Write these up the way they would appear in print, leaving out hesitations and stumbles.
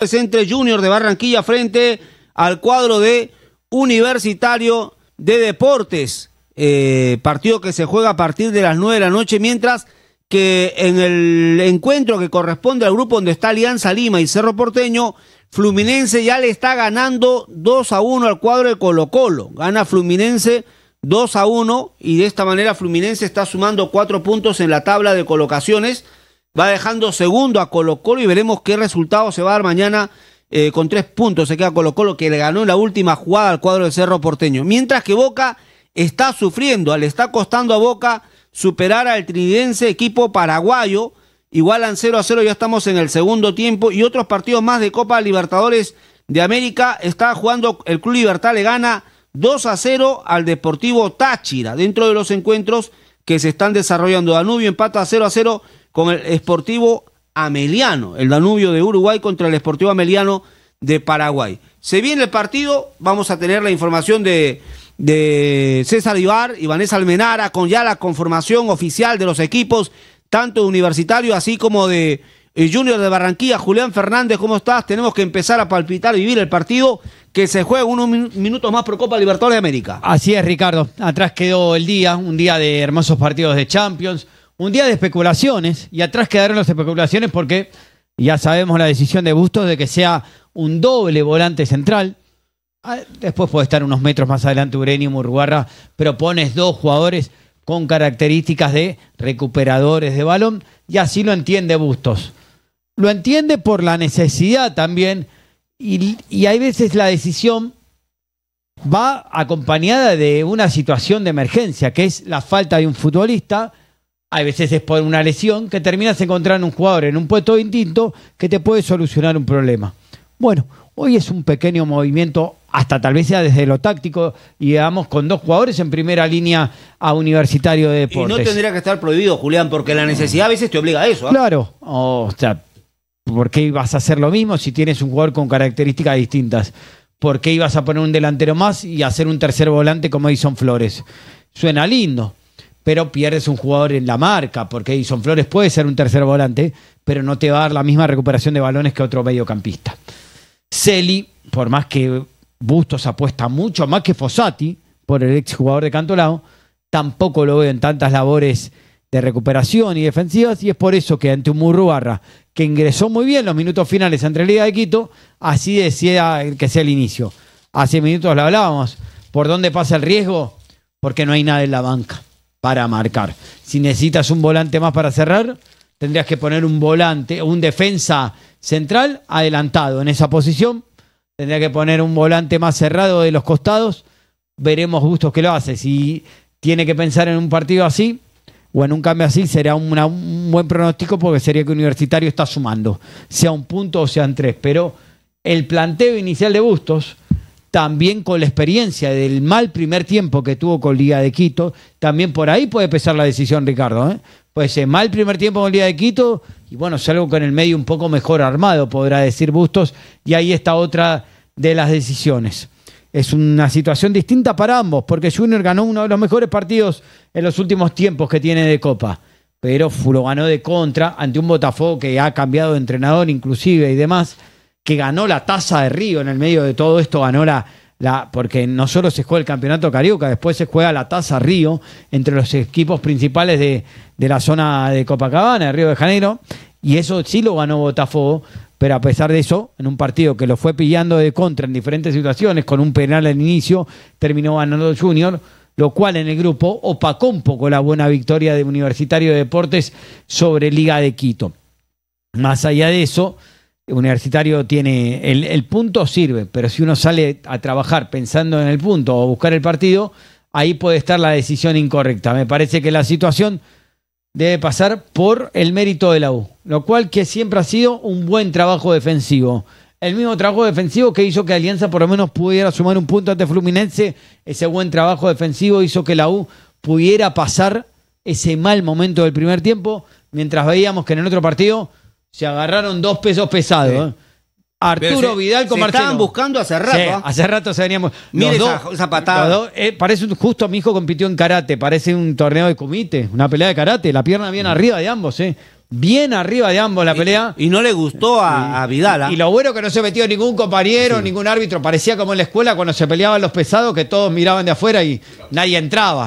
Entre Junior de Barranquilla frente al cuadro de Universitario de Deportes, partido que se juega a partir de las 9 de la noche, mientras que en el encuentro que corresponde al grupo donde está Alianza Lima y Cerro Porteño, Fluminense ya le está ganando 2-1 al cuadro de Colo-Colo. Gana Fluminense 2-1 y de esta manera Fluminense está sumando 4 puntos en la tabla de colocaciones. Va dejando segundo a Colo-Colo y veremos qué resultado se va a dar mañana. Con 3 puntos se queda Colo-Colo, que le ganó en la última jugada al cuadro de Cerro Porteño. Mientras que Boca está sufriendo, le está costando a Boca superar al trinidense, equipo paraguayo. Igualan 0-0, ya estamos en el segundo tiempo. Y otros partidos más de Copa Libertadores de América. Está jugando el Club Libertad, le gana 2-0 al Deportivo Táchira. Dentro de los encuentros que se están desarrollando, Danubio empata 0-0 con el Sportivo Ameliano, el Danubio de Uruguay contra el Sportivo Ameliano de Paraguay. Se viene el partido, vamos a tener la información de César Ibar y Vanessa Almenara, con ya la conformación oficial de los equipos, tanto de Universitario así como de Junior de Barranquilla. Julián Fernández, ¿cómo estás? Tenemos que empezar a palpitar y vivir el partido que se juega unos minutos más por Copa Libertadores de América. Así es, Ricardo. Atrás quedó el día, un día de hermosos partidos de Champions, un día de especulaciones, y atrás quedaron las especulaciones porque ya sabemos la decisión de Bustos de que sea un doble volante central. Después puede estar unos metros más adelante Ureni y Murguarra, pero pones 2 jugadores con características de recuperadores de balón, y así lo entiende Bustos. Lo entiende por la necesidad también, y hay veces la decisión va acompañada de una situación de emergencia, que es la falta de un futbolista. Hay veces es por una lesión que terminas encontrando un jugador en un puesto distinto que te puede solucionar un problema. Bueno, hoy es un pequeño movimiento, hasta tal vez sea desde lo táctico, y vamos con 2 jugadores en primera línea a Universitario de Deportes. Y no tendría que estar prohibido, Julián, porque la necesidad a veces te obliga a eso, ¿eh? Claro, o sea, ¿por qué ibas a hacer lo mismo si tienes un jugador con características distintas? ¿Por qué ibas a poner un delantero más y hacer un tercer volante como Edison Flores? Suena lindo, pero pierdes un jugador en la marca, porque Edison Flores puede ser un tercer volante, pero no te va a dar la misma recuperación de balones que otro mediocampista. Celi, por más que Bustos apuesta mucho más que Fossati, por el exjugador de Cantolao, tampoco lo veo en tantas labores de recuperación y defensivas, y es por eso que ante un Murrugarra, que ingresó muy bien los minutos finales entre Liga de Quito, así decía que sea el inicio. Hace minutos lo hablábamos, ¿por dónde pasa el riesgo? Porque no hay nada en la banca para marcar. Si necesitas un volante más para cerrar, tendrías que poner un volante, un defensa central adelantado en esa posición. Tendría que poner un volante más cerrado de los costados. Veremos Bustos que lo hace. Si tiene que pensar en un partido así o en un cambio así, será un buen pronóstico, porque sería que Universitario está sumando, sea un punto o sean 3. Pero el planteo inicial de Bustos, también con la experiencia del mal primer tiempo que tuvo con Liga de Quito, también por ahí puede pesar la decisión, Ricardo, ¿eh? Puede ser mal primer tiempo con Liga de Quito, y bueno, salgo con el medio un poco mejor armado, podrá decir Bustos, y ahí está otra de las decisiones. Es una situación distinta para ambos, porque Junior ganó uno de los mejores partidos en los últimos tiempos que tiene de Copa, pero lo ganó de contra ante un Botafogo que ha cambiado de entrenador inclusive y demás, que ganó la Taza de Río en el medio de todo esto, ganó porque no solo se juega el Campeonato Carioca, después se juega la Taza Río entre los equipos principales de la zona de Copacabana, de Río de Janeiro, y eso sí lo ganó Botafogo, pero a pesar de eso, en un partido que lo fue pillando de contra en diferentes situaciones, con un penal al inicio, terminó ganando Junior, lo cual en el grupo opacó un poco la buena victoria de Universitario de Deportes sobre Liga de Quito. Más allá de eso, Universitario tiene, el punto sirve, pero si uno sale a trabajar pensando en el punto o buscar el partido, ahí puede estar la decisión incorrecta. Me parece que la situación debe pasar por el mérito de la U, lo cual que siempre ha sido un buen trabajo defensivo. El mismo trabajo defensivo que hizo que Alianza por lo menos pudiera sumar un punto ante Fluminense, ese buen trabajo defensivo hizo que la U pudiera pasar ese mal momento del primer tiempo, mientras veíamos que en el otro partido se agarraron 2 pesos pesados. Sí. Arturo Vidal con Marcelo. Estaban buscando hace rato. Sí, hace rato se veníamos. Mire esa patada. Parece justo, mi hijo compitió en karate. Parece un torneo de kumite, una pelea de karate. La pierna bien arriba de ambos. bien arriba de ambos en la pelea. Y no le gustó a Vidal. Y lo bueno que no se metió ningún compañero, ningún árbitro. Parecía como en la escuela cuando se peleaban los pesados, que todos miraban de afuera y nadie entraba.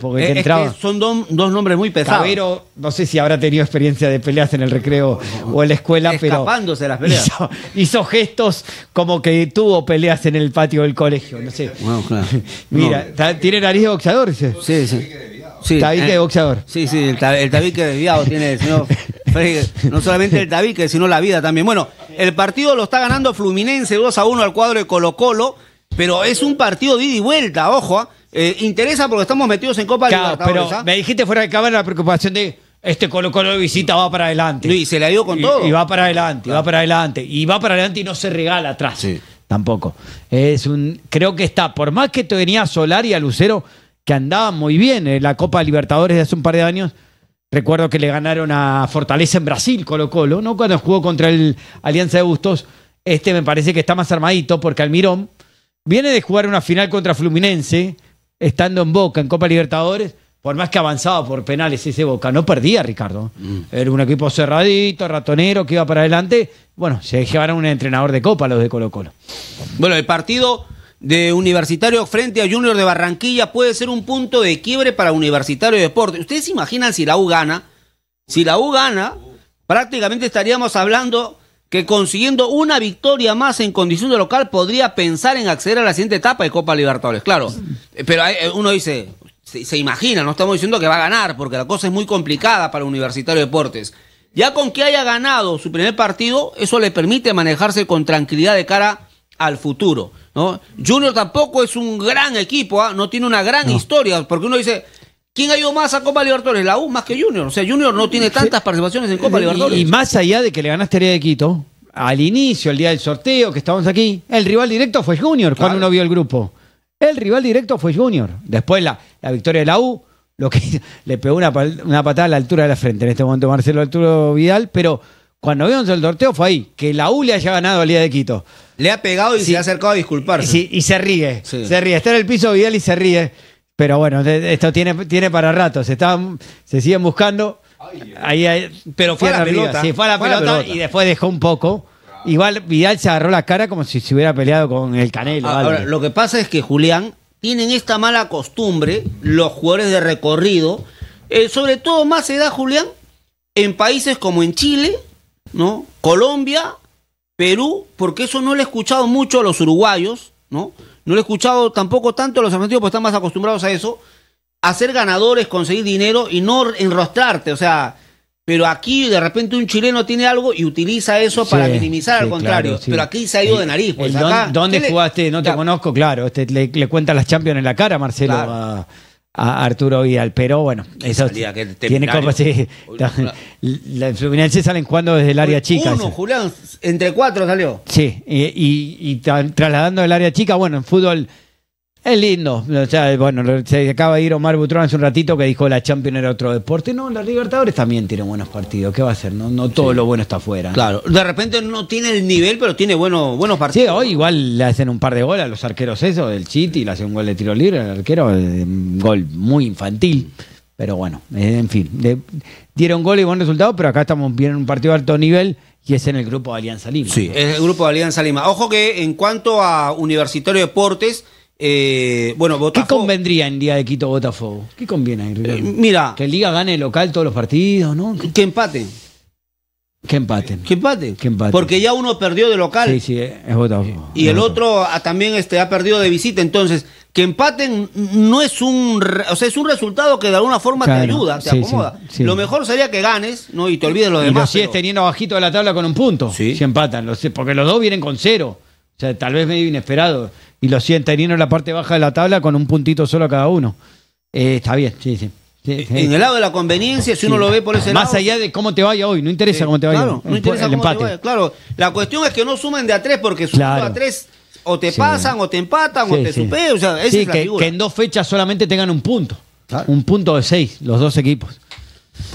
Porque es que entraba. Que son dos nombres muy pesados. Cabero, no sé si habrá tenido experiencia de peleas en el recreo o en la escuela, escapándose pero las peleas. Hizo gestos como que tuvo peleas en el patio del colegio. No sé. Bueno, claro. Mira, tiene nariz de boxeador. Sí. Sí, tabique de boxeador. Sí, el tabique desviado tiene el señor Freire. No solamente el tabique, sino la vida también. Bueno, el partido lo está ganando Fluminense 2-1 al cuadro de Colo-Colo, pero es un partido de ida y vuelta, ojo. Interesa porque estamos metidos en Copa Libertadores. Pero me dijiste fuera de cámara la preocupación de este Colo-Colo de visita va para adelante. Y se le dio con todo. Y va para adelante, claro. Y no se regala atrás. Sí. Tampoco. Creo que está, por más que te venía a Solari y a Lucero, que andaban muy bien en la Copa Libertadores de hace un par de años. Recuerdo que le ganaron a Fortaleza en Brasil, Colo-Colo, ¿no? Cuando jugó contra el Alianza de Bustos. Me parece que está más armadito porque Almirón viene de jugar una final contra Fluminense, estando en Boca en Copa Libertadores, por más que avanzaba por penales ese Boca. No perdía, Ricardo. Era un equipo cerradito, ratonero, que iba para adelante. Bueno, se llevaron un entrenador de Copa los de Colo-Colo. Bueno, el partido de Universitario frente a Junior de Barranquilla puede ser un punto de quiebre para Universitario de Deportes. Ustedes se imaginan si la U gana, prácticamente estaríamos hablando que consiguiendo una victoria más en condición de local podría pensar en acceder a la siguiente etapa de Copa Libertadores, claro. Pero uno dice, se imagina, no estamos diciendo que va a ganar, porque la cosa es muy complicada para Universitario de Deportes. Ya con que haya ganado su primer partido, eso le permite manejarse con tranquilidad de cara al futuro, ¿no? Junior tampoco es un gran equipo, no tiene una gran historia, porque uno dice, ¿quién ha ido más a Copa Libertadores? La U más que Junior. O sea, Junior no tiene tantas participaciones en Copa Libertadores. Y más allá de que le ganaste a Área de Quito, al inicio, el día del sorteo, que estábamos aquí, el rival directo fue Junior, claro. Cuando uno vio el grupo. El rival directo fue Junior. Después la victoria de la U, lo que le pegó una patada a la altura de la frente en este momento Marcelo Arturo Vidal, pero cuando vimos el sorteo fue ahí, que la U le haya ganado al día de Quito. Le ha pegado y se ha acercado a disculparse. Sí, y se ríe, está en el piso Vidal y se ríe. Pero bueno, esto tiene para rato, se siguen buscando. Pero fue a la pelota. Sí, fue a la pelota y después dejó un poco. Igual Vidal se agarró la cara como si se hubiera peleado con el Canelo. Ahora, lo que pasa es que, Julián, tienen esta mala costumbre los jugadores de recorrido, sobre todo más se da, Julián, en países como en Chile, ¿no? Colombia, Perú, porque eso no lo he escuchado mucho a los uruguayos, ¿no? No lo he escuchado tampoco tanto a los argentinos, porque están más acostumbrados a eso, a ser ganadores, conseguir dinero y no enrostrarte, o sea, pero aquí de repente un chileno tiene algo y utiliza eso para minimizar, al contrario, claro, pero aquí se ha ido de nariz. Pues, acá, ¿dónde jugaste? No te conozco, claro, le cuenta las Champions en la cara, Marcelo, claro. A Arturo Vidal, pero bueno, eso tiene como si los Fluminense salen jugando desde el área chica. Julián, entre 4 salió. Sí, y trasladando el área chica, bueno, en fútbol es lindo. O sea, bueno, se acaba de ir Omar Butrón hace un ratito que dijo la Champions era otro deporte. No, la Libertadores también tiene buenos partidos. ¿Qué va a hacer? No todo lo bueno está afuera. Claro, de repente no tiene el nivel, pero tiene buenos partidos. Sí, hoy igual le hacen un par de goles a los arqueros esos, el Chiti, le hacen un gol de tiro libre al arquero, un gol muy infantil. Pero bueno, en fin, dieron gol y buen resultado, pero acá estamos viendo un partido de alto nivel y es en el grupo de Alianza Lima. Sí, es el grupo de Alianza Lima. Ojo que en cuanto a Universitario Deportes, bueno, Botafogo. ¿Qué convendría en día de Quito Botafogo? ¿Qué conviene ahí, Ricardo? Mira, que Liga gane el local todos los partidos, ¿no? Que empaten. Que empaten. Que empaten. Que empaten. Porque ya uno perdió de local. Sí, sí, es Botafogo. Y el otro también ha perdido de visita. Entonces, que empaten no es es un resultado que de alguna forma te ayuda, te acomoda. Sí, sí. Lo mejor sería que ganes, ¿no? Y te olvides lo demás. Y sigues teniendo bajito de la tabla con un punto. Sí. Si empatan, porque los dos vienen con 0. O sea, tal vez medio inesperado. Y lo siguen teniendo en la parte baja de la tabla con un puntito solo a cada uno. Está bien, sí. En el lado de la conveniencia, si uno lo ve por ese lado. Más allá de cómo te vaya hoy, no interesa cómo te vaya. Claro, no interesa el empate. Te vaya, claro. La cuestión es que no sumen de a 3 porque sumando a 3 o te pasan, o te empatan, o te superan. O sea, esa es la figura. Que en 2 fechas solamente tengan un punto. Claro. Un punto de 6, los dos equipos.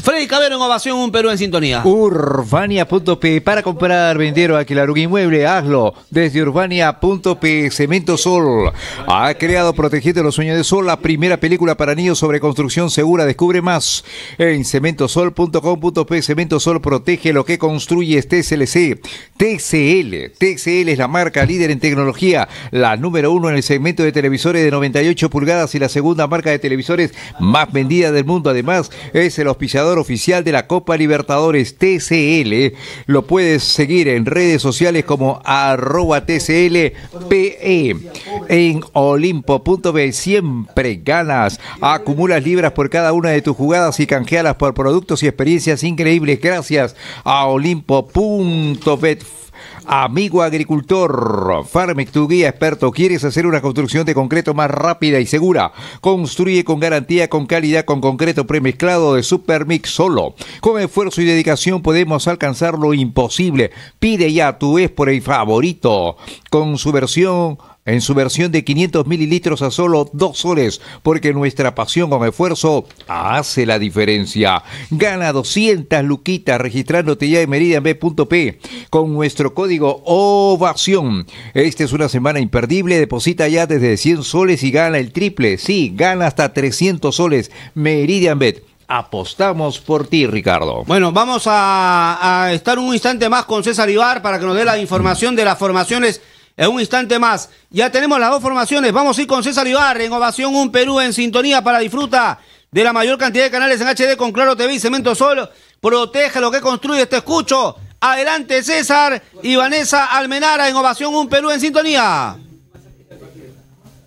Freddy Cabero en Ovación, un Perú en sintonía. Urbania.p, para comprar, vender o alquilar un inmueble, hazlo desde Urbania.p. Cemento Sol ha creado Protegiendo los Sueños de Sol, la primera película para niños sobre construcción segura. Descubre más en cementosol.com.p. Cemento Sol protege lo que construyes. TCL es la marca líder en tecnología, la número 1 en el segmento de televisores de 98 pulgadas y la segunda marca de televisores más vendida del mundo. Además, es el auspiciador oficial de la Copa Libertadores. TCL lo puedes seguir en redes sociales como @TCLPE. En Olimpo.b siempre ganas, acumulas libras por cada una de tus jugadas y canjealas por productos y experiencias increíbles gracias a Olimpo.b. Amigo agricultor, Farmex, tu guía experto. ¿Quieres hacer una construcción de concreto más rápida y segura? Construye con garantía, con calidad, con concreto premezclado de Supermix Solo. Con esfuerzo y dedicación podemos alcanzar lo imposible. Pide ya tu Spray favorito con su versión... en su versión de 500 mililitros a solo $2, porque nuestra pasión con esfuerzo hace la diferencia. Gana 200 luquitas registrándote ya en meridianb.p con nuestro código OVACIÓN. Esta es una semana imperdible. Deposita ya desde 100 soles y gana el triple. Sí, gana hasta 300 soles. Meridianbet. Apostamos por ti, Ricardo. Bueno, vamos a estar un instante más con César Ibar para que nos dé la información de las formaciones. En un instante más, ya tenemos las dos formaciones. Vamos a ir con César Ibar en Ovación, un Perú en sintonía, para disfruta de la mayor cantidad de canales en HD con Claro TV y Cemento Sol. Protege lo que construye, te escucho. Adelante, César y Vanessa Almenara en Ovación, un Perú en sintonía.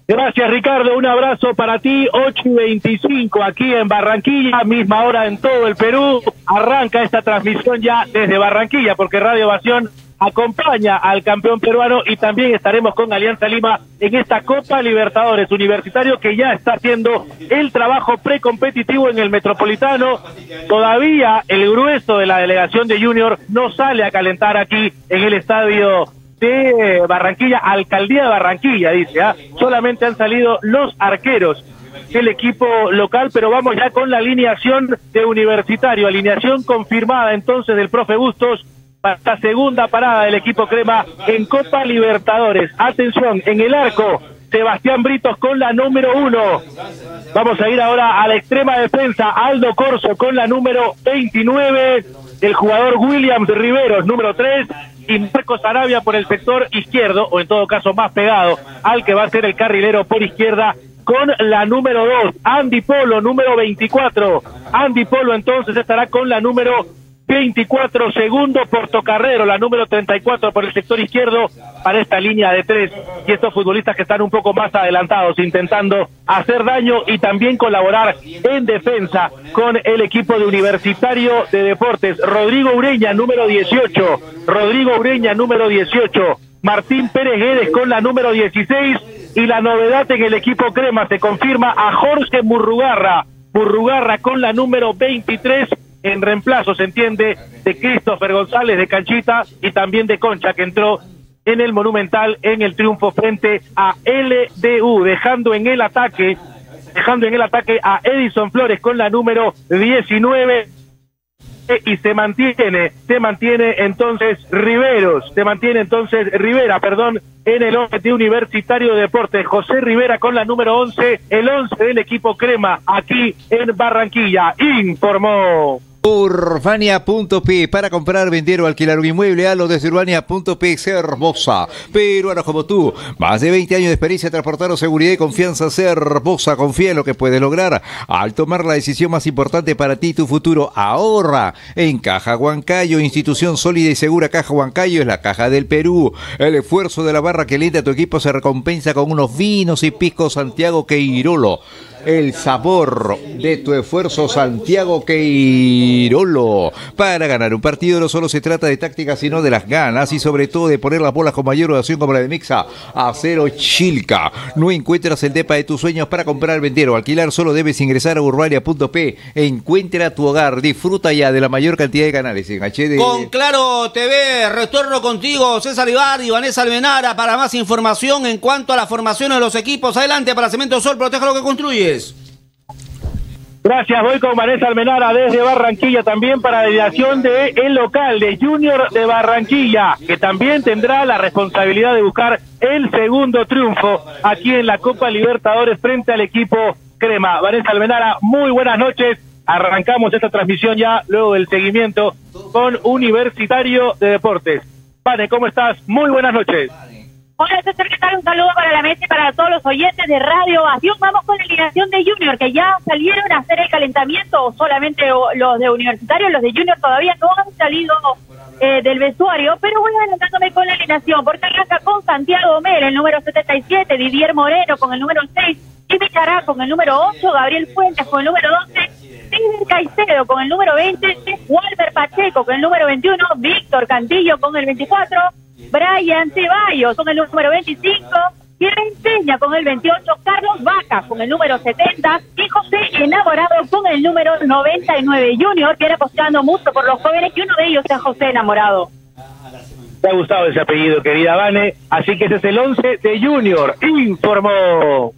Gracias, Ricardo, un abrazo para ti. 8:25 aquí en Barranquilla, misma hora en todo el Perú. Arranca esta transmisión ya desde Barranquilla, porque Radio Ovación acompaña al campeón peruano y también estaremos con Alianza Lima en esta Copa Libertadores. Universitario que ya está haciendo el trabajo precompetitivo en el Metropolitano. Todavía el grueso de la delegación de Junior no sale a calentar aquí en el estadio de Barranquilla, Alcaldía de Barranquilla, dice, solamente han salido los arqueros del equipo local, pero vamos ya con la alineación de Universitario, alineación confirmada entonces del profe Bustos para esta segunda parada del equipo crema en Copa Libertadores. Atención, en el arco, Sebastián Britos con la número 1. Vamos a ir ahora a la extrema defensa, Aldo Corzo con la número 29, el jugador Williams Riveros, número 3, y Marcos Arabia por el sector izquierdo, o en todo caso más pegado al que va a ser el carrilero por izquierda, con la número 2, Andy Polo, número 24. Andy Polo entonces estará con la número 24, segundo Portocarrero, la número 34 por el sector izquierdo para esta línea de 3, y estos futbolistas que están un poco más adelantados intentando hacer daño y también colaborar en defensa con el equipo de Universitario de Deportes. Rodrigo Ureña, número 18, Martín Pérez Guedes con la número 16, y la novedad en el equipo crema, se confirma a Jorge Murrugarra, con la número 23, en reemplazo, se entiende, de Christopher González, de Canchita, y también de Concha, que entró en el Monumental en el triunfo frente a LDU, dejando en el ataque a Edison Flores con la número 19, y se mantiene entonces Rivera, en el 11 de Universitario de Deportes. José Rivera con la número 11, el 11 del equipo crema aquí en Barranquilla, informó Urbania.p. Para comprar, vender o alquilar un inmueble, hazlo desde Urbania.p. Cervosa, peruanos como tú, más de 20 años de experiencia transportaron seguridad y confianza. Cervosa, confía en lo que puedes lograr al tomar la decisión más importante para ti y tu futuro. Ahorra en Caja Huancayo, institución sólida y segura. Caja Huancayo es la caja del Perú. El esfuerzo de la barra que linda tu equipo se recompensa con unos vinos y piscos Santiago Queirolo. El sabor de tu esfuerzo, Santiago Queirolo. Para ganar un partido no solo se trata de táctica, sino de las ganas y sobre todo de poner las bolas con mayor oración, como la de Mixa Acero Chilca. No encuentras el depa de tus sueños. Para comprar, vender o alquilar solo debes ingresar a Urbania.p. Encuentra tu hogar. Disfruta ya de la mayor cantidad de canales en HD. Con Claro TV, retorno contigo, César Ibar y Vanessa Almenara, para más información en cuanto a la formación de los equipos. Adelante para Cemento Sol, protege lo que construye. Gracias, voy con Vanessa Almenara desde Barranquilla también para la delegación del local de Junior de Barranquilla, que también tendrá la responsabilidad de buscar el segundo triunfo aquí en la Copa Libertadores frente al equipo crema. Vanessa Almenara, muy buenas noches. Arrancamos esta transmisión ya luego del seguimiento con Universitario de Deportes. Vane, ¿cómo estás? Muy buenas noches. Hola César, ¿qué tal? Un saludo para la mesa y para todos los oyentes de Radio Ovación. Vamos con la alineación de Junior, que ya salieron a hacer el calentamiento, solamente los de Universitario, los de Junior todavía no han salido del vestuario, pero voy adelantándome con la alineación, porque arranca con Santiago Mel, el número 77, Didier Moreno con el número 6, Jimmy Chará con el número 8, Gabriel Fuentes con el número 12, Silver Caicedo con el número 20, Walter Pacheco con el número 21, Víctor Cantillo con el 24, Brian Ceballos con el número 25, Pierre Peña con el 28, Carlos Vaca con el número 70 y José Enamorado con el número 99. Junior viene apostando mucho por los jóvenes y uno de ellos es José Enamorado. Te ha gustado ese apellido, querida Vane, así que ese es el 11 de Junior, informó.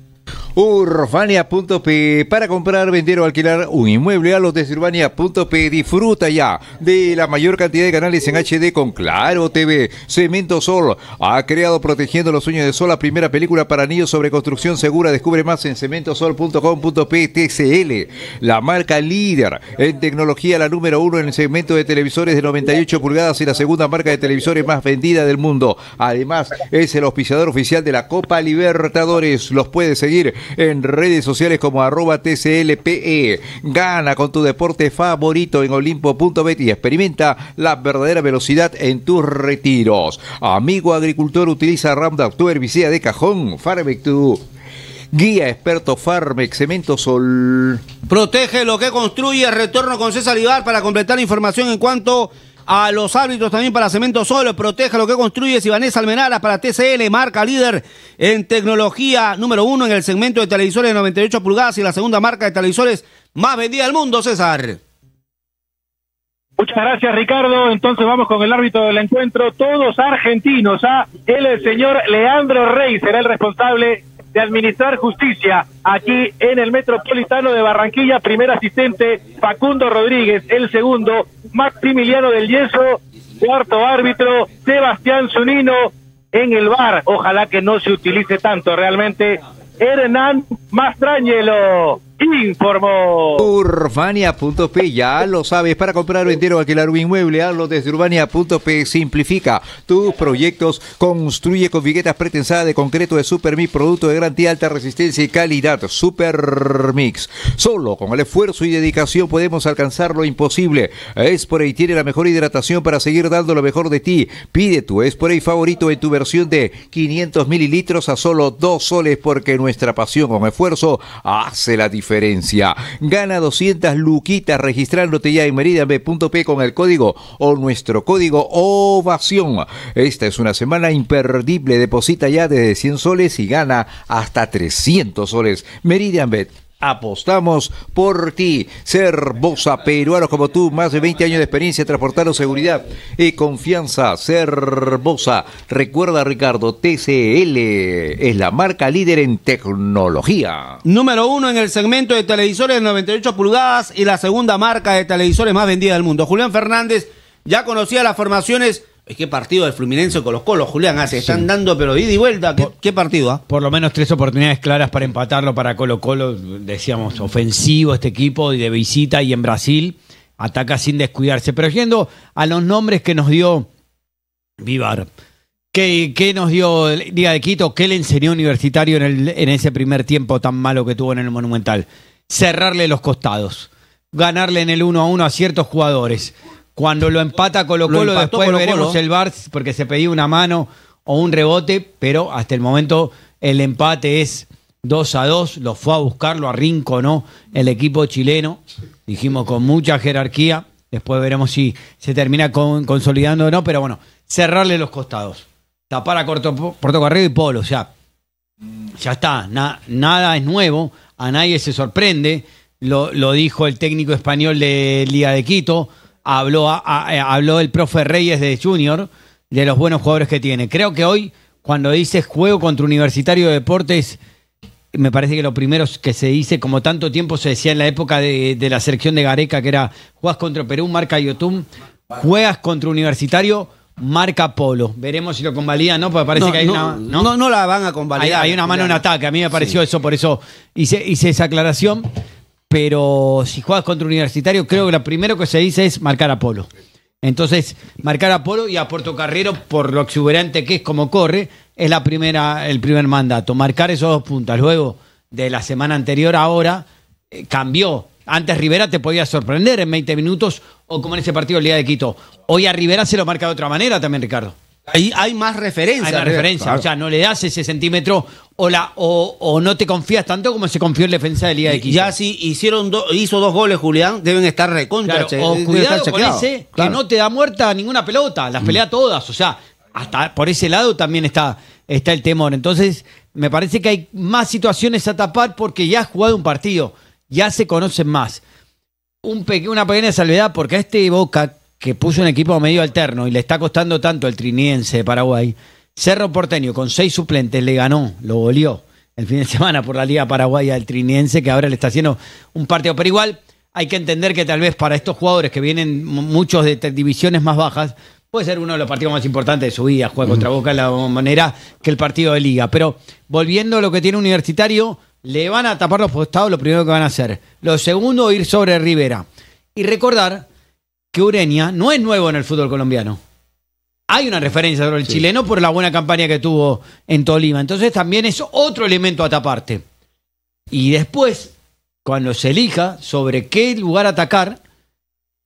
Urbania.p, para comprar, vender o alquilar un inmueble a los de Urbania.p. Disfruta ya de la mayor cantidad de canales en HD con Claro TV. Cemento Sol ha creado Protegiendo los Sueños de Sol, la primera película para niños sobre construcción segura. Descubre más en cementosol.com.p. TCL, la marca líder en tecnología, la número uno en el segmento de televisores de 98 pulgadas y la segunda marca de televisores más vendida del mundo. Además, es el auspiciador oficial de la Copa Libertadores. Los puede seguir en redes sociales como @TCLPE. Gana con tu deporte favorito en Olimpo.bet y experimenta la verdadera velocidad en tus retiros. Amigo agricultor, utiliza Roundup, tu herbicida de cajón. Farmec, tu guía experto. Farmec, Cemento Sol. Protege lo que construye. Retorno con César Ibar para completar información en cuanto a los árbitros también para Cemento Sol. Proteja lo que construyes. Y Vanessa Almenara para TCL, marca líder en tecnología, número uno en el segmento de televisores de 98 pulgadas y la segunda marca de televisores más vendida del mundo, César. Muchas gracias, Ricardo. Entonces vamos con el árbitro del encuentro. Todos argentinos, ¿ah? El señor Leandro Rey será el responsable de administrar justicia aquí en el Metropolitano de Barranquilla. Primer asistente, Facundo Rodríguez. El segundo, Maximiliano del Yeso. Cuarto árbitro, Sebastián Zunino. En el VAR, ojalá que no se utilice tanto realmente, Hernán Mastrañelo, informó. Urbania.p, ya lo sabes, para comprar, vender o alquilar un inmueble, hazlo desde Urbania.p. Simplifica tus proyectos, construye con viguetas pretensadas de concreto de Supermix, producto de garantía, alta resistencia y calidad. Supermix, solo con el esfuerzo y dedicación podemos alcanzar lo imposible. Esporey tiene la mejor hidratación para seguir dando lo mejor de ti. Pide tu Esporey favorito en tu versión de 500 mililitros a solo $2, porque nuestra pasión con esfuerzo hace la diferencia. Gana 200 luquitas registrándote ya en meridianb.p con el código o nuestro código Ovación. Esta es una semana imperdible. Deposita ya desde 100 soles y gana hasta 300 soles. Meridianbet, apostamos por ti. Cervosa, peruanos como tú, más de 20 años de experiencia transportando seguridad y confianza. Cervosa, recuerda, Ricardo, TCL es la marca líder en tecnología. Número uno en el segmento de televisores de 98 pulgadas y la segunda marca de televisores más vendida del mundo. Julián Fernández ya conocía las formaciones. ¿Qué partido de Fluminense con los Colos, Julián? Se están dando, pero de ida y vuelta. ¿Qué partido? Por lo menos tres oportunidades claras para empatarlo para Colo-Colo. Decíamos, ofensivo este equipo de visita, y en Brasil ataca sin descuidarse. Pero yendo a los nombres que nos dio Vivar, ¿qué nos dio Liga de Quito? ¿Qué le enseñó Universitario en ese primer tiempo tan malo que tuvo en el Monumental? Cerrarle los costados, ganarle en el 1-1 a ciertos jugadores. Cuando lo empata Colo-Colo, después veremos el VAR, porque se pedía una mano o un rebote, pero hasta el momento el empate es 2-2, lo fue a buscar, lo arrinconó el equipo chileno, dijimos con mucha jerarquía, después veremos si se termina consolidando o no, pero bueno, cerrarle los costados, tapar a Portocarrero y Polo, ya está, nada es nuevo, a nadie se sorprende, lo dijo el técnico español de Liga de Quito. Habló el profe Reyes de Junior de los buenos jugadores que tiene. Creo que hoy, cuando dices juego contra Universitario de Deportes, me parece que lo primero que se dice, como tanto tiempo se decía en la época de la selección de Gareca, que era: jugás contra Perú, marca Yotun; juegas contra Universitario, marca Polo. Veremos si lo convalidan, ¿no? Porque parece que no la van a convalidar. Hay una mano en ataque, a mí me pareció eso, por eso hice esa aclaración. Pero si juegas contra Universitario, creo que lo primero que se dice es marcar a Polo. Entonces, marcar a Polo y a Portocarrero, por lo exuberante que es como corre, es el primer mandato. Marcar esos dos puntas. Luego, de la semana anterior a ahora, cambió. Antes Rivera te podía sorprender en 20 minutos, o como en ese partido el día de Quito. Hoy a Rivera se lo marca de otra manera también, Ricardo. Ahí hay más referencia. Hay más referencia, claro. O sea, no le das ese centímetro o no te confías tanto como se confió en la defensa del día de Quito. Ya si hizo dos goles, Julián, deben estar recontra. Claro, cuidado estar con ese, claro, que no te da muerta ninguna pelota, las pelea todas. O sea, hasta por ese lado también está el temor. Entonces, me parece que hay más situaciones a tapar porque ya has jugado un partido, ya se conocen más. Una pequeña salvedad, porque a este Boca, que puso un equipo medio alterno y le está costando tanto al Triniense de Paraguay, Cerro Porteño con 6 suplentes le ganó, lo goleó el fin de semana por la Liga Paraguaya al Triniense, que ahora le está haciendo un partido. Pero igual hay que entender que tal vez para estos jugadores que vienen muchos de divisiones más bajas, puede ser uno de los partidos más importantes de su vida, juega contra Boca de la manera que el partido de Liga. Pero volviendo a lo que tiene Universitario, le van a tapar los costados, lo primero que van a hacer. Lo segundo, ir sobre Rivera. Y recordar que Ureña no es nuevo en el fútbol colombiano. Hay una referencia sobre el chileno por la buena campaña que tuvo en Tolima. Entonces también es otro elemento a taparte. Y después, cuando se elija sobre qué lugar atacar,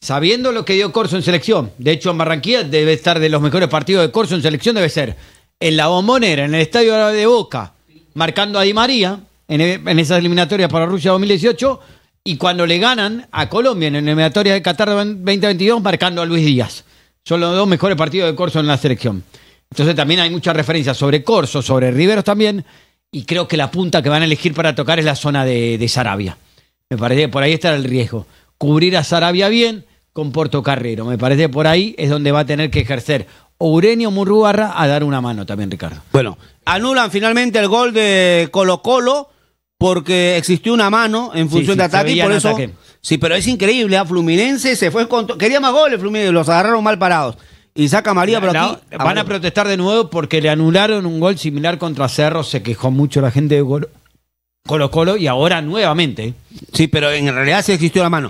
sabiendo lo que dio Corzo en selección. De hecho, en Barranquilla debe estar de los mejores partidos de Corzo en selección, debe ser en la Bombonera, en el Estadio de Boca, marcando a Di María en esas eliminatorias para Rusia 2018. Y cuando le ganan a Colombia en la eliminatoria de Qatar 2022, marcando a Luis Díaz. Son los dos mejores partidos de Corzo en la selección. Entonces también hay muchas referencias sobre Corzo, sobre Riveros también. Y creo que la punta que van a elegir para tocar es la zona de Sarabia. Me parece que por ahí está el riesgo. Cubrir a Sarabia bien con Portocarrero. Me parece que por ahí es donde va a tener que ejercer Ureña Murrugarra a dar una mano también, Ricardo. Bueno, anulan finalmente el gol de Colo-Colo, porque existió una mano en función de ataque y por eso... Ataque. Sí, pero es increíble, a Fluminense se fue con... Quería más goles Fluminense, los agarraron mal parados. Y saca María, pero aquí... Van a protestar de nuevo porque le anularon un gol similar contra Cerro, se quejó mucho la gente de Colo-Colo y ahora nuevamente. Sí, pero en realidad sí existió la mano.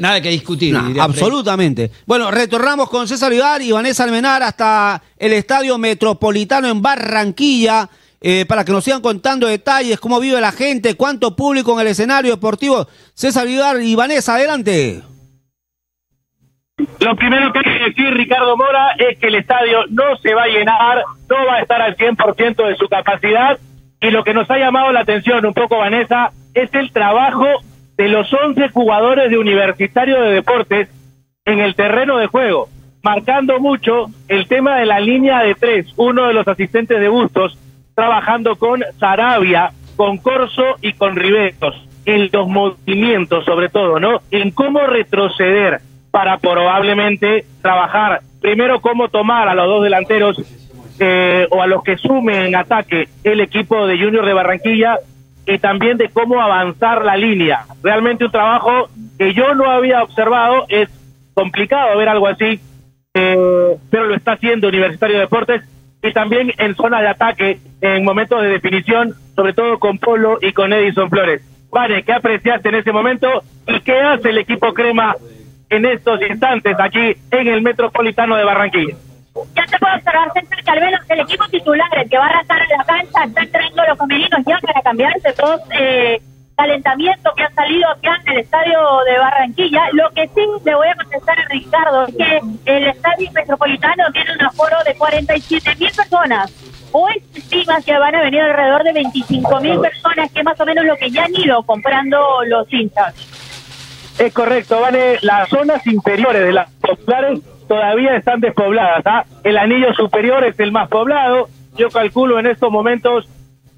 Nada que discutir. No, absolutamente. Bueno, retornamos con César Vivar y Vanessa Almenar hasta el Estadio Metropolitano en Barranquilla, para que nos sigan contando detalles, cómo vive la gente, cuánto público en el escenario deportivo. César Vivar y Vanessa, adelante. Lo primero que hay que decir, Ricardo Mora, es que el estadio no se va a llenar, no va a estar al 100% de su capacidad, y lo que nos ha llamado la atención un poco, Vanessa, es el trabajo de los 11 jugadores de Universitario de Deportes en el terreno de juego, marcando mucho el tema de la línea de tres, uno de los asistentes de Bustos, trabajando con Sarabia, con Corzo y con Riveros, en los movimientos sobre todo, ¿no? En cómo retroceder para probablemente trabajar, primero cómo tomar a los dos delanteros o a los que sumen en ataque el equipo de Junior de Barranquilla, y también de cómo avanzar la línea. Realmente un trabajo que yo no había observado, es complicado ver algo así, pero lo está haciendo Universitario de Deportes. Y también en zona de ataque, en momentos de definición, sobre todo con Polo y con Edison Flores. Vale, ¿qué apreciaste en ese momento? ¿Y qué hace el equipo crema en estos instantes aquí en el Metropolitano de Barranquilla? Ya te puedo observar, que al menos el equipo titular, el que va a arrasar en la cancha, está entrando los femeninos ya para cambiarse post calentamiento que han salido acá en el Estadio de Barranquilla. Lo que sí le voy a contestar a Ricardo es que el Estadio Metropolitano tiene un aforo de 47.000 personas. Hoy se estima que van a venir alrededor de 25.000 personas, que es más o menos lo que ya han ido comprando los hinchas. Es correcto, Vane. Las zonas inferiores de las populares todavía están despobladas, ¿ah? El anillo superior es el más poblado. Yo calculo en estos momentos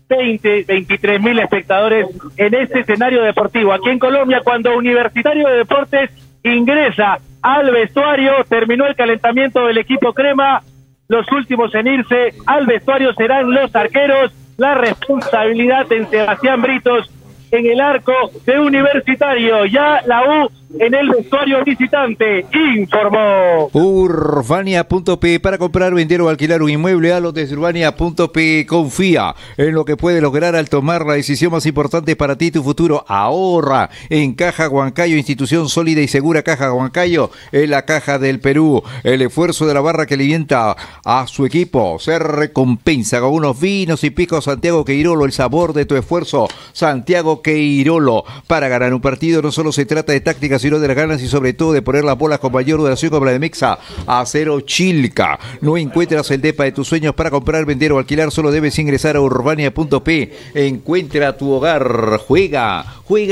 23.000 espectadores en este escenario deportivo. Aquí en Colombia, cuando Universitario de Deportes ingresa al vestuario, terminó el calentamiento del equipo crema, los últimos en irse al vestuario serán los arqueros, la responsabilidad en Sebastián Britos en el arco de Universitario. Ya la U en el vestuario visitante, informó. Urbania.pe, para comprar, vender o alquilar un inmueble a los de Urbania.pe. Confía en lo que puede lograr al tomar la decisión más importante para ti y tu futuro. Ahorra en Caja Huancayo, institución sólida y segura. Caja Huancayo es la Caja del Perú. El esfuerzo de la barra que alimenta a su equipo se recompensa con unos vinos y picos Santiago Queirolo, el sabor de tu esfuerzo. Santiago Queirolo. Para ganar un partido no solo se trata de tácticas, de las ganas y sobre todo de poner las bolas con mayor duración como la de Mexa. Acero Chilca. No encuentras el depa de tus sueños. Para comprar, vender o alquilar solo debes ingresar a urbania.p. Encuentra tu hogar. Juega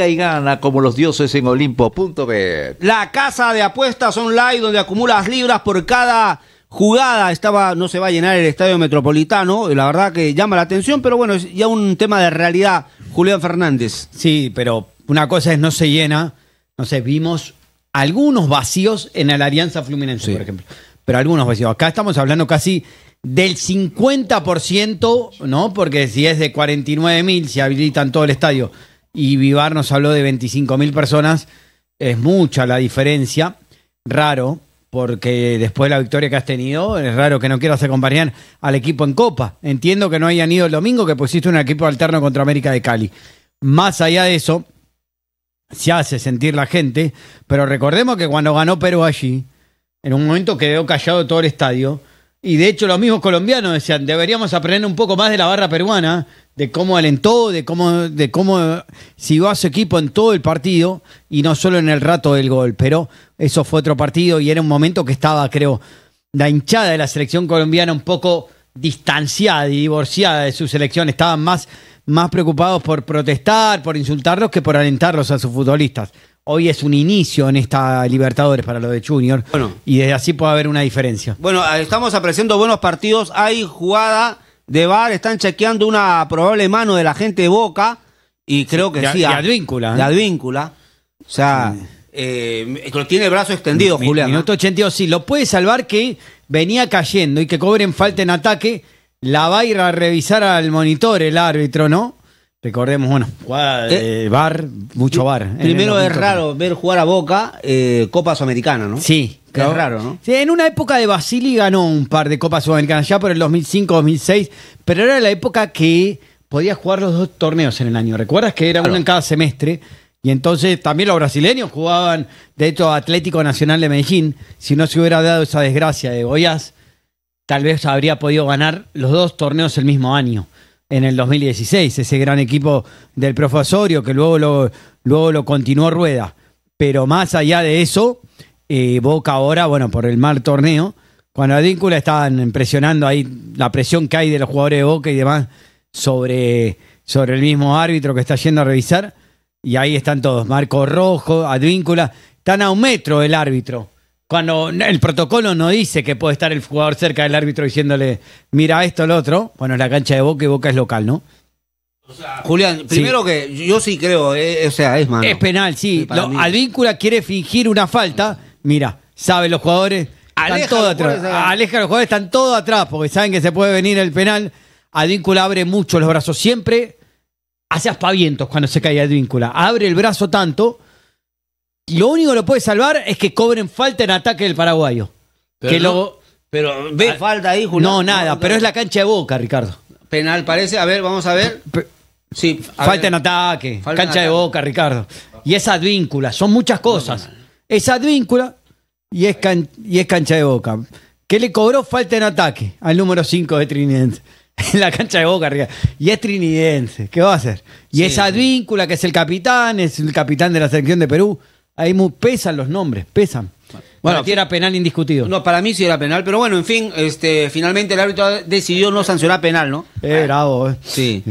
y gana como los dioses en Olimpo.bet. La casa de apuestas online donde acumulas libras por cada jugada. No se va a llenar el estadio metropolitano. La verdad que llama la atención, pero bueno, es ya un tema de realidad, Julián Fernández. Sí, pero una cosa es no se llena. No sé, vimos algunos vacíos en la Alianza Fluminense, sí, por ejemplo. Pero algunos vacíos. Acá estamos hablando casi del 50%, ¿no? Porque si es de 49.000, se habilitan todo el estadio. Y Vivar nos habló de 25.000 personas. Es mucha la diferencia. Raro, porque después de la victoria que has tenido, es raro que no quieras acompañar al equipo en Copa. Entiendo que no hayan ido el domingo, que pusiste un equipo alterno contra América de Cali. Más allá de eso, se hace sentir la gente, pero recordemos que cuando ganó Perú allí, en un momento quedó callado todo el estadio, y de hecho los mismos colombianos decían, deberíamos aprender un poco más de la barra peruana, de cómo alentó, de cómo siguió a su equipo en todo el partido, y no solo en el rato del gol, pero eso fue otro partido, y era un momento que estaba, creo, la hinchada de la selección colombiana un poco distanciada y divorciada de su selección, estaban más preocupados por protestar, por insultarlos, que por alentarlos a sus futbolistas. Hoy es un inicio en esta Libertadores para los de Junior, bueno, y desde así puede haber una diferencia. Bueno, estamos apreciando buenos partidos, hay jugada de VAR, están chequeando una probable mano de la gente de Boca, y creo que sí. Advíncula. De Advíncula. O sea, tiene el brazo extendido, Julián. Minuto 82, sí, lo puede salvar que venía cayendo y que cobren falta en ataque. La va a ir a revisar al monitor el árbitro, ¿no? Recordemos, bueno, jugada de VAR, mucho VAR. Primero es raro ver jugar a Boca Copa Sudamericana, ¿no? Sí, claro. Es raro, ¿no? Sí, en una época de Basili ganó un par de Copas Sudamericanas, ya por el 2005-2006, pero era la época que podías jugar los dos torneos en el año. ¿Recuerdas que era uno en cada semestre? Y entonces también los brasileños jugaban, de hecho, Atlético Nacional de Medellín. Si no se hubiera dado esa desgracia de Goiás, tal vez habría podido ganar los dos torneos el mismo año, en el 2016, ese gran equipo del profesorio que luego lo continuó Rueda. Pero más allá de eso, Boca ahora, bueno, por el mal torneo, cuando Advíncula estaban impresionando ahí la presión que hay de los jugadores de Boca y demás sobre el mismo árbitro que está yendo a revisar, y ahí están todos, Marco Rojo, Advíncula, están a un metro del árbitro. Cuando el protocolo no dice que puede estar el jugador cerca del árbitro diciéndole, mira esto, lo otro. Bueno, es la cancha de Boca y Boca es local, ¿no? O sea, Julián, primero sí, que yo sí creo, es mano. Es penal, sí. Advíncula quiere fingir una falta. Mira, saben los jugadores, están todos atrás. Aleja a los jugadores, están todos atrás porque saben que se puede venir el penal. Advíncula abre mucho los brazos. Siempre hace aspavientos cuando se cae Advíncula. Abre el brazo tanto. Lo único que lo puede salvar es que cobren falta en ataque del paraguayo. Pero, ¿ve falta ahí, Julián? No, nada, pero es la cancha de Boca, Ricardo. Penal parece, a ver, vamos a ver. Sí, falta en ataque, cancha de Boca, Ricardo. Y es Advíncula, son muchas cosas. Es Advíncula y es cancha de Boca. Que le cobró falta en ataque al número 5 de Trinidense. En la cancha de Boca, Ricardo. Y es trinidense, ¿qué va a hacer? Y sí, es Advíncula, que es el capitán de la selección de Perú. Ahí pesan los nombres, pesan. Bueno, aquí era penal indiscutido. No, para mí sí era penal, pero bueno, en fin, finalmente el árbitro decidió no sancionar penal, ¿no? Bravo, Sí.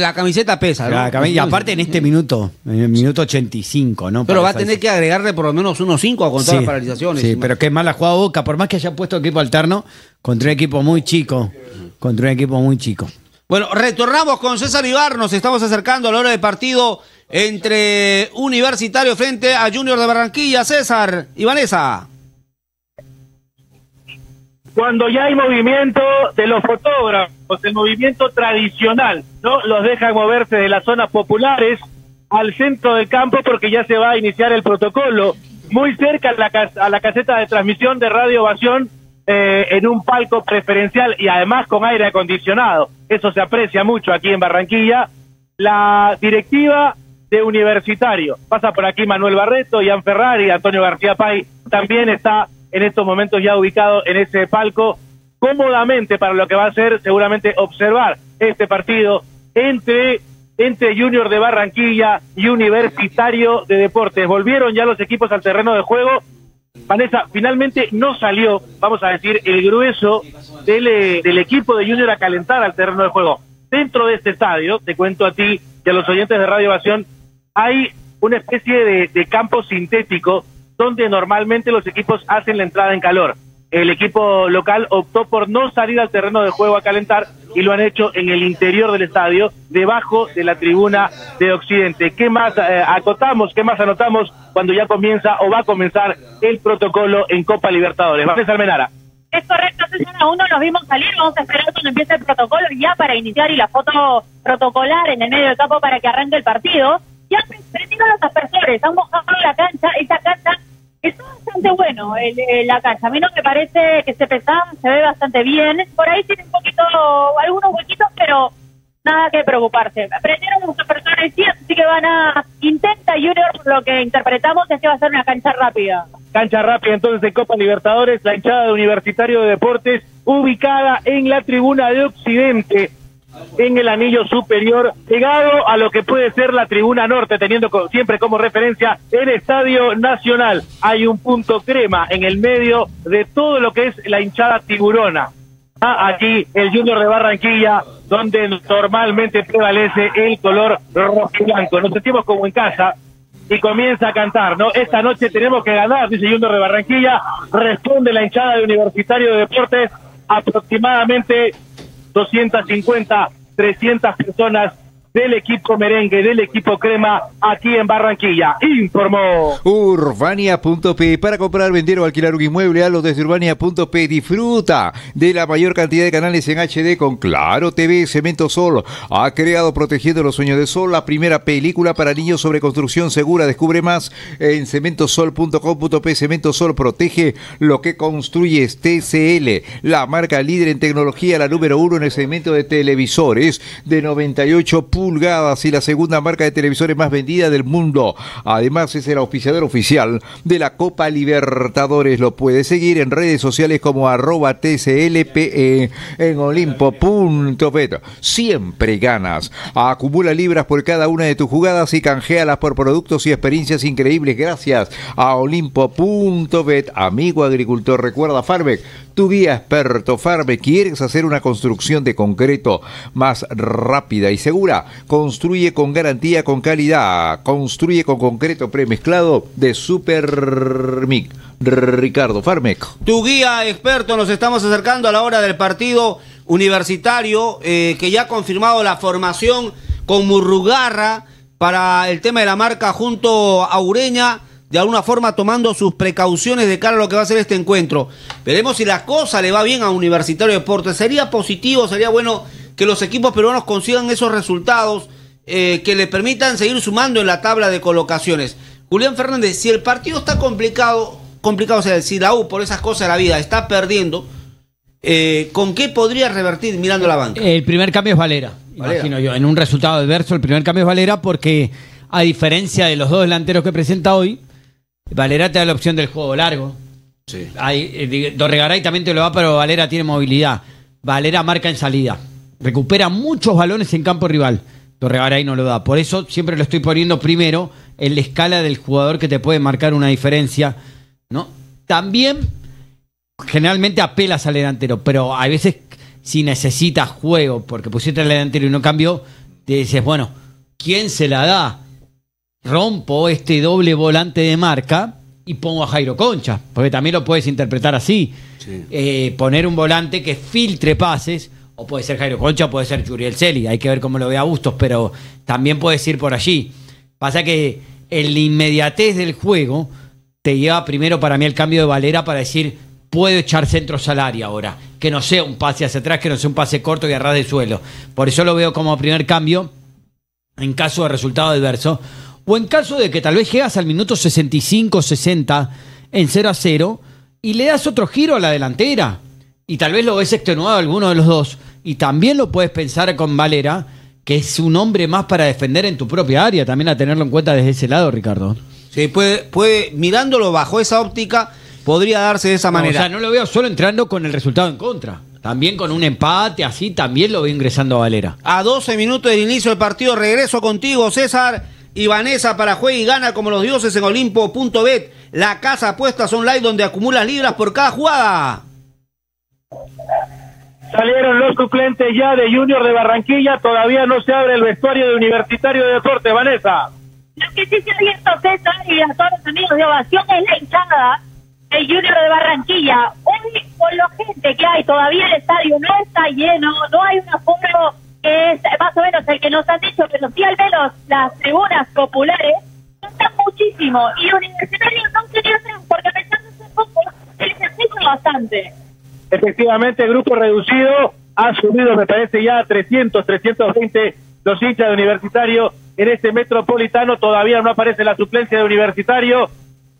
La camiseta pesa, ¿no? Y aparte en este minuto, en el minuto 85, ¿no? Pero va a tener que agregarle por lo menos unos 5 con todas las paralizaciones. Sí, pero qué mala jugada Boca, por más que haya puesto equipo alterno, contra un equipo muy chico. Bueno, retornamos con César Ibar, nos estamos acercando a la hora del partido entre Universitario frente a Junior de Barranquilla. César y Vanessa. cuando ya hay movimiento de los fotógrafos, el movimiento tradicional, ¿no? Los dejan moverse de las zonas populares al centro del campo porque ya se va a iniciar el protocolo. Muy cerca a la caseta de transmisión de Radio Ovación, en un palco preferencial y además con aire acondicionado. Eso se aprecia mucho aquí en Barranquilla. La directiva de Universitario. Pasa por aquí Manuel Barreto, Ian Ferrari, Antonio García Pay. También está en estos momentos ya ubicado en ese palco cómodamente para lo que va a ser seguramente observar este partido entre Junior de Barranquilla y Universitario de Deportes. Volvieron ya los equipos al terreno de juego. Vanessa, finalmente no salió, vamos a decir, el grueso del equipo de Junior a calentar al terreno de juego. Dentro de este estadio, te cuento a ti y a los oyentes de Radio Ovación, hay una especie de campo sintético donde normalmente los equipos hacen la entrada en calor. El equipo local optó por no salir al terreno de juego a calentar y lo han hecho en el interior del estadio, debajo de la tribuna de Occidente. ¿Qué más acotamos, qué más anotamos cuando ya comienza o va a comenzar el protocolo en Copa Libertadores? Vanessa Almenara. Es correcto, señora, aún no los vimos salir, vamos a esperar cuando empiece el protocolo ya para iniciar y la foto protocolar en el medio del campo para que arranque el partido. Ya han prendido los aspersores, han mojado la cancha, esta cancha está bastante bueno, la cancha. A mí no me parece que se pesaba, se ve bastante bien. Por ahí tiene un poquito, algunos huequitos, pero nada que preocuparse. Prendieron los aspersores, sí, así que van a... Intenta Junior, por lo que interpretamos, es que va a ser una cancha rápida. Cancha rápida entonces de Copa Libertadores, la hinchada de Universitario de Deportes, ubicada en la tribuna de Occidente, en el anillo superior, pegado a lo que puede ser la tribuna norte, teniendo siempre como referencia el Estadio Nacional. Hay un punto crema en el medio de todo lo que es la hinchada tiburona. Aquí el Junior de Barranquilla, donde normalmente prevalece el color rojo y blanco. Nos sentimos como en casa. Y comienza a cantar, ¿no? Esta noche tenemos que ganar, dice Junior de Barranquilla. Responde la hinchada de Universitario de Deportes. Aproximadamente 250, 300 personas del equipo merengue, del equipo crema, aquí en Barranquilla. Informó Urbania.p. Para comprar, vender o alquilar un inmueble, hazlo desde Urbania.p. Disfruta de la mayor cantidad de canales en HD con Claro TV. Cemento Sol ha creado Protegiendo los Sueños de Sol, la primera película para niños sobre construcción segura. Descubre más en cementosol.com.p. Cemento Sol protege lo que construyes. TCL, la marca líder en tecnología, la número uno en el segmento de televisores de 98 pulgadas y la segunda marca de televisores más vendida del mundo. Además es el auspiciador oficial de la Copa Libertadores. Lo puedes seguir en redes sociales como @TCLPE. En Olimpo.bet siempre ganas. Acumula libras por cada una de tus jugadas y canjealas por productos y experiencias increíbles gracias a Olimpo.bet. Amigo agricultor, recuerda Farmec, tu guía experto. Farmec, ¿quieres hacer una construcción de concreto más rápida y segura? Construye con garantía, con calidad. Construye con concreto premezclado de Supermic. Ricardo, Farmec, tu guía experto. Nos estamos acercando a la hora del partido Universitario, que ya ha confirmado la formación con Murrugarra para el tema de la marca junto a Ureña, de alguna forma tomando sus precauciones de cara a lo que va a ser este encuentro. Veremos si la cosa le va bien a Universitario Deportes. Sería positivo, sería bueno que los equipos peruanos consigan esos resultados que les permitan seguir sumando en la tabla de colocaciones. Julián Fernández, si el partido está complicado, o sea, si la U por esas cosas de la vida está perdiendo, ¿con qué podría revertir mirando la banca? El primer cambio es Valera, imagino yo. En un resultado adverso, el primer cambio es Valera porque, a diferencia de los dos delanteros que presenta hoy, Valera te da la opción del juego largo. Sí. Dorregaray también te lo da, pero Valera tiene movilidad. Valera marca en salida. Recupera muchos balones en campo rival. Dorregaray no lo da. Por eso siempre lo estoy poniendo primero en la escala del jugador que te puede marcar una diferencia, ¿no? También generalmente apelas al delantero, pero a veces si necesitas juego porque pusiste al delantero y no cambió, te dices, bueno, ¿quién se la da? Rompo este doble volante de marca y pongo a Jairo Concha, porque también lo puedes interpretar así. Sí. Poner un volante que filtre pases. O puede ser Jairo Concha, puede ser Yuriel Celi. Hay que ver cómo lo ve a Bustos, pero también puedes ir por allí. Pasa que en la inmediatez del juego te lleva primero para mí el cambio de Valera para decir puede echar centros al área ahora, que no sea un pase hacia atrás, que no sea un pase corto y a ras de suelo. Por eso lo veo como primer cambio en caso de resultado adverso, o en caso de que tal vez llegas al minuto 65-60 en 0-0 y le das otro giro a la delantera y tal vez lo ves extenuado a alguno de los dos, y también lo puedes pensar con Valera, que es un hombre más para defender en tu propia área, también a tenerlo en cuenta desde ese lado, Ricardo. Sí, puede mirándolo bajo esa óptica, podría darse de esa manera. O sea, no lo veo solo entrando con el resultado en contra. También con un empate, así también lo veo ingresando a Valera. A 12 minutos del inicio del partido, regreso contigo, César y Vanessa, para Juega y Gana como los dioses en Olimpo.bet, la casa apuestas online donde acumulas libras por cada jugada. Salieron los suplentes ya de Junior de Barranquilla, todavía no se abre el vestuario de Universitario de Deportes, Vanessa. Lo que sí se ha abierto, César, y a todos los amigos de Ovación, es la hinchada del Junior de Barranquilla. Hoy, con la gente que hay, todavía el estadio no está lleno, no hay un aforo que es más o menos el que nos han dicho, pero sí al menos las tribunas populares están muchísimo, y Universitario no quería hacer, porque pensándose un poco, se les explica bastante. Efectivamente, el grupo reducido ha subido, me parece, ya a 300, 320 los hinchas de Universitario en este Metropolitano. Todavía no aparece la suplencia de Universitario,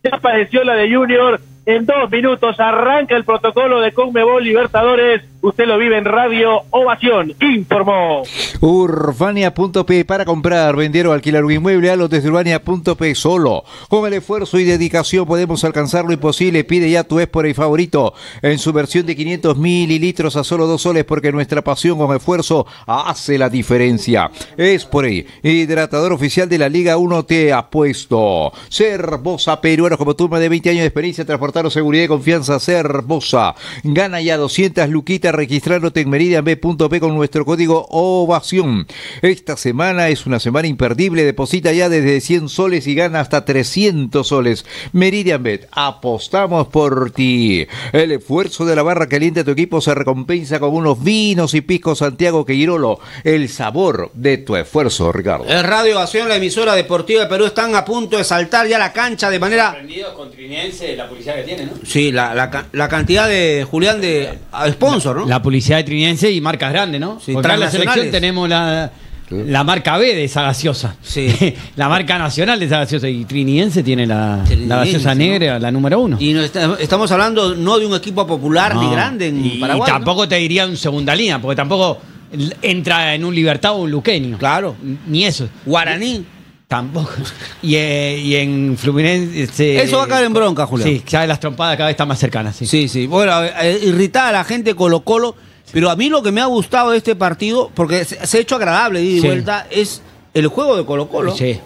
ya apareció la de Junior. En 2 minutos arranca el protocolo de Conmebol Libertadores. Usted lo vive en Radio Ovación, informó. Urbania.p, para comprar, vender o alquilar un inmueble, hazlo desde Urbania.p. Solo con el esfuerzo y dedicación podemos alcanzar lo imposible. Pide ya tu Espora favorito en su versión de 500 mililitros a solo $2, porque nuestra pasión con esfuerzo hace la diferencia. Espora, hidratador oficial de la Liga 1, te apuesto. Cervosa, peruanos como tú, más de 20 años de experiencia, seguridad y confianza. Cervosa, gana ya 200 luquitas registrándote en meridianb.p con nuestro código Ovación. Esta semana es una semana imperdible. Deposita ya desde 100 soles y gana hasta 300 soles. Meridianbet, apostamos por ti. El esfuerzo de la barra caliente de tu equipo se recompensa con unos vinos y piscos Santiago Queirolo, el sabor de tu esfuerzo, Ricardo. En Radio Ovación, la emisora deportiva de Perú, están a punto de saltar ya la cancha de manera... La publicidad que tiene, ¿no? Sí, la cantidad de Julián de sponsor, ¿no? La publicidad de Trinense y marcas grandes, ¿no? Sí, porque en la selección tenemos la marca B de esa gaseosa. Sí. La marca nacional de esa gaseosa. Y Triniense tiene la gaseosa negra, ¿no? La número 1. Y no estamos hablando no de un equipo popular, no, ni grande en Paraguay. Y tampoco, ¿no? Te diría un segunda línea, porque tampoco entra en un Libertad o un Luqueño. Claro. Ni eso. Guaraní. Tampoco. Y en Fluminense... Eso va a caer en bronca, Julián. Sí, ya las trompadas cada vez están más cercanas. Sí, sí, sí. Bueno, irritada a la gente Colo-Colo, sí. Pero a mí lo que me ha gustado de este partido, porque se ha hecho agradable y de vuelta, es el juego de Colo-Colo. Sí,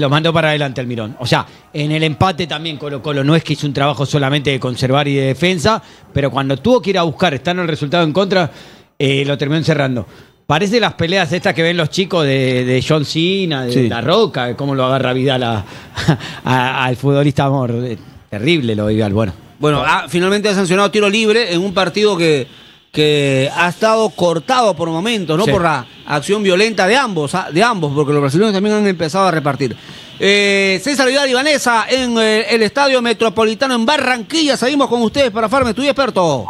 lo mandó para adelante Almirón. O sea, en el empate también Colo-Colo no es que hizo un trabajo solamente de conservar y de defensa, pero cuando tuvo que ir a buscar, estando el resultado en contra, lo terminó encerrando. Parece las peleas estas que ven los chicos de John Cena, de La Roca, cómo lo agarra Vidal al futbolista amor. Terrible lo de Vidal. Bueno, finalmente ha sancionado tiro libre en un partido que ha estado cortado por momentos, ¿no? Sí. Por la acción violenta de ambos, porque los brasileños también han empezado a repartir. César Vidal y Vanessa en el Estadio Metropolitano en Barranquilla. Seguimos con ustedes para Farme Estudio Experto.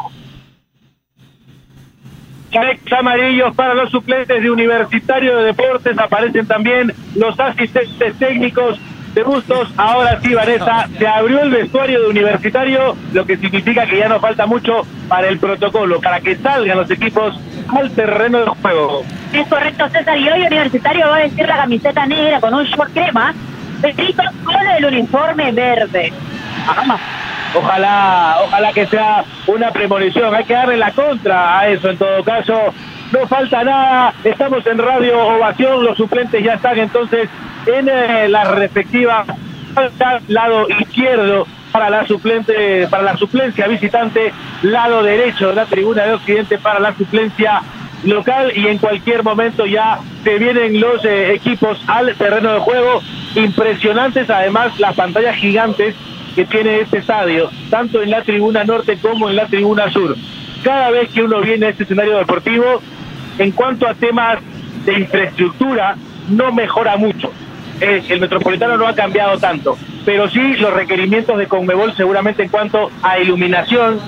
Cheques amarillos para los suplentes de Universitario de Deportes. Aparecen también los asistentes técnicos de Bustos. Ahora sí, Vanessa, se abrió el vestuario de Universitario, lo que significa que ya no falta mucho para el protocolo, para que salgan los equipos al terreno del juego. Es correcto, César, y hoy Universitario va a vestir la camiseta negra con un short crema, vestido con el uniforme verde. Ajá. Ojalá que sea una premonición. Hay que darle la contra a eso. En todo caso, no falta nada. Estamos en Radio Ovación. Los suplentes ya están entonces en la respectiva lado izquierdo para la suplencia visitante, lado derecho de la tribuna de Occidente para la suplencia local, y en cualquier momento ya se vienen los equipos al terreno de juego. Impresionantes además las pantallas gigantes que tiene este estadio, tanto en la tribuna norte como en la tribuna sur. Cada vez que uno viene a este escenario deportivo, en cuanto a temas de infraestructura, no mejora mucho. El Metropolitano no ha cambiado tanto, pero sí los requerimientos de Conmebol seguramente en cuanto a iluminación,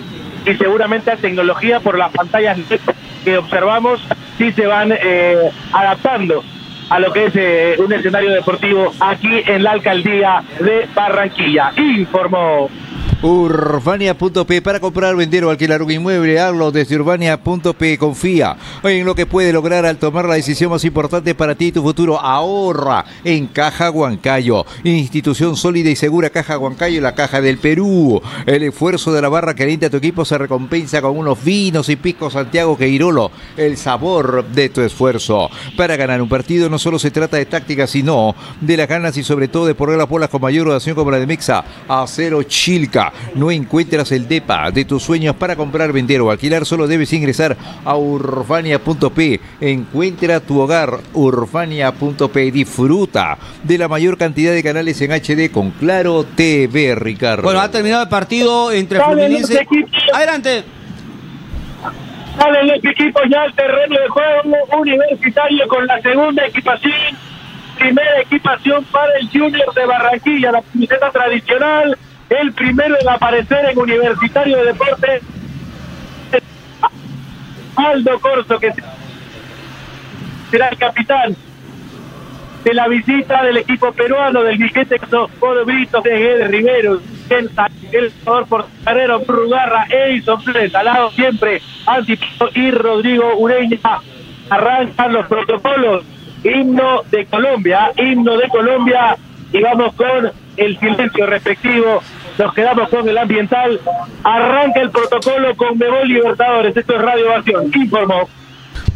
y seguramente la tecnología por las pantallas que observamos sí se van adaptando a lo que es un escenario deportivo aquí en la alcaldía de Barranquilla. Informó Urbania.p. Para comprar, vender o alquilar un inmueble, hazlo desde Urbania.p. Confía en lo que puede lograr al tomar la decisión más importante para ti y tu futuro. Ahorra en Caja Huancayo, institución sólida y segura. Caja Huancayo, la caja del Perú. El esfuerzo de la barra que alienta a tu equipo se recompensa con unos vinos y pisco Santiago Queirolo, el sabor de tu esfuerzo. Para ganar un partido no solo se trata de táctica, sino de las ganas y sobre todo de poner las bolas con mayor rotación, como la de Mexa. Acero Chilca. No encuentras el depa de tus sueños. Para comprar, vender o alquilar solo debes ingresar a Urbania.p. Encuentra tu hogar. Urbania.p. Disfruta de la mayor cantidad de canales en HD con Claro TV, Ricardo. Bueno, ha terminado el partido entre Fluminense. Adelante. Salen los equipos ya al terreno de juego Universitario con la segunda equipación. Primera equipación para el Junior de Barranquilla, la camiseta tradicional. El primero en aparecer en Universitario de Deportes, Aldo Corzo, que será el capitán de la visita del equipo peruano, del Guiquete Codovito, de Rivero, el jugador por Carrero, Brugarra, Edison, al lado siempre, Antipito y Rodrigo Ureña. Arrancan los protocolos, himno de Colombia, y vamos con el silencio respectivo. Nos quedamos con el ambiental. Arranca el protocolo con Conmebol Libertadores. Esto es Radio Ovación. Informó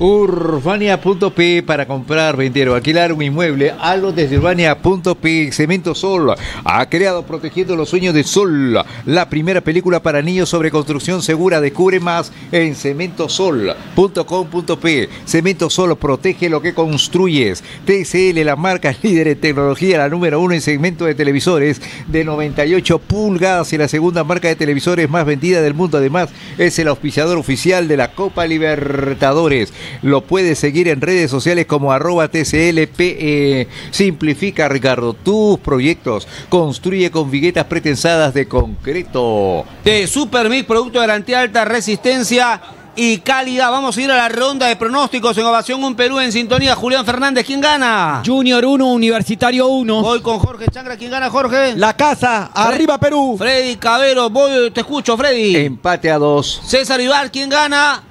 Urbania.p. Para comprar, vender o alquilar un inmueble, hazlo desde Urbania.p. Cemento Sol ha creado Protegiendo los Sueños de Sol, la primera película para niños sobre construcción segura. Descubre más en cementosol.com.p. Cemento Sol protege lo que construyes. TCL, la marca líder en tecnología, la número uno en segmento de televisores de 98 pulgadas y la segunda marca de televisores más vendida del mundo. Además, es el auspiciador oficial de la Copa Libertadores. Lo puedes seguir en redes sociales como @TCLPE. Simplifica, Ricardo, tus proyectos. Construye con viguetas pretensadas de concreto. De Supermix, producto de garantía, alta resistencia y calidad. Vamos a ir a la ronda de pronósticos en Ovación. Un Perú en sintonía. Julián Fernández, ¿quién gana? Junior 1, Universitario 1. Voy con Jorge Changra. ¿Quién gana, Jorge? La Casa, arriba Perú. Freddy Cabero, voy, te escucho, Freddy. Empate a 2. César Ibar, ¿quién gana?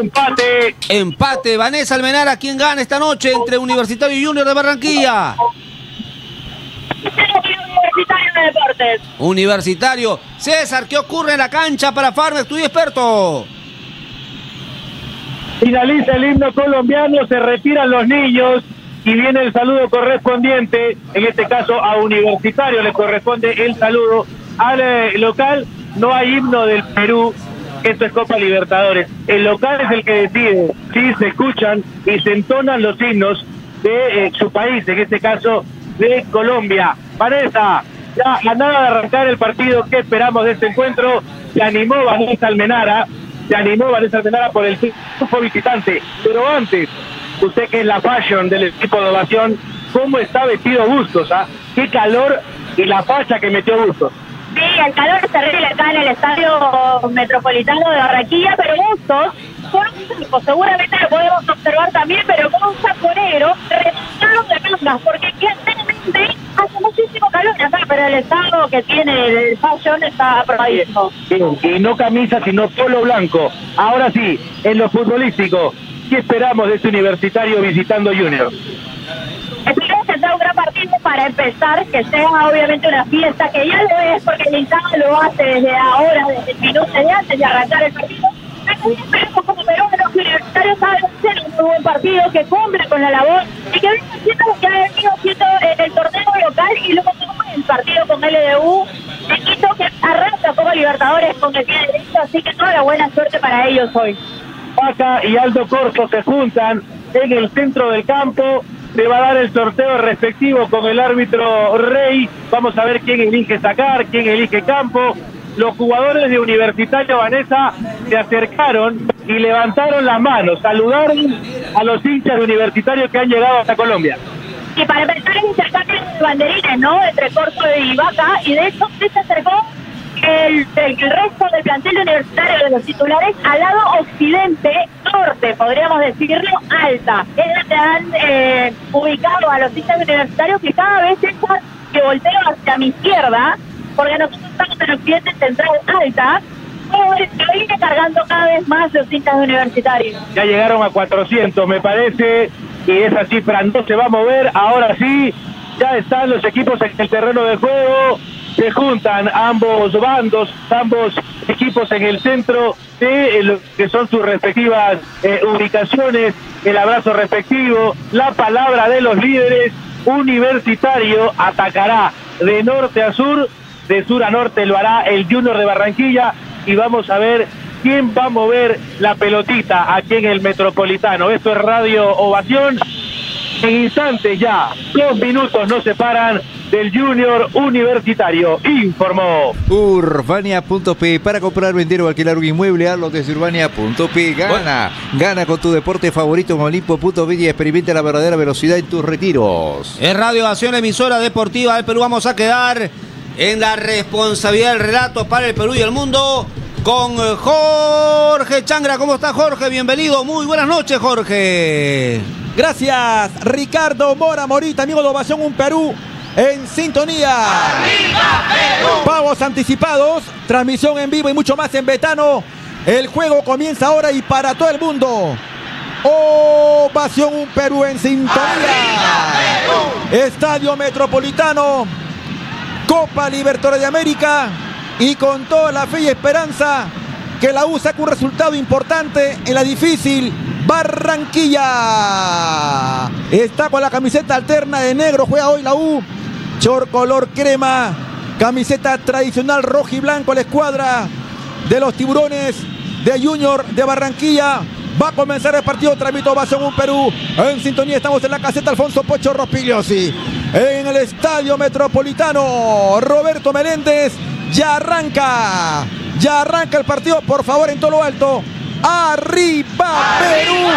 Empate. Empate. Vanessa Almenara, ¿quién gana esta noche entre Universitario y Junior de Barranquilla? Universitario de Deportes. Universitario. César, ¿qué ocurre en la cancha para Farmer, tu experto? Finaliza el himno colombiano, se retiran los niños y viene el saludo correspondiente. En este caso a Universitario le corresponde el saludo al local. No hay himno del Perú. Esto es Copa Libertadores. El local es el que decide si se escuchan y se entonan los himnos de su país, en este caso de Colombia. Vanessa, ya a nada de arrancar el partido, ¿qué esperamos de este encuentro? Se animó Vanessa Almenara por el grupo visitante. Pero antes, usted que es la fashion del equipo de Ovación, ¿cómo está vestido Bustos? Qué calor y la facha que metió Bustos. Sí, el calor es terrible acá en el Estadio Metropolitano de Barranquilla, pero Bustos, por un grupo, seguramente lo podemos observar también, pero con un saponero, resultaron de mangas, porque claramente hace muchísimo calor acá, pero el estado que tiene el fashion está aprobadísimo. Y no camisa, sino polo blanco. Ahora sí, en lo futbolístico, ¿qué esperamos de este Universitario visitando Junior? Esperemos que sea un gran partido para empezar, que sea obviamente una fiesta, que ya lo es, porque el hinchado lo hace desde ahora, desde minutos de antes de arrancar el partido. Pero esperemos como peruanos que Universitario sabe hacer un buen partido, que cumple con la labor y que venga siendo lo que ha venido siendo el torneo local y luego el partido con LDU. Quito que arranca como Libertadores con el pie derecho, así que toda la buena suerte para ellos hoy. Paca y Aldo Corzo se juntan en el centro del campo. Se va a dar el sorteo respectivo con el árbitro Rey. Vamos a ver quién elige sacar, quién elige campo. Los jugadores de Universitario, Vanessa, se acercaron y levantaron las manos. Saludaron a los hinchas de Universitario que han llegado hasta Colombia. Y para empezar el intercambio de banderines, ¿no? Entre Corzo y Vaca. Y de hecho, se acercó el resto del plantel universitario de los titulares al lado occidente, norte, podríamos decirlo, alta. Es donde han ubicado a los hinchas universitarios, que cada vez esa que volteo hacia mi izquierda, porque nosotros estamos en el occidente central alta, que viene cargando cada vez más los hinchas universitarios. Ya llegaron a 400, me parece, y esa cifra no se va a mover. Ahora sí, ya están los equipos en el terreno de juego. Se juntan ambos bandos, ambos equipos en el centro de lo que son sus respectivas ubicaciones, el abrazo respectivo, la palabra de los líderes. Universitario atacará de norte a sur, de sur a norte lo hará el Junior de Barranquilla, y vamos a ver quién va a mover la pelotita aquí en el Metropolitano. Esto es Radio Ovación. En instantes ya, 2 minutos nos separan del Junior Universitario, informó Urbania.p. Para comprar, vender o alquilar un inmueble, hazlo desde Urbania.p. Gana con tu deporte favorito en Olimpo.bet y experimenta la verdadera velocidad en tus retiros. En Radio Acción, emisora deportiva del Perú, vamos a quedar en la responsabilidad del relato para el Perú y el mundo con Jorge Changra. ¿Cómo está, Jorge? Bienvenido, muy buenas noches, Jorge. Gracias, Ricardo Mora Morita, amigo de Ovación, un Perú en sintonía. ¡Arriba, Perú! Pagos anticipados, transmisión en vivo y mucho más en Betano. El juego comienza ahora y para todo el mundo. Ovación, un Perú en sintonía. ¡Arriba, Perú! Estadio Metropolitano, Copa Libertadores de América, y con toda la fe y esperanza que la U saque un resultado importante en la difícil Barranquilla. Está con la camiseta alterna de negro, juega hoy la U, short color crema, camiseta tradicional rojo y blanco, la escuadra de los tiburones de Junior de Barranquilla. Va a comenzar el partido, tramito Ovación, un Perú en sintonía. Estamos en la caseta Alfonso Pocho Rospigliosi, en el Estadio Metropolitano Roberto Meléndez. Ya arranca el partido, por favor, en todo lo alto. ¡Arriba, Perú!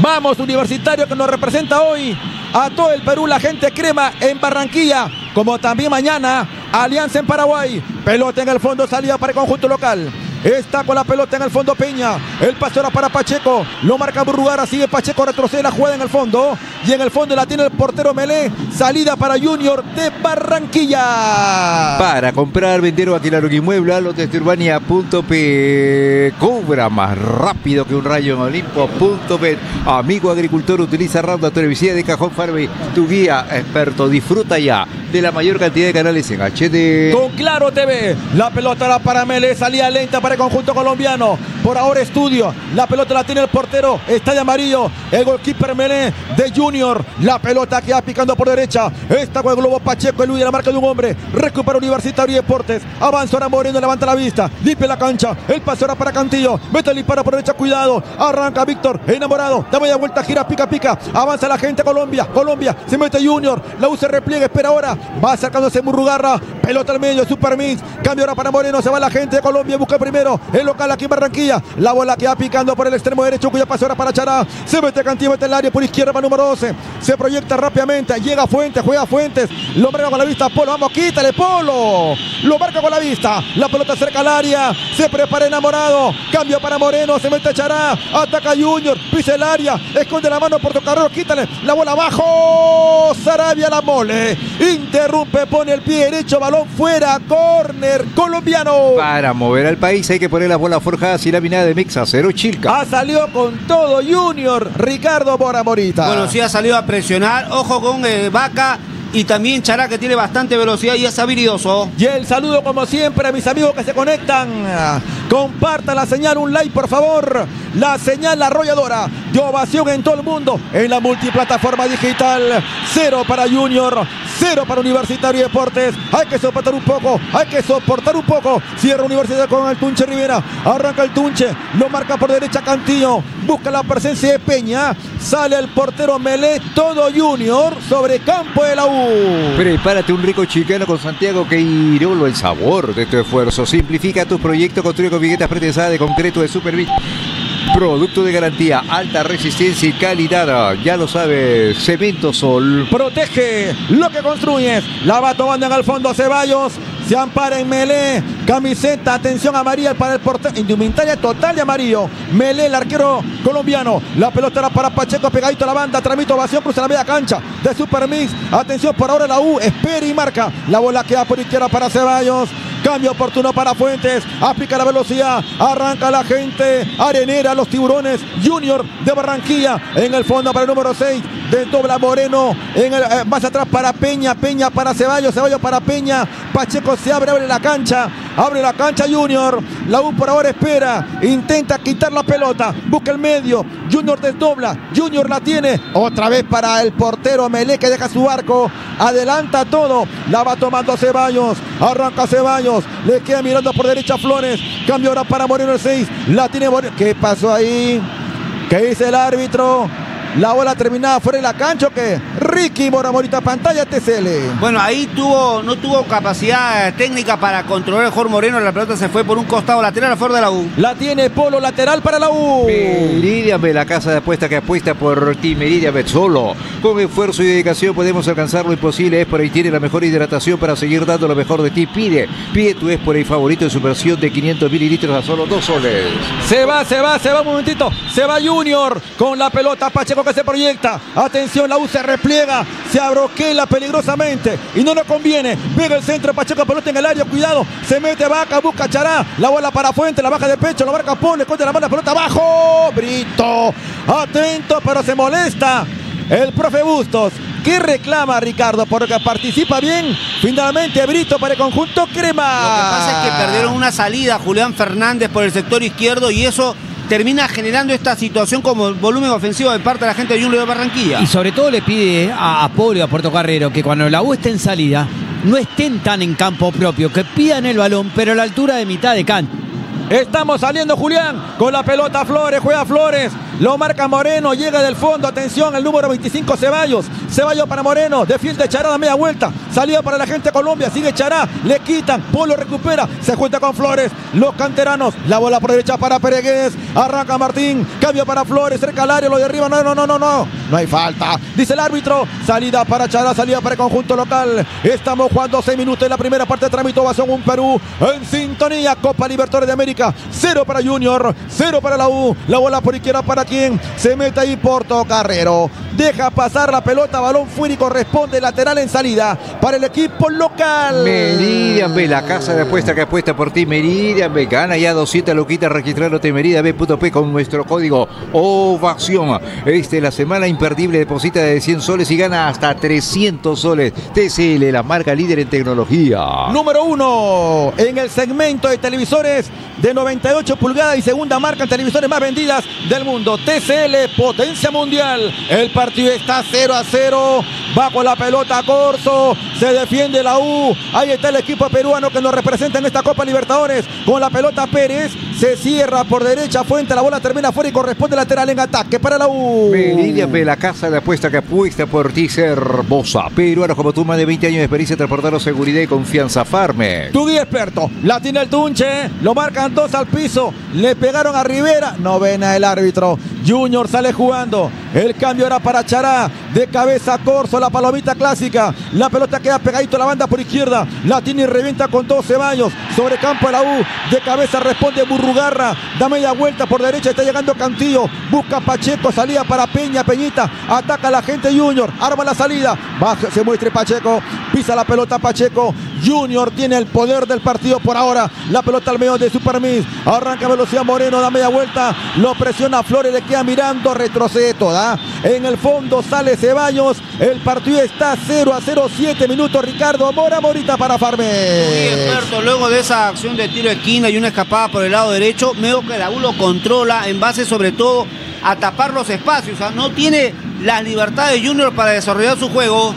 Vamos, Universitario, que nos representa hoy a todo el Perú, la gente crema en Barranquilla, como también mañana, Alianza en Paraguay. Pelota en el fondo, salida para el conjunto local. Está con la pelota en el fondo Peña. El pase ahora para Pacheco. Lo marca Burrugara. Sigue Pacheco. Retrocede la jugada en el fondo. Y en el fondo la tiene el portero Melé. Salida para Junior de Barranquilla. Para comprar, vender o alquilar un inmueble, hazlo desde Urbania.p. Cobra más rápido que un rayo en Olimpo.bet. Amigo agricultor, utiliza Roundup, televisía de Cajón Farbe, tu guía experto. Disfruta ya de la mayor cantidad de canales en HD. Con Claro TV. La pelota era para Melé. Salida lenta para el conjunto colombiano. Por ahora Estudio. La pelota la tiene el portero. Está de amarillo el goalkeeper Melé de Junior. La pelota que va picando por derecha. Está con el globo Pacheco. El Luis de la marca de un hombre. Recupera Universitario y Deportes. Avanza ahora Moreno. Levanta la vista. Limpia la cancha. El pase ahora para Cantillo. Mete el disparo por derecha. Cuidado. Arranca Víctor. Enamorado. Da media vuelta. Gira. Pica. Avanza la gente. Colombia. Se mete Junior. La U se repliega. Espera ahora. Va acercándose Murrugarra. Pelota al medio. Supermix. Cambio ahora para Moreno. Se va la gente de Colombia. Busca primero el local aquí en Barranquilla. La bola que va picando por el extremo derecho, cuya pase ahora para Chará. Se mete Cantillo en el área, por izquierda para número 12. Se proyecta rápidamente, llega Fuentes, juega Fuentes. Lo marca con la vista Polo, vamos, quítale Polo. Lo marca con la vista. La pelota cerca al área, se prepara Enamorado. Cambio para Moreno, se mete Chará. Ataca Junior, pisa el área. Esconde la mano por Tocarrero, quítale. La bola abajo, Sarabia la mole. Interrumpe, pone el pie derecho, balón fuera, córner colombiano. Para mover al país hay que poner las bolas forjadas y la minada de Mixa, cero Chilca. Ha salido con todo Junior, Ricardo Bora Morita. Bueno, sí ha salido a presionar, ojo con Vaca y también Chará, que tiene bastante velocidad y es habilidoso. Y el saludo como siempre a mis amigos que se conectan. Compartan la señal, un like por favor. La señal arrolladora de Ovación en todo el mundo, en la multiplataforma digital. 0 para Junior, 0 para Universitario y Deportes. Hay que soportar un poco. Cierra Universidad con el Tunche Rivera. Arranca el Tunche, lo marca por derecha Cantillo. Busca la presencia de Peña. Sale el portero Melé, todo Junior sobre campo de la U. Prepárate un rico chicano con Santiago Queirolo, el sabor de tu esfuerzo. Simplifica tu proyecto, construye con viguetas pretensadas de concreto de Superbit. Producto de garantía, alta resistencia y calidad. Ya lo sabes, Cemento Sol. Protege lo que construyes. La va tomando en el fondo Ceballos. se ampara en Melé, camiseta, atención amarilla para el portero, indumentaria total de amarillo, Melé, el arquero colombiano. La pelota era para Pacheco, pegadito a la banda, tramito ovación, cruza la media cancha de Supermix, atención por ahora la U, espera y marca, la bola queda por izquierda para Ceballos. Cambio oportuno para Fuentes, aplica la velocidad, arranca la gente arenera, los Tiburones Junior de Barranquilla, en el fondo para el número 6, desdobla Moreno, más atrás para Peña, Peña para Ceballos, Ceballos para Peña, Pacheco se abre la cancha Junior, la U por ahora espera, intenta quitar la pelota, busca el medio, Junior desdobla, Junior la tiene, otra vez para el portero Melé que deja su arco, adelanta todo, la va tomando Ceballos, arranca Ceballos, le queda mirando por derecha Flores, cambio ahora para Moreno el 6, la tiene Moreno, ¿qué pasó ahí? ¿Qué dice el árbitro? La bola terminada fuera de la cancha, ¿qué? Ricky Morita, pantalla TCL. Bueno, ahí no tuvo capacidad técnica para controlar el Jorge Moreno, la pelota se fue por un costado lateral a favor de la U. La tiene Polo, lateral para la U. Meridianbet, la casa de apuesta que apuesta por ti. Meridianbet, solo con esfuerzo y dedicación podemos alcanzar lo imposible. Es por ahí tiene la mejor hidratación para seguir dando lo mejor de ti. Pide tu es por ahí favorito en su versión de 500 mililitros a solo $2. Se va un momentito, se va Junior con la pelota Pacheco que se proyecta, atención, la U se repliega, se abroquela peligrosamente y no le conviene, pega el centro Pacheco, pelota en el área, cuidado, se mete Vaca, busca Chará, la bola para Fuente, la baja de pecho, la marca Pone, corta la mano, pelota abajo, Brito, atento pero se molesta el profe Bustos, que reclama Ricardo porque participa bien, finalmente Brito para el conjunto crema. Lo que pasa es que perdieron una salida Julián Fernández por el sector izquierdo y eso termina generando esta situación como volumen ofensivo de parte de la gente de Junior de Barranquilla. Y sobre todo le pide a Polo y a Puerto Carrero que cuando la U esté en salida, no estén tan en campo propio, que pidan el balón, pero a la altura de mitad de cancha. Estamos saliendo Julián, con la pelota Flores, juega Flores, lo marca Moreno, llega del fondo, atención, el número 25 Ceballos, Ceballos para Moreno, defiende Chará, da media vuelta, salida para la gente de Colombia, sigue Chará, le quitan, Polo recupera, se junta con Flores, los canteranos, la bola por derecha para Peregués, arranca Martín, cambio para Flores, cerca al área, lo derriba, no hay falta, dice el árbitro, salida para Chará, salida para el conjunto local, estamos jugando 6 minutos en la primera parte de trámite, ovación, un Perú en sintonía, Copa Libertadores de América, 0 para Junior, 0 para la U, la bola por izquierda para quien se mete ahí Puerto Carrero, deja pasar la pelota, balón fuera y corresponde lateral en salida para el equipo local. Meridianbet, la casa de apuesta que apuesta por ti. Meridianbet, gana ya 200 loquitas registrándote meridianbet.p con nuestro código OVACIÓN. La semana imperdible, deposita de 100 soles y gana hasta 300 soles. TCL, la marca líder en tecnología. Número 1 en el segmento de televisores de 98 pulgadas y segunda marca en televisores más vendidas del mundo. TCL, potencia mundial. El partido está 0-0. Va con la pelota Corzo. Se defiende la U. Ahí está el equipo peruano que nos representa en esta Copa Libertadores. Con la pelota Pérez. Se cierra por derecha Fuente. La bola termina afuera y corresponde lateral en ataque para la U. Meridianbet, la casa de apuesta que apuesta por ti, hermosa. Peruanos como tú, más de 20 años de experiencia, transportaron seguridad y confianza. Farme. Tu guía experto. La tiene el Tunche. Lo marcan 2 al piso. Le pegaron a Rivera. Novena el árbitro. Junior sale jugando. El cambio era para Chará, de cabeza Corzo, la palomita clásica, la pelota queda pegadito a la banda por izquierda, la tiene y revienta con 2 Ceballos, sobre campo de la U, de cabeza responde Burrugarra, da media vuelta por derecha, está llegando Cantillo, busca Pacheco, salida para Peña, Peñita, ataca a la gente Junior, arma la salida, se muestre Pacheco, pisa la pelota Pacheco, Junior tiene el poder del partido por ahora, la pelota al medio de Supermis, arranca velocidad Moreno, da media vuelta, lo presiona Flores, le queda mirando, retrocede toda, en el fondo sale Ceballos, el partido está 0-0, 7 minutos, Ricardo Mora Morita para Farme. Experto, luego de esa acción de tiro de esquina y una escapada por el lado derecho, veo que la U lo controla en base sobre todo a tapar los espacios, o sea, no tiene las libertades de Junior para desarrollar su juego.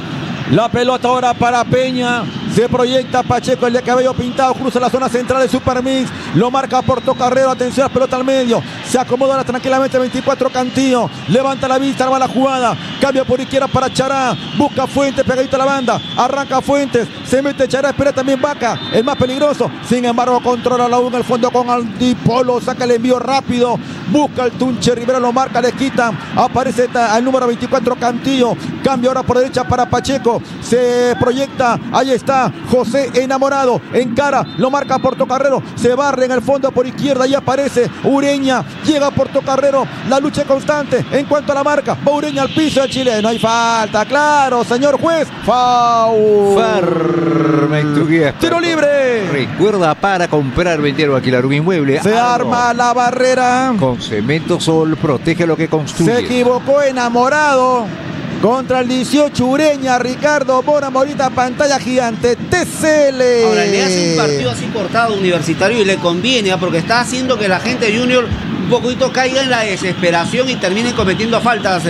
La pelota ahora para Peña, se proyecta Pacheco, el de cabello pintado, cruza la zona central de Supermix, lo marca Puerto Carrero, atención, pelota al medio, se acomoda tranquilamente 24 Cantillo, levanta la vista, arma la jugada, cambia por izquierda para Chará, busca Fuentes, pegadito a la banda, arranca Fuentes, se mete Chará, espera también Vaca, el más peligroso, sin embargo controla la U en el fondo con Antipolo, saca el envío rápido, busca el Tunche, Rivera lo marca, le quitan, aparece al número 24 Cantillo, cambia ahora por derecha para Pacheco, se proyecta, ahí está, está José Enamorado, encara, lo marca Portocarrero, se barre en el fondo por izquierda y aparece Ureña, llega Portocarrero, la lucha constante en cuanto a la marca, va Ureña al piso del chileno, hay falta, claro, señor juez, foul. Tiro libre. Recuerda, para comprar, vender o alquilar un inmueble, se arma la barrera. Con Cemento Sol, protege lo que construye. Se equivocó Enamorado. Contra el 18, Ureña, Ricardo Bona, Morita, pantalla gigante, TCL. Ahora le hace un partido así cortado Universitario y le conviene, ¿eh? Porque está haciendo que la gente Junior un poquito caiga en la desesperación y terminen cometiendo faltas,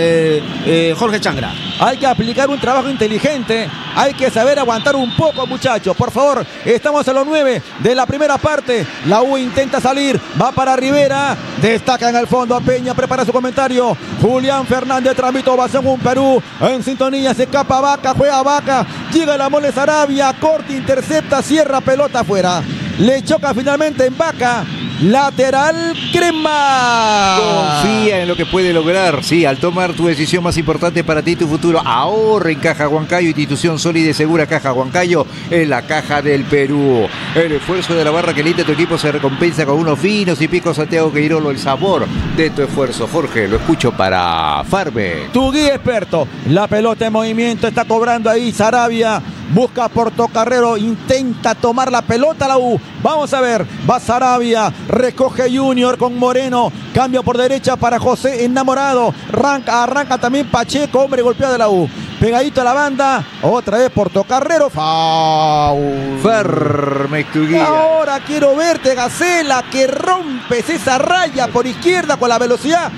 Jorge Changra. Hay que aplicar un trabajo inteligente, hay que saber aguantar un poco, muchachos, por favor. Estamos a los 9 de la primera parte, la U intenta salir, va para Rivera, destaca en el fondo a Peña, prepara su comentario, Julián Fernández, trámite ovación, un Perú en sintonía, se escapa Vaca, juega Vaca, llega la Mole Sarabia, corta, intercepta, cierra, pelota afuera, le choca finalmente en Vaca. Lateral Crema. Confía en lo que puede lograr. Sí, al tomar tu decisión más importante para ti y tu futuro, ahorra en Caja Huancayo. Institución sólida y segura, Caja Huancayo es la Caja del Perú. El esfuerzo de la barra que linda tu equipo se recompensa con unos finos y picos Santiago Queirolo. El sabor de tu esfuerzo, Jorge, lo escucho para Farbe, tu guía experto. La pelota en movimiento, está cobrando ahí Sarabia. Busca Portocarrero, intenta tomar la pelota la U. Vamos a ver, va Sarabia, recoge Junior con Moreno, cambio por derecha para José Enamorado, arranca también Pacheco, hombre golpeado de la U. Pegadito a la banda, otra vez Portocarrero, foul. Ferme tu guía. Ahora quiero verte, Gacela, que rompes esa raya por izquierda con la velocidad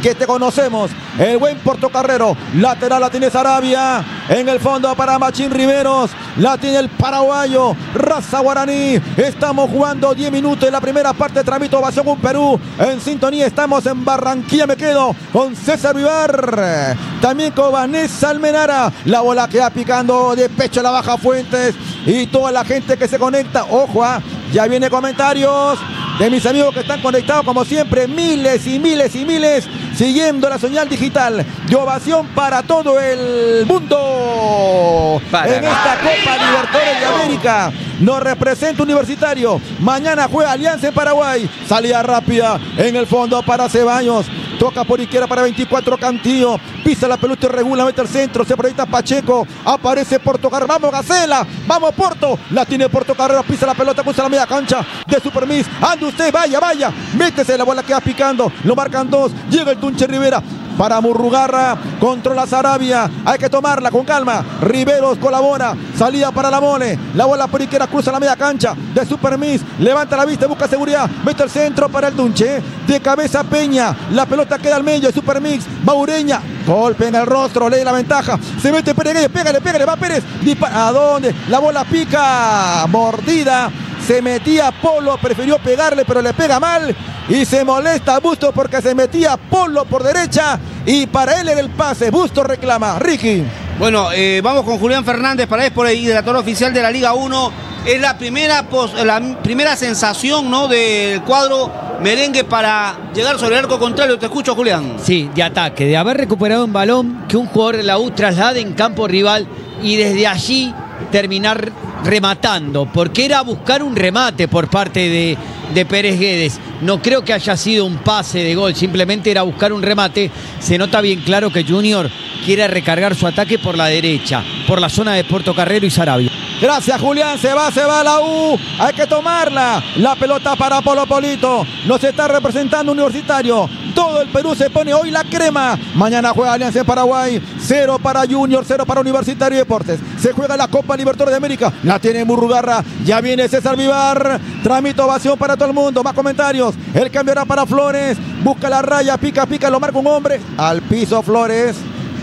que te conocemos. El buen Portocarrero, lateral la tiene Sarabia, en el fondo para Machín Riveros, la tiene el paraguayo, Raza Guaraní. Estamos jugando 10 minutos en la primera parte, tramito ovación un Perú, en sintonía estamos en Barranquilla, me quedo con César Vivar, también con Vanessa Almenara, la bola queda picando de pecho a la baja Fuentes y toda la gente que se conecta, ojo, ya viene comentarios de mis amigos que están conectados como siempre, miles y miles y miles, siguiendo la señal digital de ovación para todo el mundo. En esta Copa Libertadores de América nos representa Universitario, mañana juega Alianza en Paraguay, salida rápida en el fondo para Ceballos, toca por izquierda para 24 Cantillo, pisa la pelota irregular, mete al centro, se proyecta Pacheco, aparece Portocarrero, vamos Gacela, vamos Porto, la tiene Portocarrero, pisa la pelota, cruza la media cancha de Supermis, anda usted, vaya, vaya, métese, la bola queda picando, lo marcan dos, llega el Tunche Rivera, para Murrugarra, controla Sarabia, hay que tomarla con calma, Riveros colabora, salida para la Mole, la bola por izquierda cruza la media cancha de Supermis, levanta la vista, busca seguridad, mete el centro para el Dunche, de cabeza Peña, la pelota queda al medio de Supermix, va Ureña, golpe en el rostro, lee la ventaja, se mete Pérez, pégale, va Pérez, dispara, ¿a dónde? La bola pica, mordida, se metía Polo, prefirió pegarle pero le pega mal y se molesta Bustos porque se metía Polo por derecha y para él era el pase. Bustos reclama, Ricky. Bueno, vamos con Julián Fernández Paredes por el director oficial de la Liga 1. Es la primera sensación, ¿no?, del cuadro merengue para llegar sobre el arco contrario. Te escucho, Julián. Sí, de ataque, de haber recuperado un balón que un jugador de la U traslade en campo rival y desde allí terminar rematando, porque era buscar un remate por parte de Pérez Guedes. No creo que haya sido un pase de gol, simplemente era buscar un remate. Se nota bien claro que Junior quiere recargar su ataque por la derecha, por la zona de Portocarrero y Sarabia. Gracias, Julián, se va la U, hay que tomarla, la pelota para Polo Polito, nos está representando Universitario, todo el Perú se pone hoy la crema, mañana juega Alianza en Paraguay, 0 para Junior, 0 para Universitario Deportes, se juega la Copa Libertadores de América, la tiene Murrugarra, ya viene César Vivar, trámite ovación para todo el mundo, más comentarios, el cambio era para Flores, busca la raya, pica, lo marca un hombre, al piso Flores,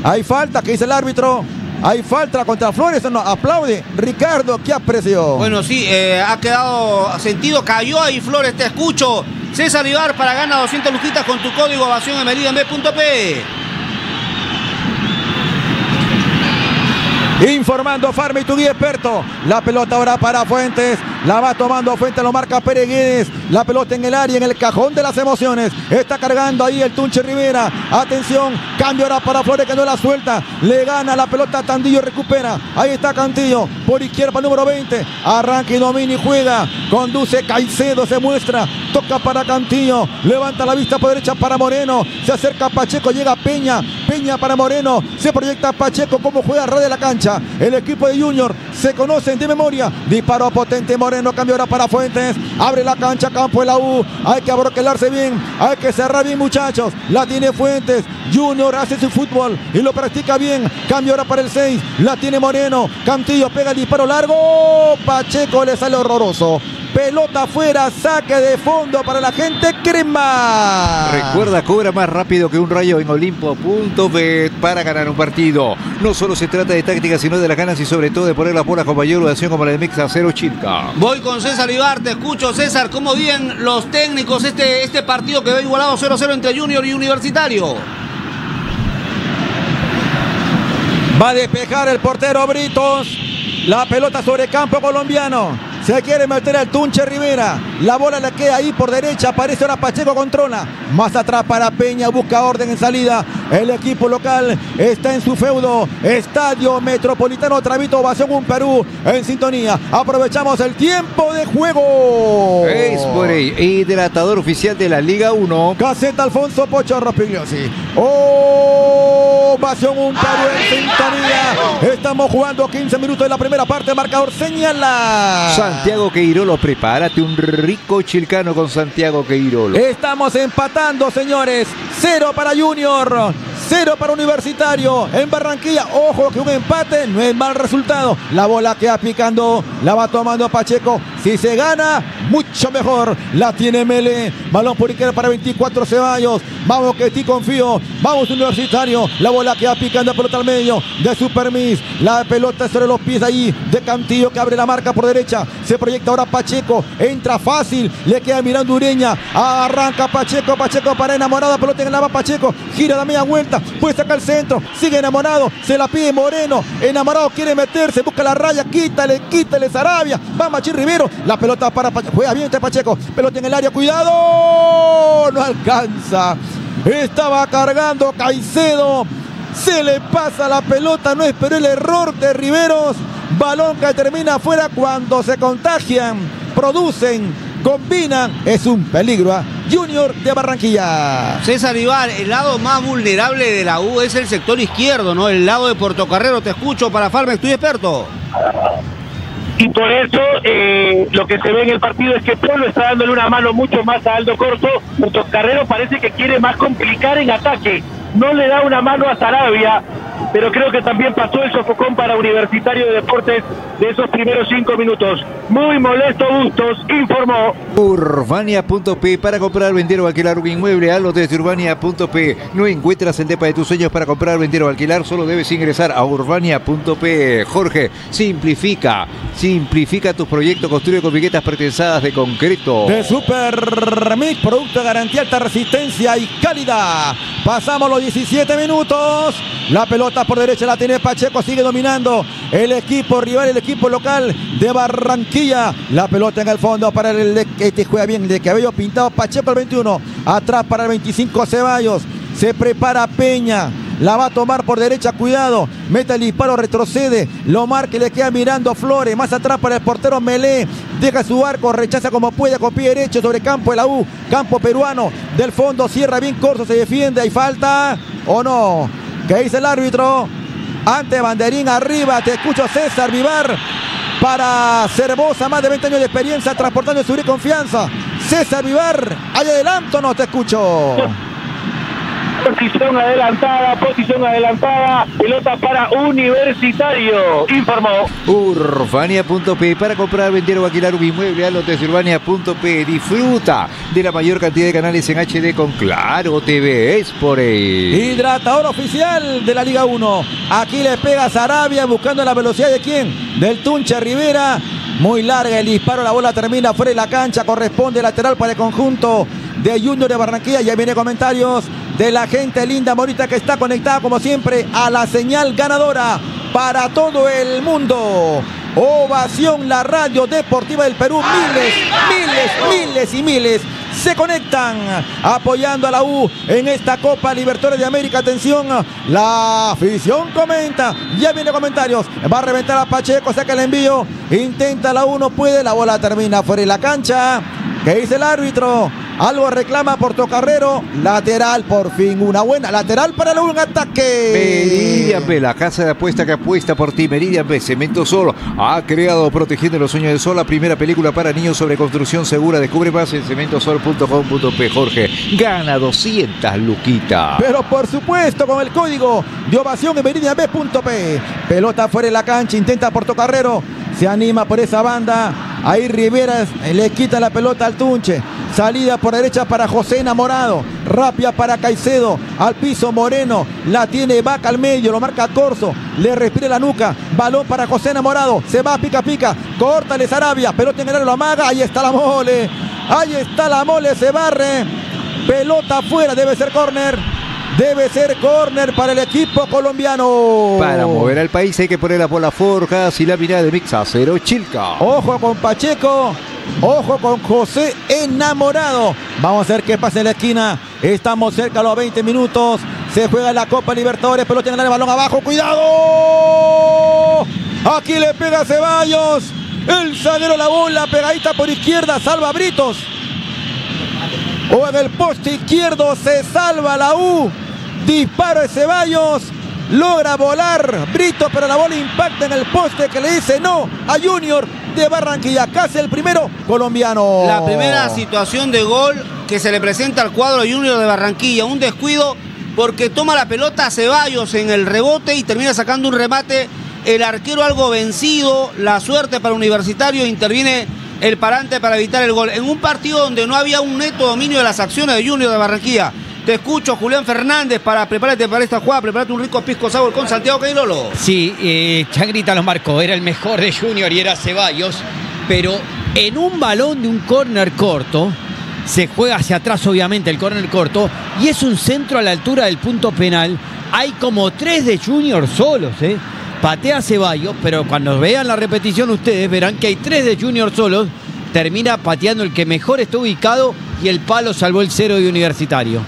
hay falta, ¿qué dice el árbitro? Hay falta contra Flores, no, aplaude Ricardo, qué aprecio. Bueno, sí, ha quedado sentido, cayó ahí Flores, te escucho. César Vivar para gana 200 lujitas con tu código ovación en meridianb.p. informando Farma Itudí Experto. La pelota ahora para Fuentes, la va tomando Fuentes, lo marca Pérez Guedes, la pelota en el área, en el cajón de las emociones, está cargando ahí el Tunche Rivera. Atención, cambio ahora para Flores, que no la suelta, le gana la pelota a Tandillo, recupera, ahí está Cantillo, por izquierda para el número 20, arranca y domina y juega, conduce Caicedo, se muestra, toca para Cantillo, levanta la vista por derecha para Moreno, se acerca Pacheco, llega Peña, Peña para Moreno, se proyecta Pacheco, como juega alrededor de la cancha, el equipo de Junior, se conocen de memoria, disparo potente Moreno, cambio ahora para Fuentes, abre la cancha, campo de la U, hay que abroquelarse bien, hay que cerrar bien muchachos, la tiene Fuentes, Junior hace su fútbol y lo practica bien, cambio ahora para el 6, la tiene Moreno, Cantillo pega el disparo largo, Pacheco le sale horroroso. Pelota afuera, saque de fondo para la gente crema. Recuerda, cobra más rápido que un rayo en Olimpo.bet para ganar un partido. No solo se trata de táctica, sino de las ganas y sobre todo de poner las bolas con mayor duración como la de Mexa 0 Chilca. Voy con César Ibar, te escucho César, ¿cómo vienen los técnicos este partido que va igualado 0-0 entre Junior y Universitario? Va a despejar el portero Britos, la pelota sobre campo colombiano. Se quiere meter al Tunche Rivera. La bola le queda ahí por derecha. Aparece ahora Pacheco, controla. Más atrás para Peña. Busca orden en salida. El equipo local está en su feudo. Estadio Metropolitano. Travito Ovación, un Perú en sintonía. Aprovechamos el tiempo de juego. Aysbury, hidratador oficial de la Liga 1. Caseta Alfonso Pochorro Pigliosi. Ovación, un Perú en sintonía. Estamos jugando 15 minutos de la primera parte. Marcador señala. Santiago Queirolo, prepárate un rico chilcano con Santiago Queirolo. Estamos empatando, señores. 0 para Junior, 0 para Universitario. En Barranquilla, ojo que un empate no es mal resultado. La bola queda picando, la va tomando Pacheco. Si se gana, mucho mejor. La tiene Mele. Balón por izquierda para 24 Ceballos. Vamos que ti confío. Vamos Universitario. La bola queda picando, pelota al medio de Supermis. La pelota sobre los pies ahí de Cantillo, que abre la marca por derecha. Se proyecta ahora Pacheco, entra fácil, le queda mirando Ureña, arranca Pacheco, Pacheco para Enamorado, pelota en el lava Pacheco, gira la media vuelta, puede sacar el centro, sigue Enamorado, se la pide Moreno, Enamorado quiere meterse, busca la raya, quítale Sarabia, va Machín Rivero, la pelota para Pacheco, juega bien este Pacheco, pelota en el área, cuidado, no alcanza, estaba cargando Caicedo, se le pasa la pelota, no esperó el error de Riveros. Balón que termina afuera. Cuando se contagian, producen, combinan, es un peligro. Junior de Barranquilla. César Ibar, el lado más vulnerable de la U es el sector izquierdo, ¿no? El lado de Portocarrero, te escucho para Farmex, estoy experto. Y por eso lo que se ve en el partido es que Polo está dándole una mano mucho más a Aldo Corto. Portocarrero parece que quiere más complicar en ataque. No le da una mano a Sarabia, pero creo que también pasó el sofocón para Universitario de Deportes de esos primeros 5 minutos. Muy molesto Bustos, informó. Urbania.p, para comprar, vender o alquilar un inmueble, hazlo desde Urbania.p. No encuentras el depa de tus sueños para comprar, vender o alquilar, solo debes ingresar a Urbania.p. Jorge, simplifica tus proyectos, construye con vigas pretensadas de concreto. De Supermix, producto de garantía, alta resistencia y calidad. Pasamos los 17 minutos, la pelota por derecha la tiene Pacheco, sigue dominando el equipo rival, el equipo local de Barranquilla, la pelota en el fondo para el este juega bien, de cabello pintado Pacheco al 21, atrás para el 25 Ceballos, se prepara Peña, la va a tomar por derecha, cuidado, mete el disparo, retrocede, lo marca y le queda mirando Flores, más atrás para el portero Melé, deja su arco, rechaza como puede con pie derecho sobre campo de la U, campo peruano, del fondo cierra bien Corso, se defiende, hay falta o no, ¿qué dice el árbitro? Ante Banderín arriba, te escucho César Vivar, para Cervosa, más de 20 años de experiencia, transportando seguridad y confianza, César Vivar, hay adelanto, no te escucho. Posición adelantada, pelota para Universitario, informó. Urbania.p, para comprar, vender o alquilar un inmueble, hazlo desde Urbania.p. Disfruta de la mayor cantidad de canales en HD con Claro TV, es por ahí. Hidratador oficial de la Liga 1, aquí le pega Sarabia buscando la velocidad de quién, del Tunche Rivera, muy larga el disparo, la bola termina fuera de la cancha, corresponde lateral para el conjunto de Junior de Barranquilla. Ya viene comentarios de la gente linda, Morita, que está conectada como siempre a la señal ganadora para todo el mundo. Ovación, la radio deportiva del Perú. Miles, miles, miles y miles se conectan apoyando a la U en esta Copa Libertadores de América. Atención, la afición comenta, ya viene comentarios, va a reventar a Pacheco, saca el envío, intenta la U, no puede, la bola termina fuera de la cancha. ¿Qué dice el árbitro? Algo reclama Portocarrero. Lateral, por fin, una buena lateral para un ataque. Meridian B, la casa de apuesta que apuesta por ti. Meridian B, Cemento Sol ha creado Protegiendo los Sueños del Sol, la primera película para niños sobre construcción segura. Descubre más en cementosol.com.p. Jorge, gana 200 luquitas. Pero por supuesto, con el código de ovación en meridianb.p. Pelota fuera de la cancha, intenta Portocarrero, se anima por esa banda. Ahí Rivera le quita la pelota al Tunche. Salida por derecha para José Enamorado. Rápida para Caicedo. Al piso Moreno. La tiene Vaca al medio. Lo marca Corzo. Le respira la nuca. Balón para José Enamorado. Se va, pica, pica. Córtale Sarabia. Pelota en el área, lo amaga. Ahí está la mole. Ahí está la mole. Se barre. Pelota afuera. Debe ser córner. Debe ser córner para el equipo colombiano. Para mover al país hay que poner la bola forjas y la mirada de Mixa Cero Chilca. Ojo con Pacheco, ojo con José Enamorado. Vamos a ver qué pasa en la esquina. Estamos cerca de los 20 minutos. Se juega la Copa Libertadores. Pelota en el balón abajo. ¡Cuidado! Aquí le pega Ceballos. El zaguero la bola pegadita por izquierda. Salva Britos. O en el poste izquierdo se salva la U. Disparo de Ceballos, logra volar Brito, pero la bola impacta en el poste que le dice no a Junior de Barranquilla. Casi el primero colombiano. La primera situación de gol que se le presenta al cuadro Junior de Barranquilla. Un descuido porque toma la pelota a Ceballos en el rebote y termina sacando un remate. El arquero algo vencido, la suerte para Universitario, interviene el parante para evitar el gol. En un partido donde no había un neto dominio de las acciones de Junior de Barranquilla. Te escucho, Julián Fernández, para prepararte para esta jugada, prepararte un rico pisco sour con Santiago Cailolo. Sí, Changrita los marcó, era el mejor de Junior y era Ceballos, pero en un balón de un córner corto, se juega hacia atrás obviamente el córner corto, y es un centro a la altura del punto penal, hay como tres de Junior solos, Patea Ceballos, pero cuando vean la repetición ustedes verán que hay tres de Junior solos. Termina pateando el que mejor está ubicado y el palo salvó el cero de Universitario.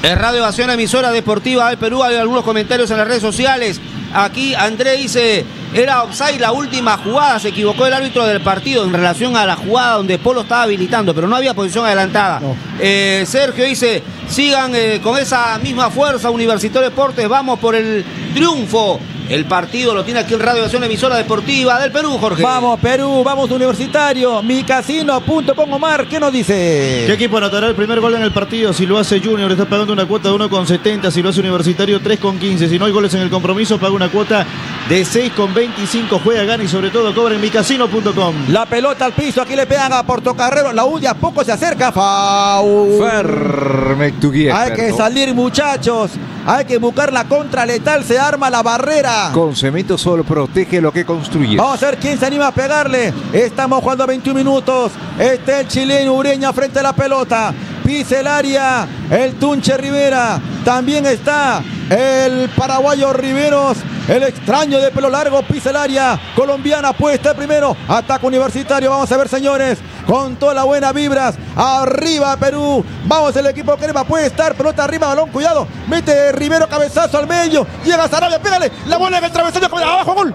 Es Radio Ovación, emisora deportiva del Perú. Hay algunos comentarios en las redes sociales. Aquí Andrés dice, era offside la última jugada, se equivocó el árbitro del partido en relación a la jugada donde Polo estaba habilitando, pero no había posición adelantada. No. Sergio dice, sigan con esa misma fuerza, Universitario Deportes, vamos por el triunfo. El partido lo tiene aquí en Radio Ovación, emisora deportiva del Perú, Jorge. Vamos Perú, vamos Universitario, micasino.com. Omar, ¿qué nos dice? ¿Qué equipo anotará el primer gol en el partido? Si lo hace Junior, está pagando una cuota de 1,70. Si lo hace Universitario, 3,15. Si no hay goles en el compromiso, paga una cuota de 6,25. Juega, gana y sobre todo cobra en micasino.com. La pelota al piso, aquí le pegan a Portocarrero. La U de a poco se acerca. Faul. Ferme tu guía. Hay que salir, muchachos. Hay que buscar la contra letal, se arma la barrera. Con Cemento Sol protege lo que construye. Vamos a ver quién se anima a pegarle. Estamos jugando a 21 minutos. Está el chileno Ureña frente a la pelota. Pisa el área, el Tunche Rivera. También está el paraguayo Riveros. El extraño de pelo largo pisa el área colombiana, puesta primero. Ataque Universitario, vamos a ver señores. Con todas las buenas vibras. Arriba Perú, vamos el equipo crema. Puede estar, pelota arriba, balón, cuidado. Mete Rivero, cabezazo al medio. Llega Sarabia, pégale, la bola en el travesaño. Abajo, gol.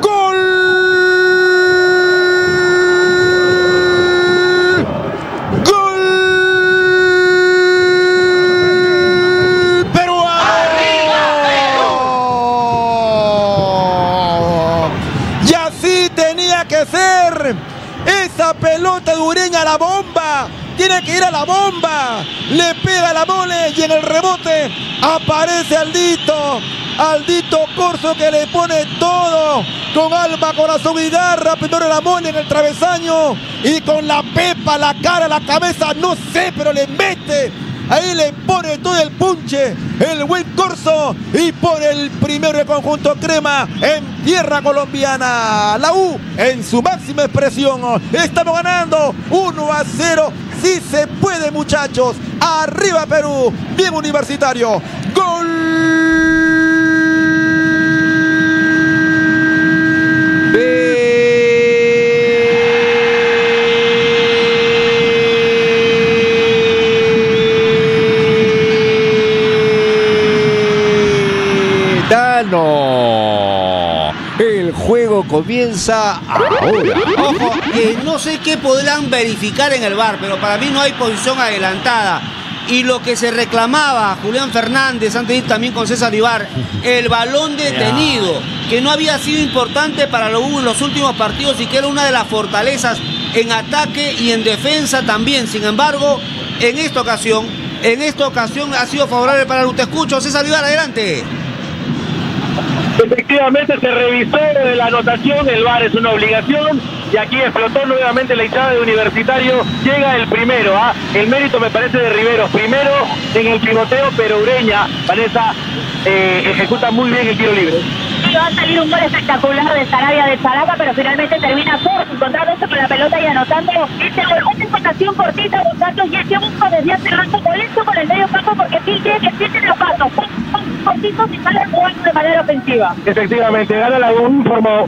¡Gol! Esa pelota de Ureña, la bomba, tiene que ir a la bomba, le pega la mole y en el rebote aparece Aldito Corzo, que le pone todo con alma, corazón y garra. Primero la mole en el travesaño y con la pepa, la cara, la cabeza, no sé, pero le mete. Ahí le pone todo el punche el buen Corzo y por el primero de conjunto crema en tierra colombiana. La U en su máxima expresión. Estamos ganando 1-0. Sí se puede, muchachos. Arriba Perú. Bien Universitario. Gol. Metropolitano. El juego comienza ahora. Ojo, que no sé qué podrán verificar en el VAR, pero para mí no hay posición adelantada. Y lo que se reclamaba Julián Fernández, antes de ir también con César Ibar, el balón detenido, que no había sido importante para lo Hugo en los últimos partidos y que era una de las fortalezas en ataque y en defensa también. Sin embargo, en esta ocasión ha sido favorable para el Te Escucho. César Ibar, adelante. Efectivamente se revisó la anotación, el VAR es una obligación y aquí explotó nuevamente la hinchada de Universitario, llega el primero, el mérito me parece de Riveros, primero en el pivoteo, pero Ureña, Vanessa, ejecuta muy bien el tiro libre. Sí, va a salir un gol espectacular de Sarabia de Zalaca, pero finalmente termina por encontrándose con la pelota y anotando este gol, una explotación cortita de Santos y este busco desde hace rato molesto con el medio campo porque Phil cree que sienten los pasos. Cortitos y salen jugando de manera ofensiva. Efectivamente, gana la Informó.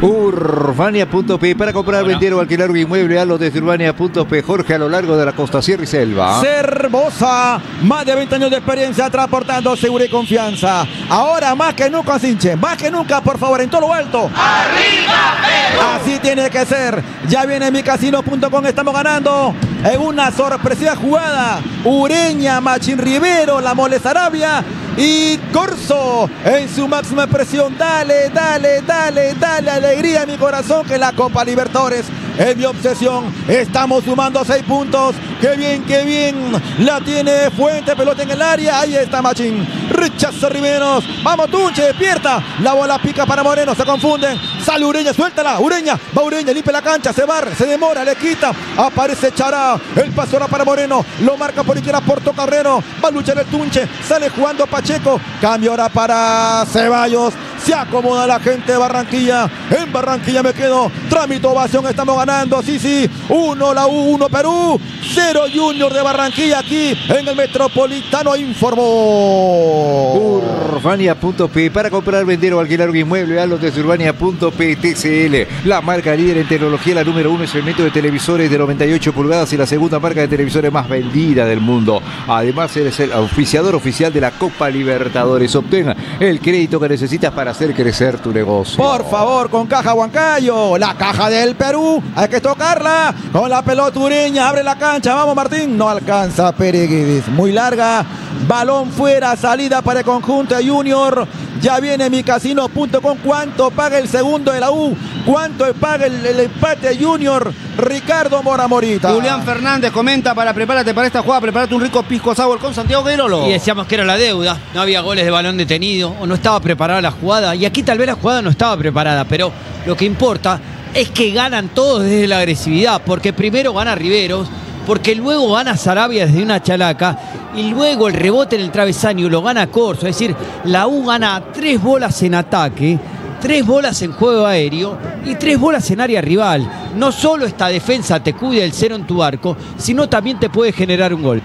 Urbania.p para comprar, vender o alquilar un inmueble a los desde Urbania.p, Jorge, a lo largo de la costa, sierra y selva. Cervosa, más de 20 años de experiencia transportando seguridad y confianza. Ahora más que nunca, Sinche, más que nunca, por favor, en todo lo alto. ¡Arriba, Perú! Así tiene que ser. Ya viene micasino.com, estamos ganando en una sorpresiva jugada. Ureña, Machín Rivero, la mole Sarabia y Corzo en su máxima expresión. Dale, dale, dale, dale, alegría en mi corazón que la Copa Libertadores es mi obsesión. Estamos sumando 6 puntos. ¡Qué bien, qué bien! La tiene Fuente, pelota en el área. Ahí está Machín. Rechazo Riveros. Vamos Tunche, despierta. La bola pica para Moreno, se confunden. Sale Ureña, suéltala. Ureña, va Ureña, limpia la cancha, se barre, se demora, le quita. Aparece Chará. El paso ahora para Moreno. Lo marca por izquierda Portocarrero. Va a luchar el Tunche. Sale jugando Pacheco. Cambio ahora para Ceballos. Se acomoda la gente de Barranquilla. En Barranquilla me quedo. Trámite ovación, estamos ganando. Sí, sí. 1 la U, 1 Perú. 0 Junior de Barranquilla aquí en el Metropolitano, informó. Urbania.p para comprar, vender o alquilar un inmueble a los de Urbania.p. TCL, la marca líder en tecnología, la número 1 en segmento de televisores de 98 pulgadas y la segunda marca de televisores más vendida del mundo. Además, eres el auspiciador oficial de la Copa Libertadores. Obtenga el crédito que necesitas para hacer crecer tu negocio. Por favor, con Caja Huancayo, la caja del Perú, hay que tocarla. Con la pelota Ureña, abre la cancha, vamos Martín, no alcanza Pereguides, muy larga, balón fuera, salida para el conjunto de Junior. Ya viene micasino.com, cuánto paga el segundo de la U, cuánto paga el empate Junior. Ricardo Mora Morita. Julián Fernández comenta para prepárate para esta jugada, prepárate un rico pisco sour con Santiago Guerolo. Y decíamos que era la deuda, no había goles de balón detenido o no estaba preparada la jugada, y aquí tal vez la jugada no estaba preparada, pero lo que importa es que ganan todos desde la agresividad, porque primero gana Riveros, porque luego gana Sarabia desde una chalaca y luego el rebote en el travesaño lo gana Corzo. Es decir, la U gana 3 bolas en ataque, 3 bolas en juego aéreo y 3 bolas en área rival. No solo esta defensa te cuida el cero en tu arco, sino también te puede generar un gol.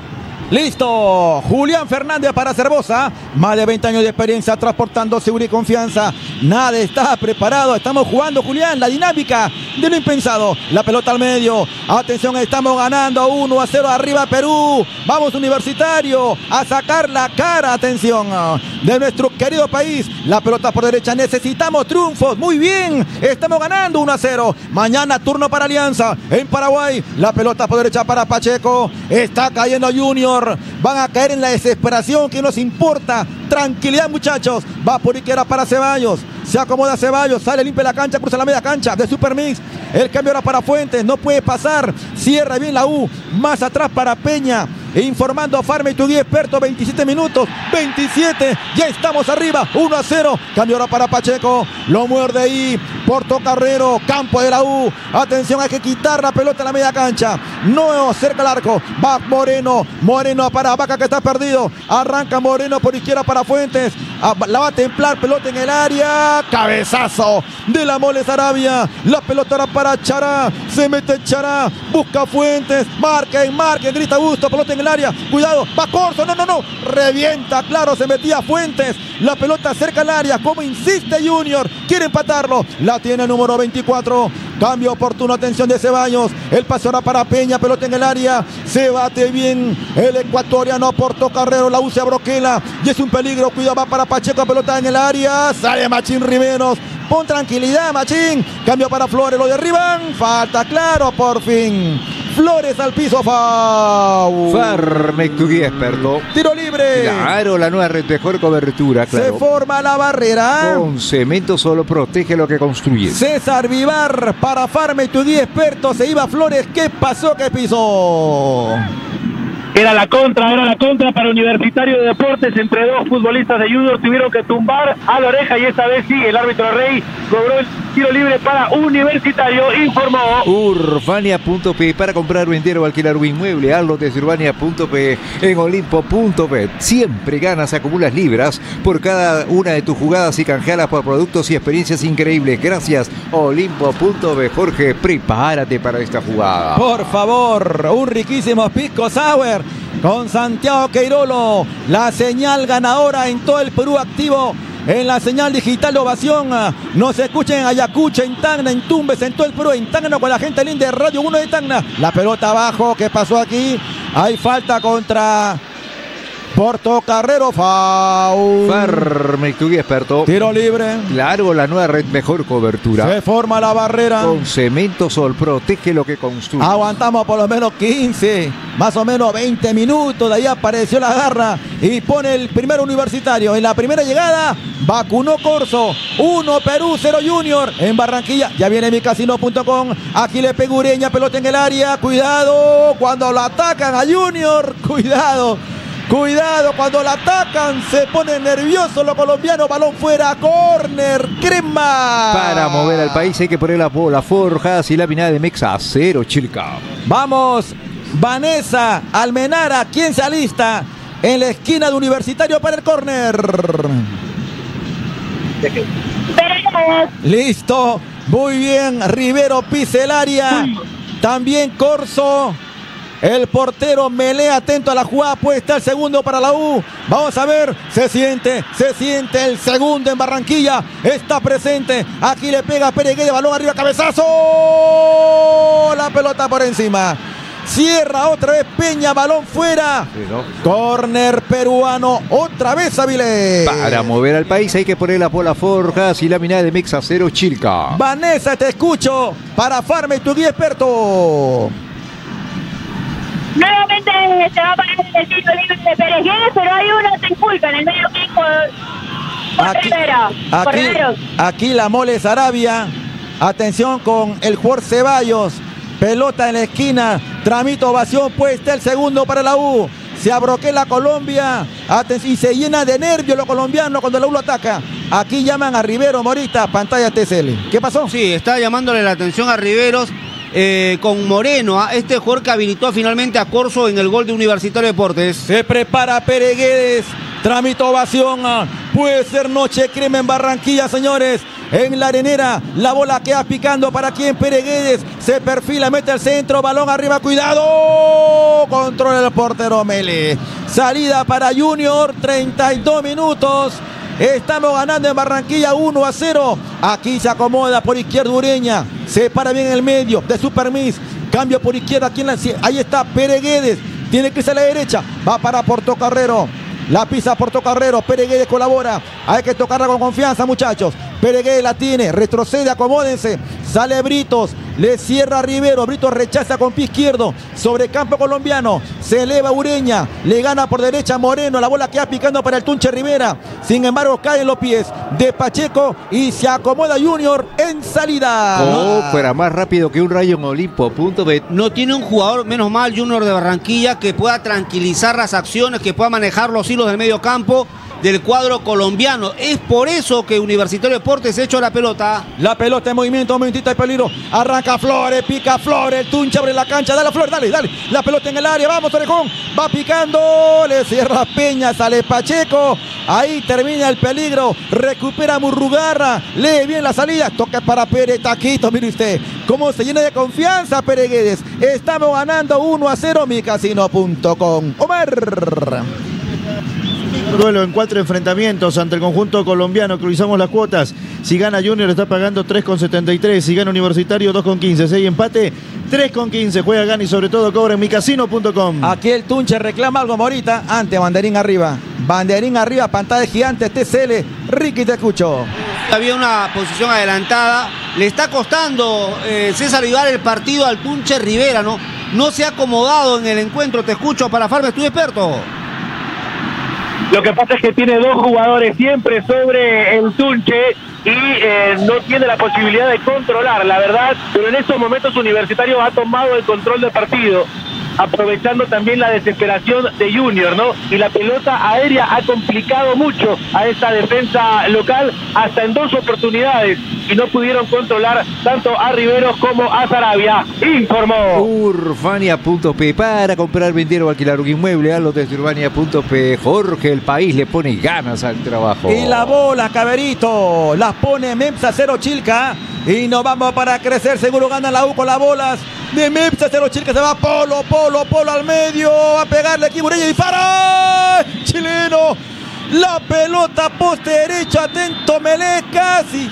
Listo, Julián Fernández para Cervosa, más de 20 años de experiencia transportando seguridad y confianza. Nada está preparado, estamos jugando Julián, la dinámica de lo impensado. La pelota al medio, atención, estamos ganando 1-0 arriba Perú. Vamos Universitario a sacar la cara, atención, de nuestro querido país. La pelota por derecha, necesitamos triunfos, muy bien, estamos ganando 1-0. Mañana turno para Alianza en Paraguay, la pelota por derecha para Pacheco, está cayendo Junior. Van a caer en la desesperación, que nos importa. Tranquilidad, muchachos. Va por izquierda para Ceballos. Se acomoda Ceballos, sale, limpia la cancha, cruza la media cancha de Supermix. El cambio ahora para Fuentes, no puede pasar. Cierra bien la U. Más atrás para Peña. Informando a Farme y tu guía experto, 27 minutos, 27, ya estamos arriba, 1-0, cambio ahora para Pacheco, lo muerde ahí Portocarrero, campo de la U, atención, hay que quitar la pelota en la media cancha, no cerca el arco, va Moreno, Moreno para Vaca que está perdido, arranca Moreno por izquierda para Fuentes, la va a templar, pelota en el área, cabezazo de la mole Sarabia, la pelota ahora para Chará, se mete Chará, busca Fuentes, marquen, marquen, grita Augusto, pelota en el área, cuidado, va Corzo, no, revienta, claro, se metía Fuentes, la pelota cerca al área, como insiste Junior, quiere empatarlo, la La tiene el número 24. Cambio oportuno, atención de Ceballos. El pase ahora para Peña, pelota en el área. Se bate bien el ecuatoriano Porto Carrero. La usa Broquela y es un peligro. Cuidado, va para Pacheco, pelota en el área. Sale Machín Riveros. Pon tranquilidad, Machín. Cambio para Flores, lo derriban. Falta, claro, por fin. Flores al piso, foul. Farmec Tugui, experto. Tiro libre. Claro, la nueva mejor cobertura, claro. Se forma la barrera. Con cemento solo protege lo que construye. César Vivar para Farmec Tugui, experto. Se iba Flores. ¿Qué pasó? ¿Qué pisó? Era la contra para Universitario de Deportes. Entre dos futbolistas de Junior tuvieron que tumbar a la oreja y esta vez sí, el árbitro Rey cobró el tiro libre para Universitario, informó. Urbania.pe, para comprar, vender o alquilar un inmueble, hazlo desde Urbania.pe. En Olimpo.bet siempre ganas, acumulas libras por cada una de tus jugadas y canjealas por productos y experiencias increíbles. Gracias, Olimpo.bet. Jorge, prepárate para esta jugada. Por favor, un riquísimo pisco sour con Santiago Queirolo, la señal ganadora en todo el Perú activo. En la señal digital de Ovación, nos escuchen en Ayacucho, en Tacna, en Tumbes, en todo el Perú, en Tacna con la gente linda de Radio 1 de Tacna. La pelota abajo, ¿qué pasó aquí? Hay falta contra Porto Carrero, foul. Farmec Tugui, experto. Tiro libre. Claro, la nueva red, mejor cobertura. Se forma la barrera. Con cemento sol, protege lo que construye. Aguantamos por lo menos 15, más o menos 20 minutos. De ahí apareció la garra y pone el primer Universitario. En la primera llegada, vacunó Corzo. 1 Perú, 0 Junior. En Barranquilla, ya viene micasino.com. Aquí le pega Ureña, pelota en el área. Cuidado cuando lo atacan a Junior. Cuidado. Cuidado, cuando la atacan se ponen nerviosos los colombianos. Balón fuera, córner, crema. Para mover al país hay que poner la bola forjadas y laminada de Mexa. 0 Chilca. Vamos, Vanessa Almenara, quien se alista en la esquina de Universitario para el córner. Listo, muy bien, Rivero pisa el área. También Corzo. El portero Melea atento a la jugada, puede estar el segundo para la U. Vamos a ver, se siente el segundo en Barranquilla. Está presente, aquí le pega Pérez Guedes, balón arriba, cabezazo. La pelota por encima. Cierra otra vez Peña, balón fuera. Sí, no. Córner peruano, otra vez Avilés. Para mover al país hay que poner la bola forjas y laminada de Mexa. 0 Chilca. Vanessa, te escucho para Farmec Tugui, experto. Nuevamente se va a parar el tiro libre de Pérez Guedes, pero hay uno se inculca en el medio campo. Aquí la mole Sarabia. Atención con el jugador Ceballos. Pelota en la esquina. Tramito Ovación, puesta el segundo para la U. Se abroquea la Colombia. Y se llena de nervios los colombianos cuando la U lo ataca. Aquí llaman a Rivero, Morita, pantalla TCL. ¿Qué pasó? Sí, está llamándole la atención a Riveros. Con Moreno, este jugador que habilitó finalmente a Corzo en el gol de Universitario Deportes. Se prepara Pérez Guedes, trámite Ovación, puede ser noche crema en Barranquilla, señores. En la arenera, la bola queda picando para quien Pérez Guedes se perfila, mete al centro, balón arriba, cuidado, controla el portero Mele. Salida para Junior, 32 minutos. Estamos ganando en Barranquilla 1-0. Aquí se acomoda por izquierda Ureña. Se para bien en el medio de Supermis. Cambio por izquierda. Aquí en la, ahí está Pérez Guedes. Tiene que irse a la derecha. Va para Porto Carrero. La pisa Porto Carrero. Pérez Guedes colabora. Hay que tocarla con confianza, muchachos. Pérez Guedes la tiene. Retrocede, acomódense. Sale Britos. Le cierra a Rivero. Britos rechaza con pie izquierdo. Sobre campo colombiano. Se eleva Ureña. Le gana por derecha Moreno. La bola queda picando para el Tunche Rivera. Sin embargo, caen los pies de Pacheco. Y se acomoda Junior en salida. Oh, fuera más rápido que un rayo en Olimpo.bet. No tiene un jugador, menos mal, Junior de Barranquilla, que pueda tranquilizar las acciones, que pueda manejar los hilos del medio campo del cuadro colombiano. Es por eso que Universitario Deportes ha hecho la pelota. La pelota en movimiento, un momentito de peligro. Arranca Flores, pica Flores, Tuncha abre la cancha, dale a Flores, dale. La pelota en el área, vamos Orejón, va picando, le cierra Peña, sale Pacheco. Ahí termina el peligro, recupera Murrugarra, lee bien la salida, toca para Pérez, taquito, mire usted. Cómo se llena de confianza Pérez Guedes. Estamos ganando 1-0, micasino.com. Omar. duelo en 4 enfrentamientos ante el conjunto colombiano. Cruzamos las cuotas. Si gana Junior está pagando 3,73. Si gana Universitario 2,15. Si hay empate 3,15. Juega, gana y sobre todo cobra en micasino.com. Aquí el Tunche reclama algo Morita ante Banderín arriba. Banderín arriba, pantalla gigante, TCL, Ricky, te escucho. Había una posición adelantada. Le está costando César Vivar el partido al Tunche Rivera, ¿no? No se ha acomodado en el encuentro, te escucho para Farma, estoy experto. Lo que pasa es que tiene 2 jugadores siempre sobre el Tunche y no tiene la posibilidad de controlar, la verdad, pero en estos momentos Universitario ha tomado el control del partido, aprovechando también la desesperación de Junior, ¿no? Y la pelota aérea ha complicado mucho a esta defensa local, hasta en 2 oportunidades, y no pudieron controlar tanto a Riveros como a Sarabia, informó. Urbania.p, para comprar, vender o alquilar un inmueble, a los de Urbania.p, Jorge, el país le pone ganas al trabajo. Y la bola, Caberito, las pone Mepsa 0 Chilca, y nos vamos para crecer, seguro gana la U con las bolas de Mepsa 0 Chilca, se va Polo al medio, va a pegarle aquí Burella y dispara, chileno, la pelota poste derecho, atento Melé, casi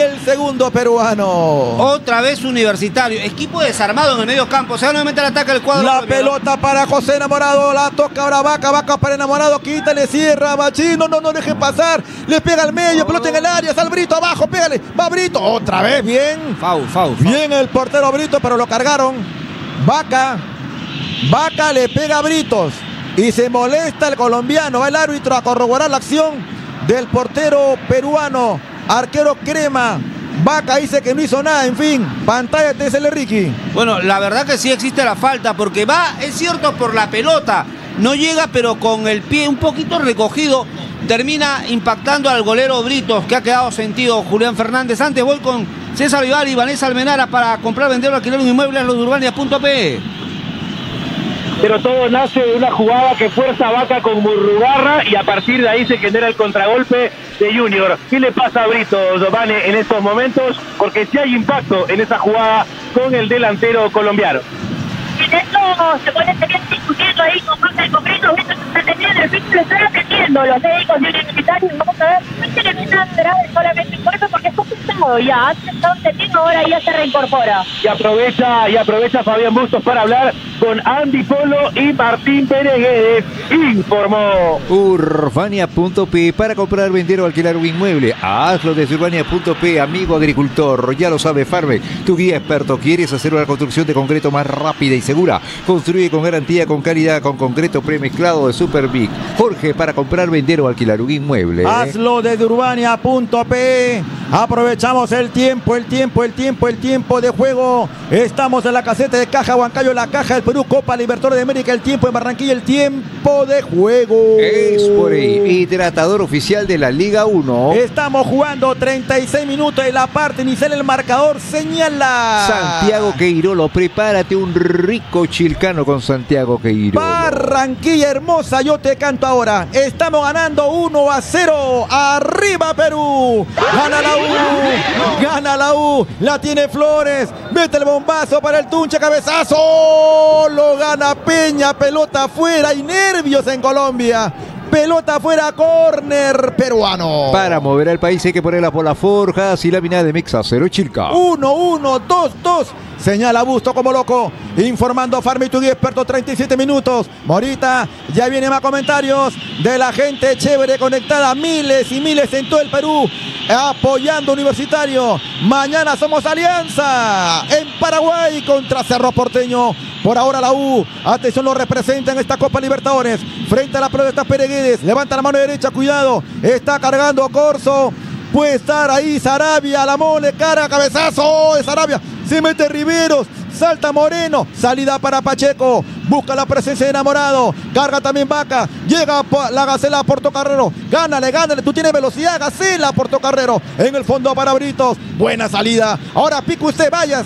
el segundo peruano. Otra vez Universitario, equipo desarmado en el medio campo, se va nuevamente al ataque del cuadro. La pelota para José Enamorado, la toca ahora Vaca para Enamorado, quítale, cierra, Machino, no deje pasar, le pega al medio, pelota en el área, sal Brito abajo, pégale, va Brito, otra vez, bien. Foul. Bien el portero Brito, pero lo cargaron. Vaca le pega a Britos y se molesta el colombiano, va el árbitro a corroborar la acción del portero peruano, arquero Crema. Vaca dice que no hizo nada, en fin, pantalla TCL Ricky. Bueno, la verdad que sí existe la falta porque va, es cierto, por la pelota, no llega pero con el pie un poquito recogido, termina impactando al golero Britos que ha quedado sentido Julián Fernández. Antes voy con César Vivar y Vanessa Almenara para comprar, vender o alquilar un inmueble en losurbania.pe. Pero todo nace de una jugada que fuerza a Vaca con Murrugarra y a partir de ahí se genera el contragolpe de Junior. ¿Qué le pasa a Brito, Giovanni, en estos momentos? Porque sí hay impacto en esa jugada con el delantero colombiano. En esto se puede seguir discutiendo ahí con Brito, Brito está atendiendo, el Brito lo están atendiendo, los médicos de Universitario, vamos a ver, no se le viene grave solamente por eso, porque es complicado ya, antes estaba atendiendo, ahora ya se reincorpora. Y aprovecha Fabián Bustos para hablar con Andy Polo y Martín Pérez, informó. Urbania.p, para comprar, vender o alquilar un inmueble, hazlo desde Urbania.p, amigo agricultor, ya lo sabe Farme, tu guía experto. ¿Quieres hacer una construcción de concreto más rápida y segura? Construye con garantía, con calidad, con concreto premezclado de Supervic. Jorge, para comprar, vender o alquilar un inmueble. Hazlo desde Urbania.p. Aprovechamos el tiempo de juego. Estamos en la caseta de Caja Huancayo, la Caja del Perú, Copa Libertadores de América, el tiempo en Barranquilla, el tiempo de juego. Es por ahí, hidratador oficial de la Liga 1. Estamos jugando 36 minutos en la parte inicial, el marcador señala Santiago Queirolo, prepárate un rico chilcano con Santiago Queirolo. Barranquilla hermosa, yo te canto ahora. Estamos ganando 1-0. Arriba Perú. Gana la U. La tiene Flores. Mete el bombazo para el Tunche, cabezazo. Lo gana Peña, pelota afuera y nervios en Colombia. Pelota fuera, córner peruano. Para mover al país hay que ponerla por las forjas y la mina de Mepsa 0 Chilca. 1-1, 2-2. Señala Busto como loco. Informando Farme, tu guía experto, 37 minutos. Morita, ya viene más comentarios de la gente chévere conectada. Miles y miles en todo el Perú apoyando Universitario. Mañana somos Alianza en Paraguay contra Cerro Porteño. Por ahora la U, atención, lo representa en esta Copa Libertadores. Frente a la pelota Pereguedes, levanta la mano derecha, cuidado, está cargando Corzo, puede estar ahí Sarabia, la mole, cara, cabezazo de Sarabia, se mete Riveros, salta Moreno, salida para Pacheco, busca la presencia de Enamorado, carga también Vaca, llega la Gacela a Portocarrero, gánale, tú tienes velocidad, Gacela, Portocarrero, en el fondo para Britos, buena salida, ahora pica usted, vaya,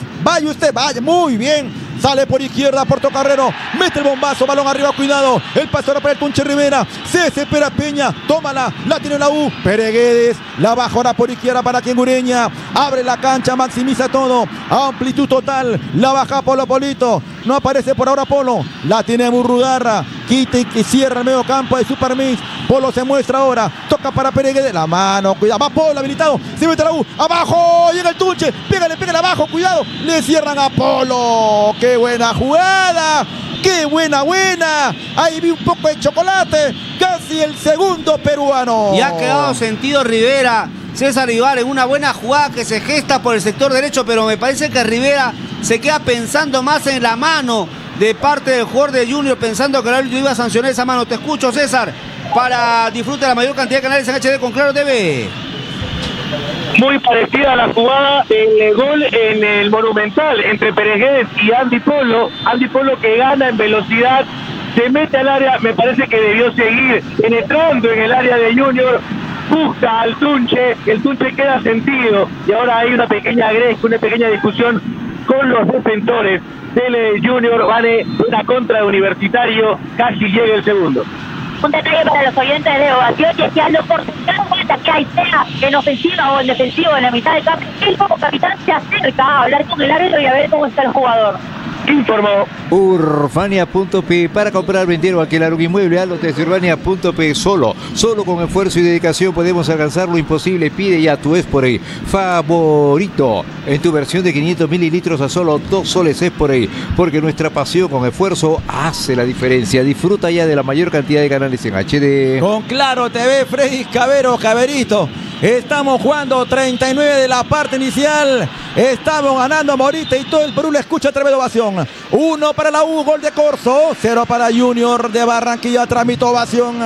muy bien. Sale por izquierda Portocarrero, mete el bombazo, balón arriba, cuidado, el paso ahora para el Tunche Rivera, se desespera Peña, tómala, la tiene la U, Pereguedes, la baja ahora por izquierda para Quengureña, abre la cancha, maximiza todo, amplitud total, la baja Polo Polito, No aparece por ahora Polo. La tiene Murrugarra. Quita y cierra el medio campo de Supermix. Polo se muestra ahora. Toca para Pérez de la mano. Cuidado. Va Polo habilitado. Se mete la U. Abajo. Llega el Tunche. Pégale, pégale abajo. Cuidado. Le cierran a Polo. ¡Qué buena jugada! ¡Qué buena, buena! Ahí vi un poco de chocolate. Casi el segundo peruano. Y ha quedado sentido Rivera. César Ibar en una buena jugada que se gesta por el sector derecho, pero me parece que Rivera se queda pensando más en la mano de parte del jugador de Junior, pensando que el árbitro iba a sancionar esa mano. Te escucho, César, para disfrutar la mayor cantidad de canales en HD con Claro TV. Muy parecida a la jugada del gol en el Monumental entre Peregués y Andy Polo. Andy Polo que gana en velocidad, se mete al área, me parece que debió seguir penetrando en el área de Junior. Busca al Tunche, el Tunche queda sentido y ahora hay una pequeña gresca, una pequeña discusión con los defensores del Junior. Vale, una contra de Universitario, casi llega el segundo. Un detalle para los oyentes de Ovación, que a los porcentajes que hay sea en ofensiva o en defensiva, en la mitad del campo, él como capitán se acerca a hablar con el árbitro y a ver cómo está el jugador. Informó Urbania.p. Para comprar, vender o alquilar un inmueble, a los de Urbania.p. Solo con esfuerzo y dedicación podemos alcanzar lo imposible. Pide ya tu Esporey favorito en tu versión de 500 mililitros a solo 2 soles Esporey, porque nuestra pasión con esfuerzo hace la diferencia. Disfruta ya de la mayor cantidad de canales en HD con Claro TV. Freddy Cabero, Caberito. Estamos jugando 39 de la parte inicial. Estamos ganando Morita y todo el Perú le escucha a través de Ovación. 1 para la U, gol de Corzo. 0 para Junior de Barranquilla, tramito Ovación.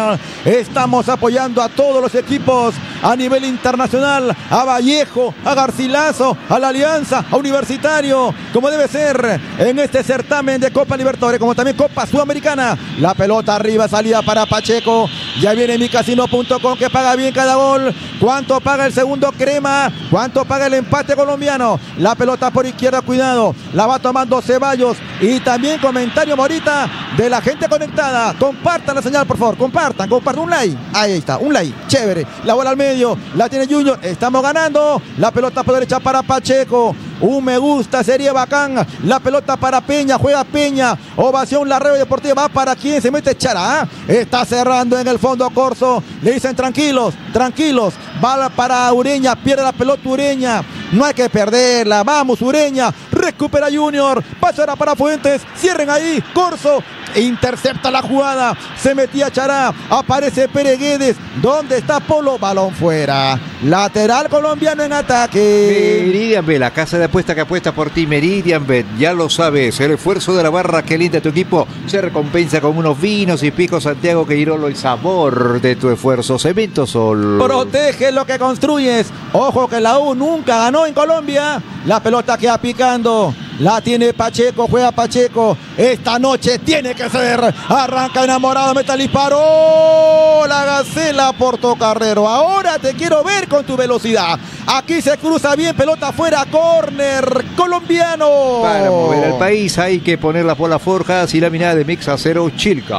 Estamos apoyando a todos los equipos a nivel internacional. A Vallejo, a Garcilaso, a la Alianza, a Universitario. Como debe ser en este certamen de Copa Libertadores, como también Copa Sudamericana. La pelota arriba, salida para Pacheco. Ya viene micasino.com que paga bien cada gol. ¿Cuánto paga el segundo Crema? ¿Cuánto paga el empate colombiano? La pelota por izquierda, cuidado, la va tomando Ceballos. Y también comentario Morita de la gente conectada. Compartan la señal, por favor, compartan, un like. Ahí está, un like, chévere. La bola al medio, la tiene Junior, estamos ganando. La pelota por derecha para Pacheco. Un me gusta, sería bacán. La pelota para Peña, juega Peña. Ovación, la Red Deportiva va para quien se mete Chará. Está cerrando en el fondo Corzo. Le dicen tranquilos, tranquilos. Va para Ureña, pierde la pelota Ureña. No hay que perderla, vamos Ureña, recupera Junior, pasará para Fuentes, cierren ahí, Corzo, intercepta la jugada, se metía Chará, aparece Pérez Guedes, ¿dónde está Polo? Balón fuera, lateral colombiano en ataque. Meridian Bet, la casa de apuesta que apuesta por ti. Meridian Bet, ya lo sabes, el esfuerzo de la barra que linda tu equipo se recompensa con unos vinos y picos Santiago Queirolo, el sabor de tu esfuerzo. Cemento Sol, protege lo que construyes. Ojo que la U nunca ganó en Colombia. La pelota queda picando, la tiene Pacheco, juega Pacheco. Esta noche tiene que ser. Arranca Enamorado, mete el disparo. La Gacela Portocarrero. Ahora te quiero ver con tu velocidad. Aquí se cruza bien, pelota afuera, córner colombiano. Para mover al país hay que poner las bolas forjas y la mirada de Mix Acero Chilca.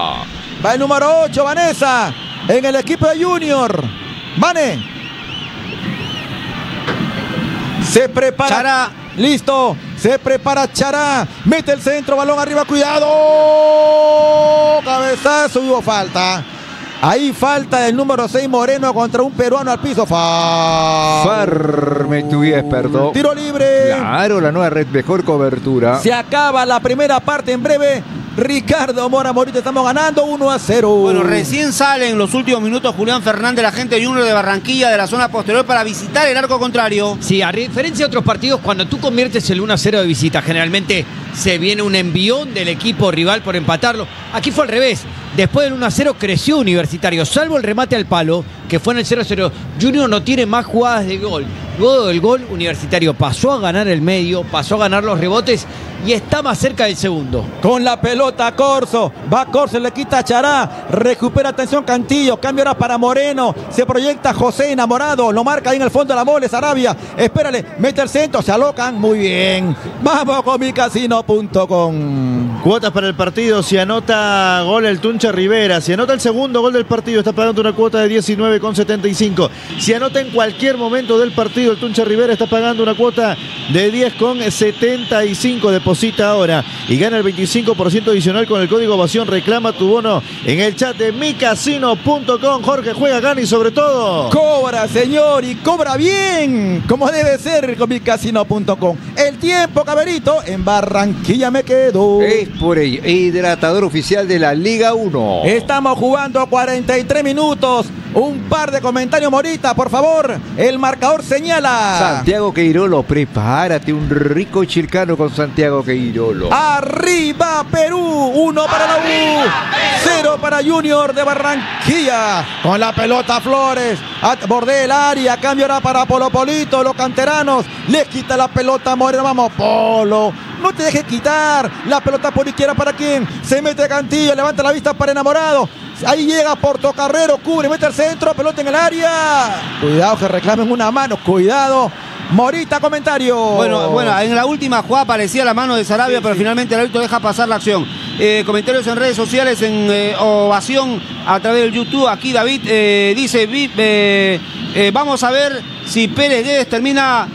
Va el número 8, Vanessa, en el equipo de Junior. Vane. Se prepara Chará, listo, se prepara Chará, mete el centro, balón arriba, cuidado, cabezazo, hubo falta. Ahí falta del número 6 Moreno contra un peruano al piso. Farme tu experto. Tiro libre. Claro, la nueva red, mejor cobertura. Se acaba la primera parte en breve. Ricardo Mora Morita, estamos ganando 1-0. Bueno, recién sale en los últimos minutos Julián Fernández, la gente Junior de Barranquilla de la zona posterior para visitar el arco contrario. Sí, a diferencia de otros partidos, cuando tú conviertes el 1-0 de visita, generalmente se viene un envión del equipo rival por empatarlo. Aquí fue al revés. Después del 1-0 creció Universitario, salvo el remate al palo, que fue en el 0-0. Junior no tiene más jugadas de gol. Luego del gol, Universitario pasó a ganar el medio, pasó a ganar los rebotes y está más cerca del segundo. Con la pelota Corzo, va Corzo, le quita a Chará, recupera atención Cantillo, cambio ahora para Moreno, se proyecta José Enamorado, lo marca ahí en el fondo de la bola, Sarabia, espérale, mete el centro, se alocan, muy bien. Vamos con micasino.com. Cuotas para el partido, si anota gol el Tuncha Rivera, si anota el segundo gol del partido, está pagando una cuota de 19,75. Si anota en cualquier momento del partido el Tuncha Rivera, está pagando una cuota de 10,75. Deposita ahora y gana el 25% adicional con el código Ovación. Reclama tu bono en el chat de micasino.com. Jorge, juega, gana y sobre todo cobra, señor, y cobra bien, como debe ser con micasino.com. El tiempo, Caberito, en Barranquilla me quedo. Por ello, hidratador oficial de la Liga 1. Estamos jugando 43 minutos. Un par de comentarios, Morita, por favor. El marcador señala Santiago Queirolo. Prepárate, un rico chircano con Santiago Queirolo. Arriba Perú, 1 para la U, 0 para Junior de Barranquilla. Con la pelota Flores, bordea el área, cambio ahora para Polopolito. Los canteranos, les quita la pelota Moreno. Vamos, Polo, no te dejes quitar. La pelota por izquierda para quien se mete Cantillo, levanta la vista para Enamorado. Ahí llega Portocarrero, cubre, mete al centro, pelota en el área. Cuidado que reclamen una mano, cuidado. Morita, comentario. Bueno, en la última jugada aparecía la mano de Sarabia, sí, pero sí, finalmente el árbitro deja pasar la acción. Comentarios en redes sociales, en Ovación, a través del YouTube. Aquí David dice, vamos a ver si Pérez Guedes termina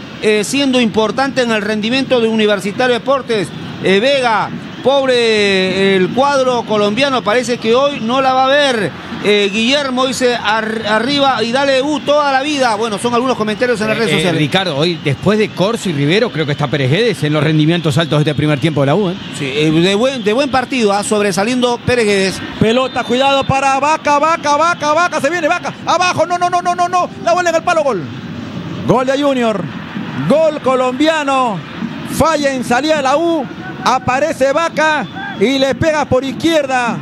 siendo importante en el rendimiento de Universitario Deportes. Vega, pobre el cuadro colombiano, parece que hoy no la va a ver. Guillermo dice arriba y dale toda la vida. Bueno, son algunos comentarios en las redes sociales. Ricardo, hoy después de Corso y Rivero, creo que está Pérez Guedes en los rendimientos altos de este primer tiempo de la U. Sí, de buen partido, sobresaliendo Pérez Guedes. Pelota, cuidado para Vaca, se viene Vaca, abajo, no, la bola en el palo, gol. Gol de Junior, gol colombiano, falla en salida de la U, aparece Vaca y le pega por izquierda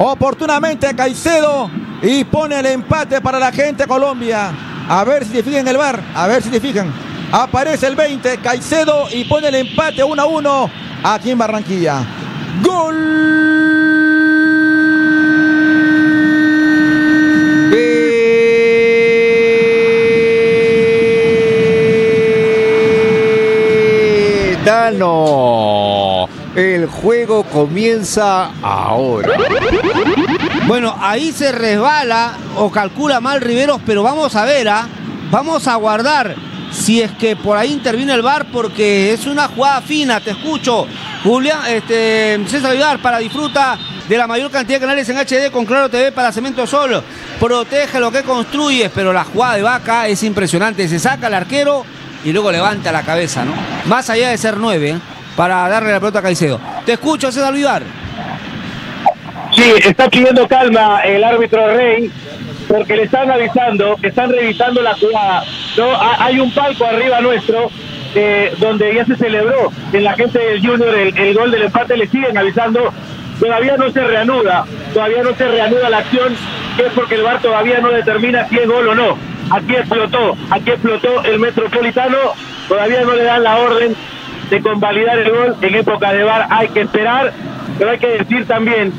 oportunamente a Caicedo y pone el empate para la gente de Colombia. A ver si te fijan el VAR, a ver si te fijan. Aparece el 20, Caicedo, y pone el empate 1-1 aquí en Barranquilla. ¡Gol! ¡Betano! El juego comienza ahora. Bueno, ahí se resbala o calcula mal Riveros, pero vamos a ver, vamos a guardar si es que por ahí interviene el VAR, porque es una jugada fina. Te escucho, Julián, César Vivar, para disfruta de la mayor cantidad de canales en HD con Claro TV para Cemento Sol. Protege lo que construyes, pero la jugada de Vaca es impresionante. Se saca el arquero y luego levanta la cabeza, ¿no? Más allá de ser 9, para darle la pelota a Caicedo. Te escucho, César Vivar. Sí, está pidiendo calma el árbitro Rey, porque le están avisando, están revisando la jugada, ¿no? Hay un palco arriba nuestro, donde ya se celebró en la gente del Junior el gol del empate. Le siguen avisando, todavía no se reanuda la acción, que es porque el VAR todavía no determina si es gol o no. Aquí explotó el Metropolitano, todavía no le dan la orden de convalidar el gol. En época de VAR hay que esperar, pero hay que decir también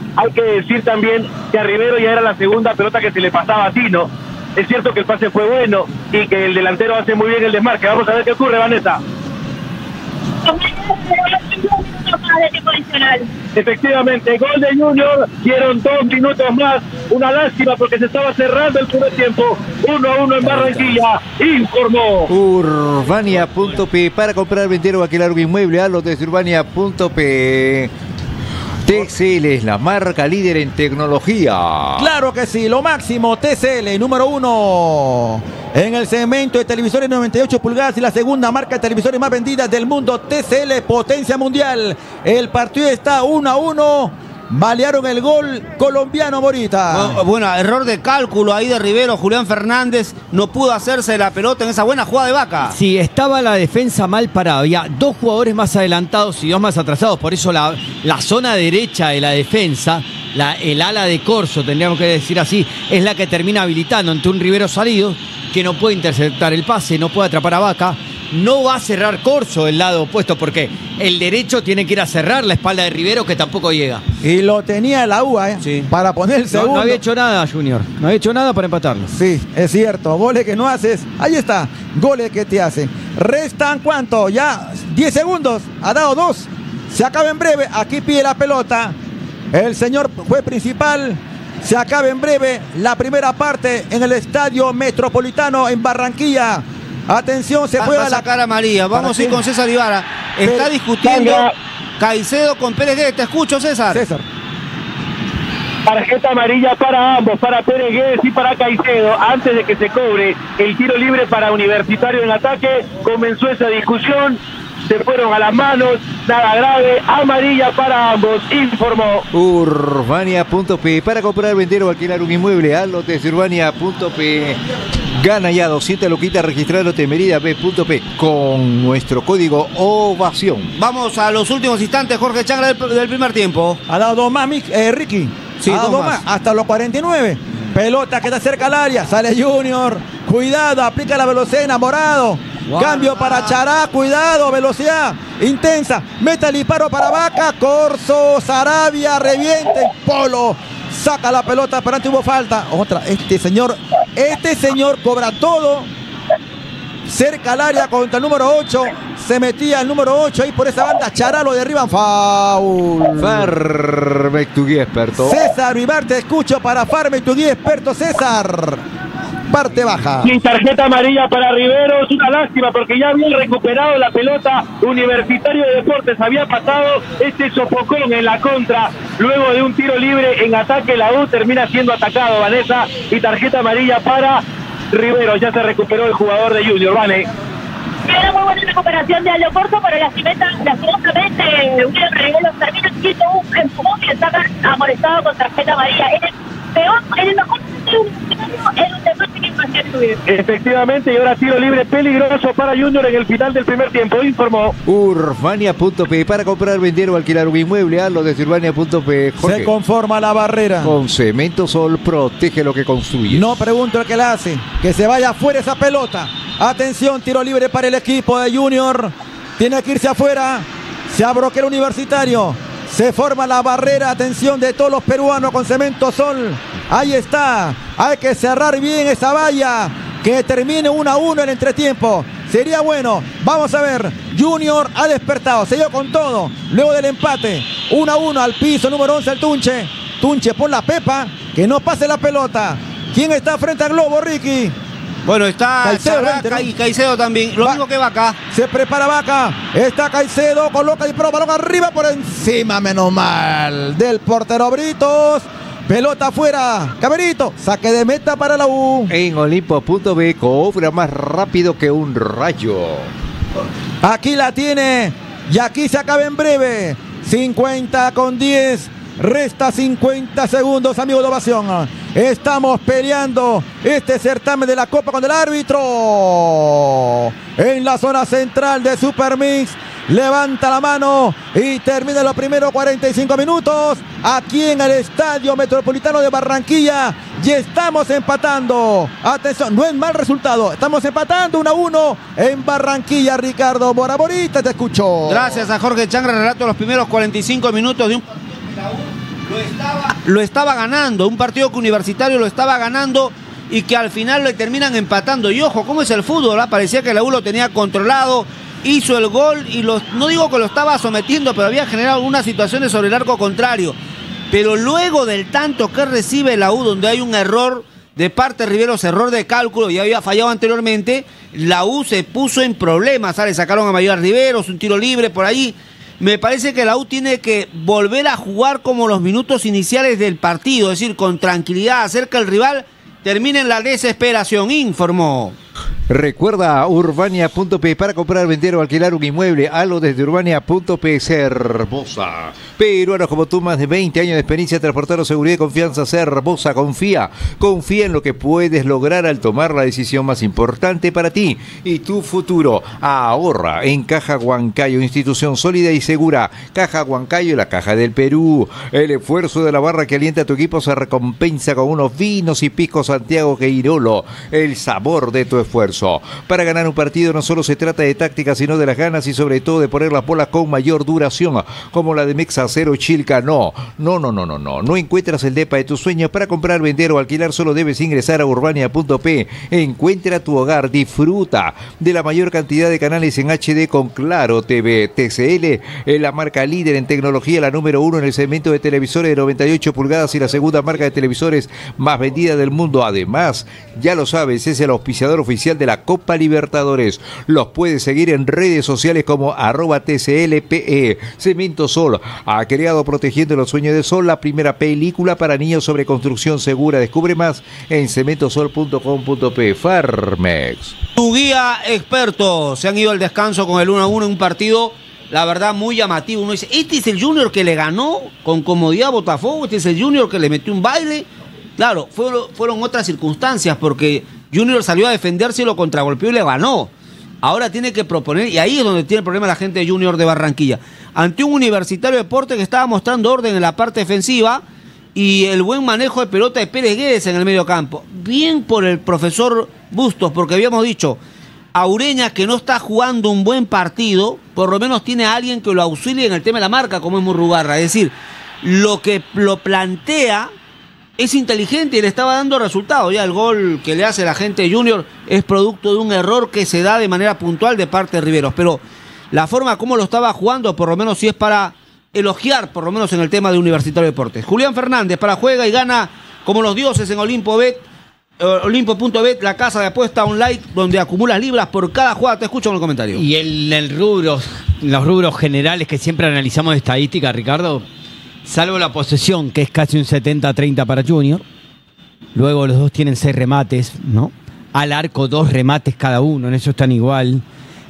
que a Rivero ya era la segunda pelota que se le pasaba a Tino. Es cierto que el pase fue bueno y que el delantero hace muy bien el desmarque. Vamos a ver qué ocurre, Vanessa. Efectivamente, gol de Junior, dieron 2 minutos más. Una lástima porque se estaba cerrando el primer tiempo. 1-1 en Barranquilla, informó Urbania.p. para comprar, vender o alquilar un inmueble, a los de Urbania.p. TCL es la marca líder en tecnología. Claro que sí, lo máximo. TCL, número 1 en el segmento de televisores 98 pulgadas y la segunda marca de televisores más vendida del mundo. TCL, potencia mundial. El partido está 1-1. Balearon el gol colombiano, Morita. Bueno, error de cálculo ahí de Rivero. Julián Fernández no pudo hacerse la pelota en esa buena jugada de Vaca. Sí, estaba la defensa mal parada. Había 2 jugadores más adelantados y 2 más atrasados. Por eso la zona derecha de la defensa, el ala de Corso, tendríamos que decir así, es la que termina habilitando ante un Rivero salido que no puede interceptar el pase, no puede atrapar a Vaca. No va a cerrar Corso el lado opuesto, porque el derecho tiene que ir a cerrar la espalda de Rivero, que tampoco llega. Y lo tenía la UA, sí, para poner el segundo. No había hecho nada, Junior. No había hecho nada para empatarlo. Sí, es cierto. Goles que no haces. Ahí está. Goles que te hacen. ¿Restan cuánto? Ya 10 segundos. Ha dado 2. se acaba en breve. Aquí pide la pelota el señor juez principal. Se acaba en breve la primera parte en el Estadio Metropolitano en Barranquilla. Atención, se juega la cara María. Vamos a ir con César Ibarra. Está discutiendo Caicedo con Pérez Guedes. Te escucho, César. César. Tarjeta amarilla para ambos, para Pérez Guedes y para Caicedo, antes de que se cobre el tiro libre para Universitario en ataque. Comenzó esa discusión, se fueron a las manos, nada grave, amarilla para ambos, informó Urbania.p. Para comprar, vender o alquilar un inmueble, hazlo desde Urbania.p. Gana ya 200 loquitas, registralo en Merida.p con nuestro código Ovación. Vamos a los últimos instantes, Jorge Changra, del primer tiempo. Ha dado dos más, Ricky. Sí, dos más. Hasta los 49. Pelota que está cerca al área. Sale Junior. Cuidado, aplica la velocidad enamorado. Wow. Cambio para Chará. Cuidado, velocidad intensa. Mete el disparo para Vaca. Corso, Sarabia, reviente el polo. Saca la pelota, pero antes hubo falta. Otra. Este señor cobra todo. Cerca al área contra el número 8. Se metía el número 8 ahí por esa banda. Chará, lo derriban. Foul. Farme tu guía experto. César Vivar, te escucho para Farme tu guía experto, César. Parte baja. Sin tarjeta amarilla para Riveros. Una lástima porque ya habían recuperado la pelota. Universitario de Deportes había pasado este sofocón en la contra. Luego de un tiro libre en ataque, la U termina siendo atacado, Vanessa. Y tarjeta amarilla para Riveros. Ya se recuperó el jugador de Junior, ¿vale? Era muy buena recuperación de Aldo Corso, pero lastimosamente William Riveros termina haciendo un empujón que está amonestado con tarjeta amarilla. Efectivamente, y ahora tiro libre peligroso para Junior en el final del primer tiempo, informó Urbania.p. Para comprar, vender o alquilar un inmueble, hazlo desde Urbania.p. Se conforma la barrera. Con Cemento Sol protege lo que construye. No pregunto el que la hace, que se vaya afuera esa pelota. Atención, tiro libre para el equipo de Junior. Tiene que irse afuera. Se abroquea el Universitario. Se forma la barrera, atención de todos los peruanos con Cemento Sol. Ahí está, hay que cerrar bien esa valla, que termine 1-1 en entretiempo. Sería bueno, vamos a ver, Junior ha despertado, se dio con todo, luego del empate, 1-1 al piso, número 11 el Tunche. Tunche, pon la pepa, que no pase la pelota. ¿Quién está frente al globo, Ricky? Bueno, está Caicedo, Caicedo también, lo mismo que Vaca. Se prepara Vaca, está Caicedo, coloca y pro, balón arriba por encima, menos mal, del portero Britos. Pelota afuera, Camerito, saque de meta para la U. En Olimpo.b, cobra más rápido que un rayo. Aquí la tiene y aquí se acaba en breve. 50-10. Resta 50 segundos, amigos de Ovación. Estamos peleando este certamen de la Copa con el árbitro. En la zona central de Supermix. Levanta la mano y termina los primeros 45 minutos. Aquí en el Estadio Metropolitano de Barranquilla. Y estamos empatando. Atención, no es mal resultado. Estamos empatando 1-1 en Barranquilla. Ricardo Moraborita, te escucho. Gracias a Jorge Changra. Relato los primeros 45 minutos de un... Lo estaba ganando, un partido que Universitario lo estaba ganando y que al final le terminan empatando. Y ojo, ¿cómo es el fútbol? Parecía que la U lo tenía controlado, hizo el gol y no digo que lo estaba sometiendo, pero había generado algunas situaciones sobre el arco contrario. Pero luego del tanto que recibe la U, donde hay un error de parte de Riveros, error de cálculo, ya había fallado anteriormente, la U se puso en problemas, ¿sale? Sacaron a Mayor Riveros, un tiro libre por allí. Me parece que la U tiene que volver a jugar como los minutos iniciales del partido, es decir, con tranquilidad, acerca al rival, termina en la desesperación, informó. Recuerda Urbania.p. Para comprar, vender o alquilar un inmueble, hazlo desde Urbania.p. Es hermosa. Peruanos como tú, más de 20 años de experiencia, transportaron seguridad y confianza. Es hermosa, confía en lo que puedes lograr al tomar la decisión más importante para ti y tu futuro. Ahorra en Caja Huancayo, institución sólida y segura. Caja Huancayo, la caja del Perú. El esfuerzo de la barra que alienta a tu equipo se recompensa con unos vinos y piscos Santiago Queirolo. El sabor de tu esfuerzo. esfuerzo. Para ganar un partido no solo se trata de táctica, sino de las ganas y sobre todo de poner las bolas con mayor duración, como la de Mexacero Chilca. No encuentras el depa de tus sueños. Para comprar, vender o alquilar solo debes ingresar a urbania.p. Encuentra tu hogar, disfruta de la mayor cantidad de canales en HD con Claro TV. TCL es la marca líder en tecnología, la número uno en el segmento de televisores de 98 pulgadas y la segunda marca de televisores más vendida del mundo. Además, ya lo sabes, es el auspiciador oficial de la Copa Libertadores. Los puedes seguir en redes sociales como @TCLPE. Cemento Sol ha creado Protegiendo los Sueños de Sol, la primera película para niños sobre construcción segura. Descubre más en cementosol.com.p. Farmex, tu guía experto. Se han ido al descanso con el 1-1 en un partido, la verdad, muy llamativo. Uno dice, este es el Junior que le ganó con comodidad a Botafogo, este es el Junior que le metió un baile. Claro, fueron otras circunstancias, porque Junior salió a defenderse y lo contragolpeó y le ganó. Ahora tiene que proponer, y ahí es donde tiene el problema la gente de Junior de Barranquilla. Ante un Universitario de Deportes que estaba mostrando orden en la parte defensiva y el buen manejo de pelota de Pérez Guedes en el medio campo. Bien por el profesor Bustos, porque habíamos dicho, a Ureña, que no está jugando un buen partido, por lo menos tiene a alguien que lo auxilie en el tema de la marca, como es Murrugarra. Es decir, lo que lo plantea es inteligente y le estaba dando resultado. Ya el gol que le hace la gente de Junior es producto de un error que se da de manera puntual de parte de Riveros. Pero la forma como lo estaba jugando, por lo menos sí es para elogiar, por lo menos en el tema de Universitario de Deportes. Julián Fernández para Juega y Gana como los dioses en Olimpo.bet, la casa de apuesta online donde acumulas libras por cada jugada. Te escucho en el comentario. Y en los rubros generales que siempre analizamos de estadística, Ricardo, salvo la posesión, que es casi un 70-30 para Junior. Luego los dos tienen 6 remates, ¿no? Al arco 2 remates cada uno, en eso están igual.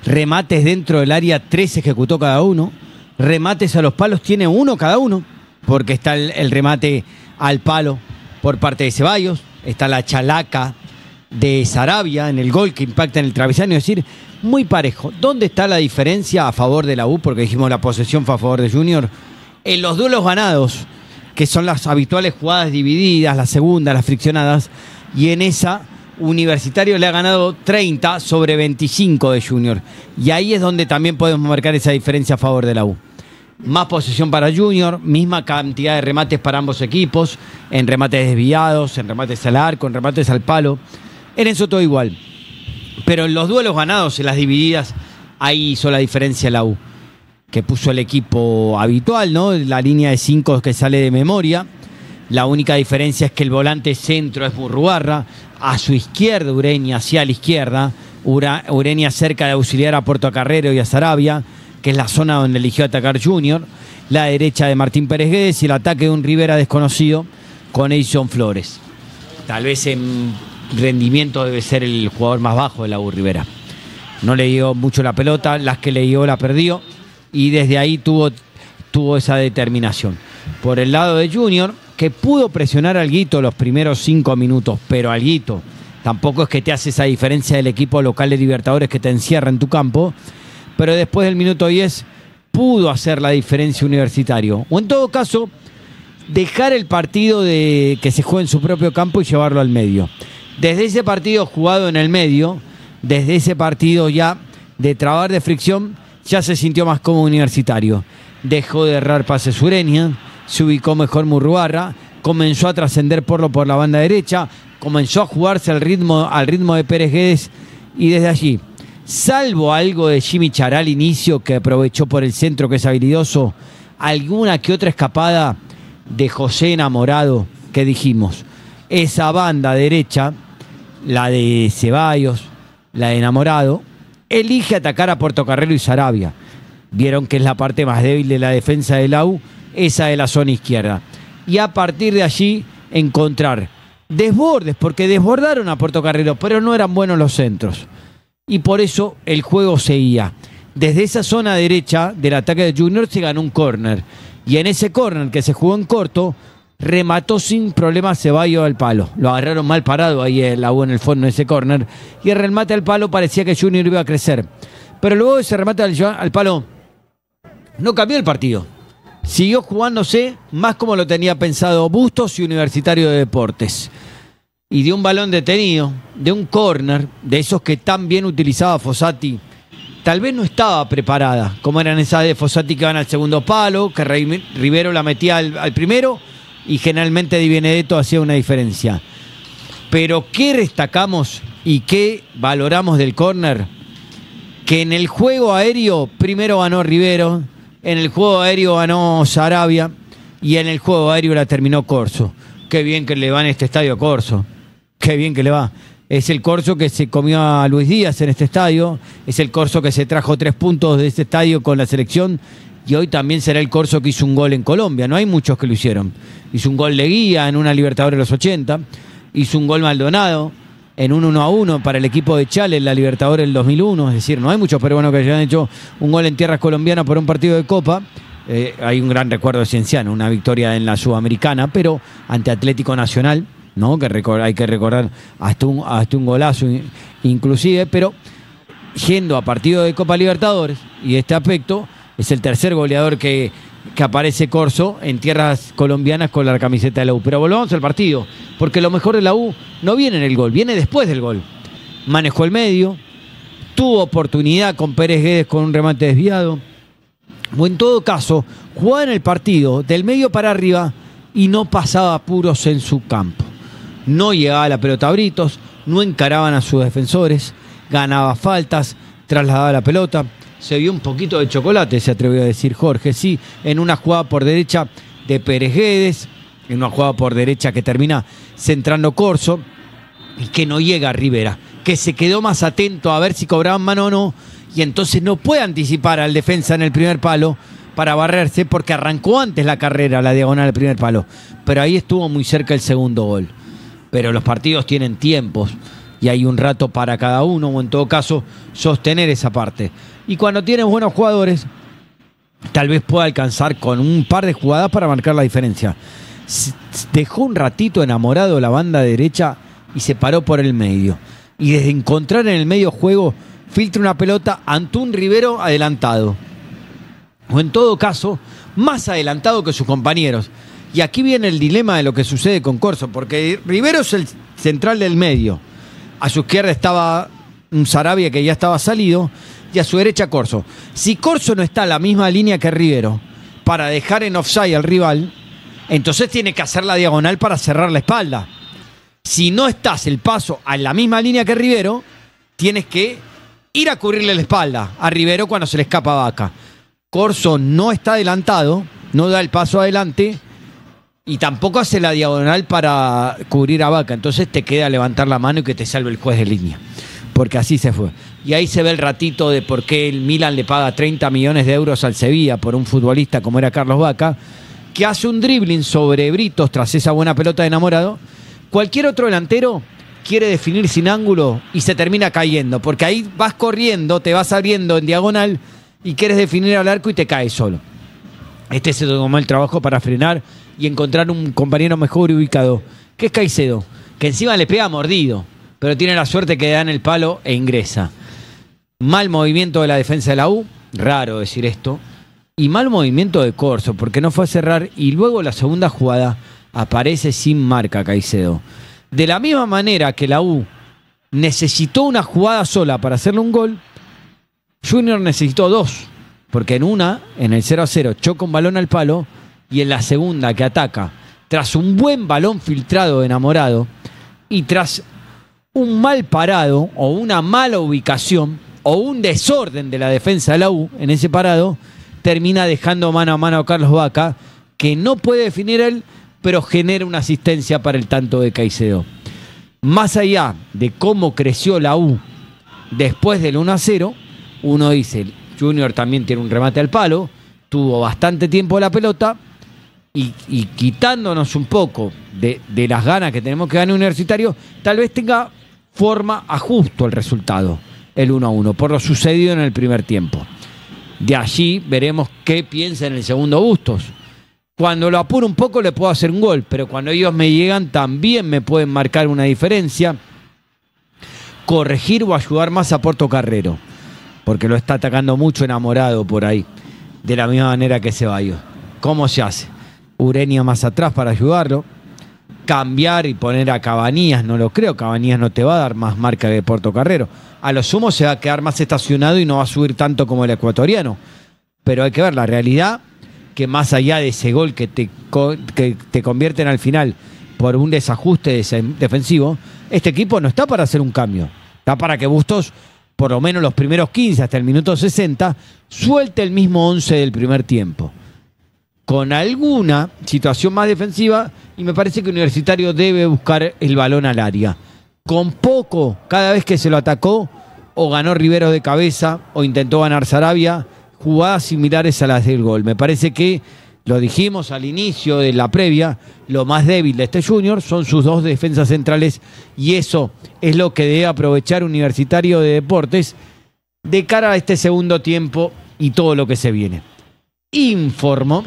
Remates dentro del área, 3 ejecutó cada uno. Remates a los palos tiene 1 cada uno, porque está el remate al palo por parte de Ceballos. Está la chalaca de Sarabia en el gol que impacta en el travesaño. Es decir, muy parejo. ¿Dónde está la diferencia a favor de la U? Porque dijimos la posesión fue a favor de Junior. En los duelos ganados, que son las habituales jugadas divididas, las segundas, las friccionadas, y en esa Universitario le ha ganado 30 sobre 25 de Junior. Y ahí es donde también podemos marcar esa diferencia a favor de la U. Más posesión para Junior, misma cantidad de remates para ambos equipos, en remates desviados, en remates al arco, en remates al palo. En eso todo igual. Pero en los duelos ganados, en las divididas, ahí hizo la diferencia la U, que puso el equipo habitual, ¿no? La línea de 5 que sale de memoria. La única diferencia es que el volante centro es Murrugarra. A su izquierda Ureña, hacia la izquierda. Ureña cerca de auxiliar a Puerto Carrero y a Sarabia, que es la zona donde eligió atacar Junior. La derecha de Martín Pérez Guedes y el ataque de un Rivera desconocido con Edison Flores. Tal vez en rendimiento debe ser el jugador más bajo de la U, Rivera. No le dio mucho la pelota, las que le dio la perdió. Y desde ahí tuvo esa determinación. Por el lado de Junior, que pudo presionar a Alguito los primeros 5 minutos, pero Alguito tampoco es que te hace esa diferencia del equipo local de Libertadores que te encierra en tu campo. Pero después del minuto 10 pudo hacer la diferencia Universitario. O en todo caso, dejar el partido que se juega en su propio campo y llevarlo al medio. Desde ese partido jugado en el medio, desde ese partido ya de trabar de fricción, ya se sintió más como Universitario. Dejó de errar pases Ureña, se ubicó mejor Murrugarra, comenzó a trascender por la banda derecha, comenzó a jugarse al ritmo de Pérez Guedes y desde allí, salvo algo de Jimmy Chará al inicio que aprovechó por el centro que es habilidoso, alguna que otra escapada de José Enamorado que dijimos. Esa banda derecha, la de Ceballos, la de Enamorado, elige atacar a Puerto Carrero y Sarabia. Vieron que es la parte más débil de la defensa de la U, esa de la zona izquierda. Y a partir de allí encontrar desbordes, porque desbordaron a Puerto Carrero, pero no eran buenos los centros. Y por eso el juego seguía. Desde esa zona derecha del ataque de Junior se ganó un córner. Y en ese córner que se jugó en corto, remató sin problema Ceballos al palo. Lo agarraron mal parado ahí la U en el fondo de ese córner. Y el remate al palo parecía que Junior iba a crecer. Pero luego ese remate al palo no cambió el partido. Siguió jugándose más como lo tenía pensado Bustos y Universitario de Deportes. y de un balón detenido, de un córner, de esos que tan bien utilizaba Fossati. Tal vez no estaba preparada, como eran esas de Fossati que van al segundo palo, que Rivero la metía al primero, y generalmente Di Benedetto hacía una diferencia. Pero ¿qué destacamos y qué valoramos del córner? Que en el juego aéreo primero ganó Rivero, en el juego aéreo ganó Saravia, y en el juego aéreo la terminó Corzo. Qué bien que le va en este estadio a Corzo. Qué bien que le va. Es el Corzo que se comió a Luis Díaz en este estadio. Es el Corzo que se trajo 3 puntos de este estadio con la selección. Y hoy también será el Corzo que hizo un gol en Colombia. No hay muchos que lo hicieron. Hizo un gol de Guía en una Libertadores de los 80. Hizo un gol Maldonado en un 1-1 para el equipo de Chale en la Libertadores del 2001. Es decir, no hay muchos peruanos que hayan hecho un gol en tierras colombianas por un partido de Copa. Hay un gran recuerdo de Cienciano, una victoria en la Sudamericana, pero ante Atlético Nacional, ¿no? Que hay que recordar hasta un golazo inclusive, pero yendo a partido de Copa Libertadores, y este aspecto es el tercer goleador que aparece Corzo en tierras colombianas con la camiseta de la U. Pero volvamos al partido, porque lo mejor de la U no viene en el gol, viene después del gol. Manejó el medio, tuvo oportunidad con Pérez Guedes con un remate desviado. O en todo caso, jugaba en el partido del medio para arriba y no pasaba apuros en su campo. No llegaba la pelota a Britos, no encaraban a sus defensores, ganaba faltas, trasladaba la pelota. Se vio un poquito de chocolate, se atrevió a decir Jorge, sí, en una jugada por derecha de Pérez Guedes, en una jugada por derecha que termina centrando Corzo y que no llega a Rivera, que se quedó más atento a ver si cobraban mano o no. Y entonces no puede anticipar al defensa en el primer palo para barrerse, porque arrancó antes la carrera, la diagonal del primer palo. Pero ahí estuvo muy cerca el segundo gol. Pero los partidos tienen tiempos y hay un rato para cada uno, o en todo caso sostener esa parte. Y cuando tienes buenos jugadores, tal vez pueda alcanzar con un par de jugadas para marcar la diferencia. Dejó un ratito enamorado la banda derecha y se paró por el medio. Y desde encontrar en el medio juego, filtra una pelota ante un Rivero adelantado, o en todo caso, más adelantado que sus compañeros. Y aquí viene el dilema de lo que sucede con Corzo, porque Rivero es el central del medio. A su izquierda estaba un Saravia que ya estaba salido, y a su derecha Corzo. Si Corzo no está en la misma línea que Rivero para dejar en offside al rival, entonces tiene que hacer la diagonal para cerrar la espalda. Si no estás el paso a la misma línea que Rivero, tienes que ir a cubrirle la espalda a Rivero cuando se le escapa Vaca. Corzo no está adelantado, no da el paso adelante y tampoco hace la diagonal para cubrir a Vaca. Entonces te queda levantar la mano y que te salve el juez de línea, porque así se fue. Y ahí se ve el ratito de por qué el Milan le paga 30 millones de euros al Sevilla por un futbolista como era Carlos Vaca, que hace un dribbling sobre Britos tras esa buena pelota de enamorado. Cualquier otro delantero quiere definir sin ángulo y se termina cayendo, porque ahí vas corriendo, te vas abriendo en diagonal y quieres definir al arco y te caes solo. Este se tomó el trabajo para frenar y encontrar un compañero mejor ubicado, que es Caicedo, que encima le pega mordido, pero tiene la suerte que da en el palo e ingresa. Mal movimiento de la defensa de la U, raro decir esto, y mal movimiento de Corzo, porque no fue a cerrar, y luego la segunda jugada aparece sin marca Caicedo. De la misma manera que la U necesitó una jugada sola para hacerle un gol, Junior necesitó 2, porque en una, en el 0-0, choca un balón al palo, y en la segunda que ataca, tras un buen balón filtrado de Enamorado, y tras un mal parado, o una mala ubicación, o un desorden de la defensa de la U en ese parado, termina dejando mano a mano a Carlos Vaca, que no puede definir él, pero genera una asistencia para el tanto de Caicedo. Más allá de cómo creció la U después del 1-0, uno dice, Junior también tiene un remate al palo, tuvo bastante tiempo la pelota, y quitándonos un poco de las ganas que tenemos que ganar Universitario, tal vez tenga forma a justo el resultado, el 1-1, por lo sucedido en el primer tiempo. De allí veremos qué piensa en el segundo Bustos. Cuando lo apuro un poco le puedo hacer un gol, pero cuando ellos me llegan también me pueden marcar una diferencia. Corregir o ayudar más a Portocarrero, porque lo está atacando mucho Enamorado por ahí, de la misma manera que Ceballos. ¿Cómo se hace? Ureña más atrás para ayudarlo, cambiar y poner a Cabanías, no lo creo. Cabanías no te va a dar más marca que Portocarrero. A lo sumo se va a quedar más estacionado y no va a subir tanto como el ecuatoriano. Pero hay que ver la realidad, que más allá de ese gol que te convierten al final por un desajuste defensivo, este equipo no está para hacer un cambio. Está para que Bustos, por lo menos los primeros 15 hasta el minuto 60, suelte el mismo 11 del primer tiempo, con alguna situación más defensiva, y me parece que Universitario debe buscar el balón al área. Con poco, cada vez que se lo atacó, o ganó Rivero de cabeza, o intentó ganar Saravia, jugadas similares a las del gol. Me parece que, lo dijimos al inicio de la previa, lo más débil de este Junior son sus dos defensas centrales, y eso es lo que debe aprovechar Universitario de Deportes de cara a este segundo tiempo y todo lo que se viene. Informo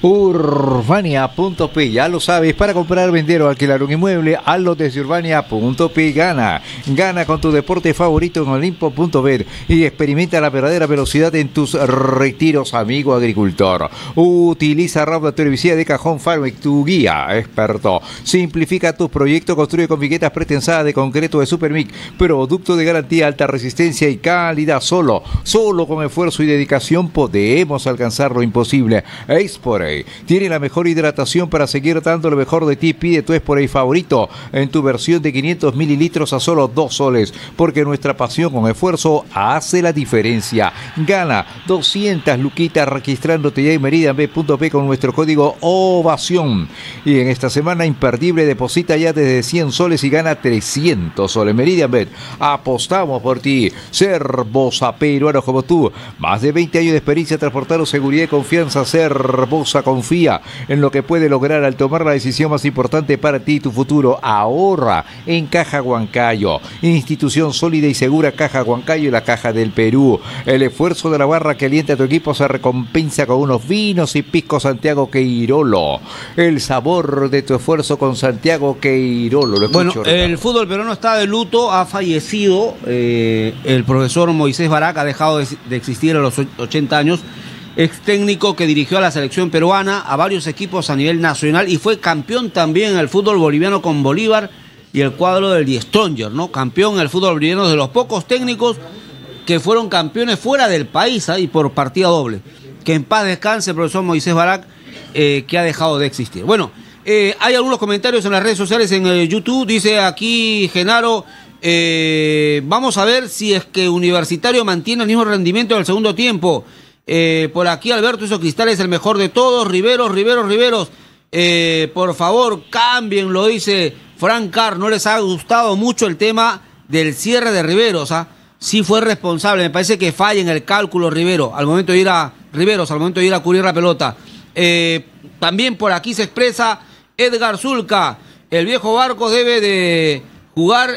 Urbania.pi, ya lo sabes, para comprar, vender o alquilar un inmueble, hazlo desde Urbania.pi. Gana con tu deporte favorito en Olimpo.bet y experimenta la verdadera velocidad en tus retiros, amigo agricultor. Utiliza Raúl Televisión de Cajón Farm, tu guía experto. Simplifica tus proyectos, construye con viguetas pretensadas de concreto de Supermic, producto de garantía, alta resistencia y calidad. Solo con esfuerzo y dedicación podemos alcanzar lo imposible. Export tiene la mejor hidratación para seguir dando lo mejor de ti. Pide tu Esporey favorito en tu versión de 500 mililitros a solo $2, porque nuestra pasión con esfuerzo hace la diferencia. Gana 200 luquitas registrándote ya en meridianb.p con nuestro código OVACIÓN. Y en esta semana imperdible, deposita ya desde 100 soles y gana 300 soles. Meridianbet, apostamos por ti. Cervosa, peruanos como tú, más de 20 años de experiencia transportando seguridad y confianza. Cervosa confía en lo que puede lograr al tomar la decisión más importante para ti y tu futuro. Ahorra en Caja Huancayo, institución sólida y segura. Caja Huancayo y la Caja del Perú. El esfuerzo de la barra que alienta a tu equipo se recompensa con unos vinos y piscos Santiago Queirolo. El sabor de tu esfuerzo con Santiago Queirolo. Bueno, el fútbol peruano está de luto, ha fallecido el profesor Moisés Barac, ha dejado de existir a los 80 años. Ex técnico que dirigió a la selección peruana, a varios equipos a nivel nacional, y fue campeón también en el fútbol boliviano con Bolívar y el cuadro del Die Stronger, ¿no? Campeón en el fútbol boliviano, de los pocos técnicos que fueron campeones fuera del país, ¿eh? Y por partida doble. Que en paz descanse el profesor Moisés Barac, que ha dejado de existir. Bueno, hay algunos comentarios en las redes sociales, en YouTube. Dice aquí Genaro, vamos a ver si es que Universitario mantiene el mismo rendimiento del segundo tiempo. Por aquí Alberto, esos cristales, el mejor de todos. Riveros, por favor, cambien, lo dice Frank Carr. No les ha gustado mucho el tema del cierre de Riveros. Sí fue responsable, me parece que falla en el cálculo Riveros al momento de ir a cubrir la pelota. También por aquí se expresa Edgar Zulca, el viejo Barcos debe de jugar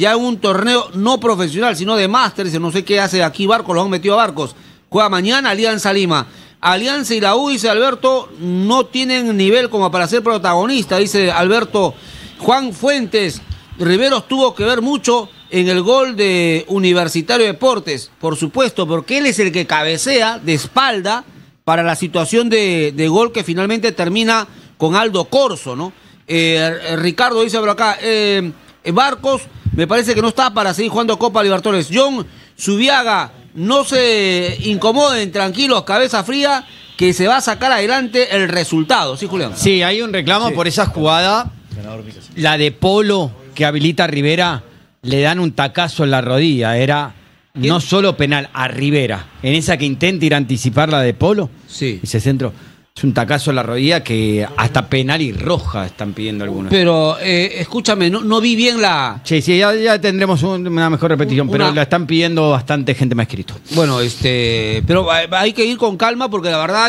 ya un torneo no profesional, sino de másteres. No sé qué hace aquí Barcos, lo han metido a Barcos. Juega mañana Alianza Lima. Alianza y la U, dice Alberto, no tienen nivel como para ser protagonista, dice Alberto. Juan Fuentes, Riveros tuvo que ver mucho en el gol de Universitario Deportes, por supuesto, porque él es el que cabecea de espalda para la situación de gol que finalmente termina con Aldo Corzo, ¿no? Ricardo dice por acá, Barcos, me parece que no está para seguir jugando Copa Libertadores. John Subiaga, no se incomoden, tranquilos, cabeza fría, que se va a sacar adelante el resultado. ¿Sí, Julián? Sí, hay un reclamo por esa jugada, la de Polo, que habilita a Rivera, le dan un tacazo en la rodilla, era no solo penal, a Rivera, en esa que intenta ir a anticipar la de Polo, sí, ese centro, es un tacazo en la rodilla que hasta penal y roja están pidiendo algunos. Pero, escúchame, no vi bien la... Sí, ya tendremos una mejor repetición, pero la están pidiendo bastante gente, me ha escrito. Bueno, pero hay que ir con calma porque la verdad,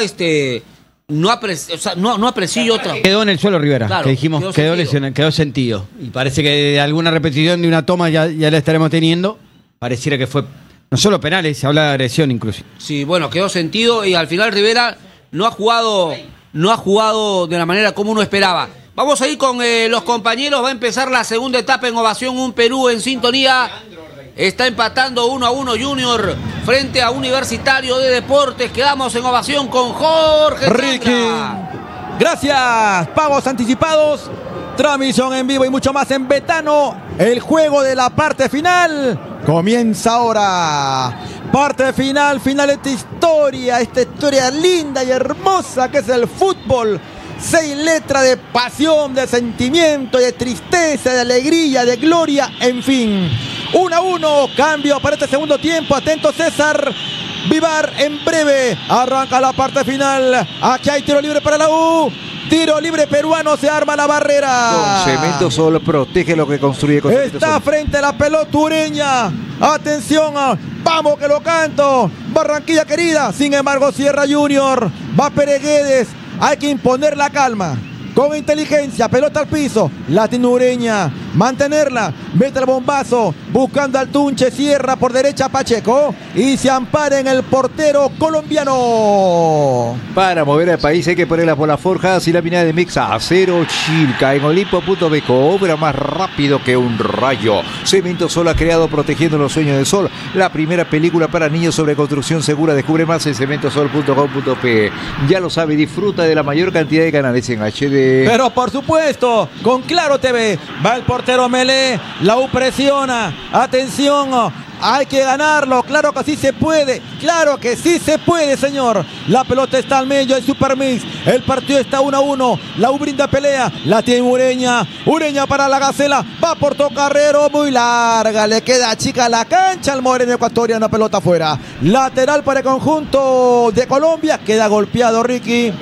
no aprecié otra. Quedó en el suelo Rivera, claro, que dijimos, quedó sentido. Y parece que de alguna repetición de una toma ya la estaremos teniendo. Pareciera que fue, no solo penales, se habla de agresión incluso. Sí, bueno, quedó sentido y al final Rivera no ha jugado de la manera como uno esperaba. Vamos a ir con los compañeros. Va a empezar la segunda etapa en Ovación. Un Perú en sintonía. Está empatando 1-1 Junior frente a Universitario de Deportes. Quedamos en Ovación con Jorge Ricky. Gracias. Pagos anticipados. transmisión en vivo y mucho más en Betano. El juego de la parte final comienza ahora. Parte final, final de esta historia linda y hermosa que es el fútbol. 6 letras de pasión, de sentimiento, de tristeza, de alegría, de gloria, en fin. 1-1, cambio para este segundo tiempo. Atento César Vivar, en breve arranca la parte final. Aquí hay tiro libre para la U. Tiro libre peruano, se arma la barrera. Con Cemento Sol protege lo que construye. Con está frente a la pelota Ureña. Atención, vamos que lo canto. Barranquilla querida. Sin embargo, Sierra Junior. Va Pereguedes. Hay que imponer la calma. Con inteligencia, pelota al piso. La tiene Ureña. Mantenerla. Mete el bombazo. Buscando al Tunche. Sierra por derecha Pacheco. Y se ampara en el portero colombiano. Para mover al país hay que ponerla por las forjas. Y la mina de Mixa a 0 Chilca. En Olimpo.beco. Obra más rápido que un rayo. Cemento Sol ha creado Protegiendo los Sueños del Sol. La primera película para niños sobre construcción segura. Descubre más en cementosol.com.pe. Ya lo sabe. Disfruta de la mayor cantidad de canales en HD. Pero por supuesto. Con Claro TV. Va el portero. Mele, la U presiona, atención, hay que ganarlo, claro que sí se puede, señor. La pelota está al medio, el Supermix, el partido está 1-1, la U brinda pelea, la tiene Ureña, para la Gacela, va por Tocarrero, muy larga, le queda chica la cancha al moreno ecuatoriano, pelota afuera, lateral para el conjunto de Colombia, queda golpeado Ricky,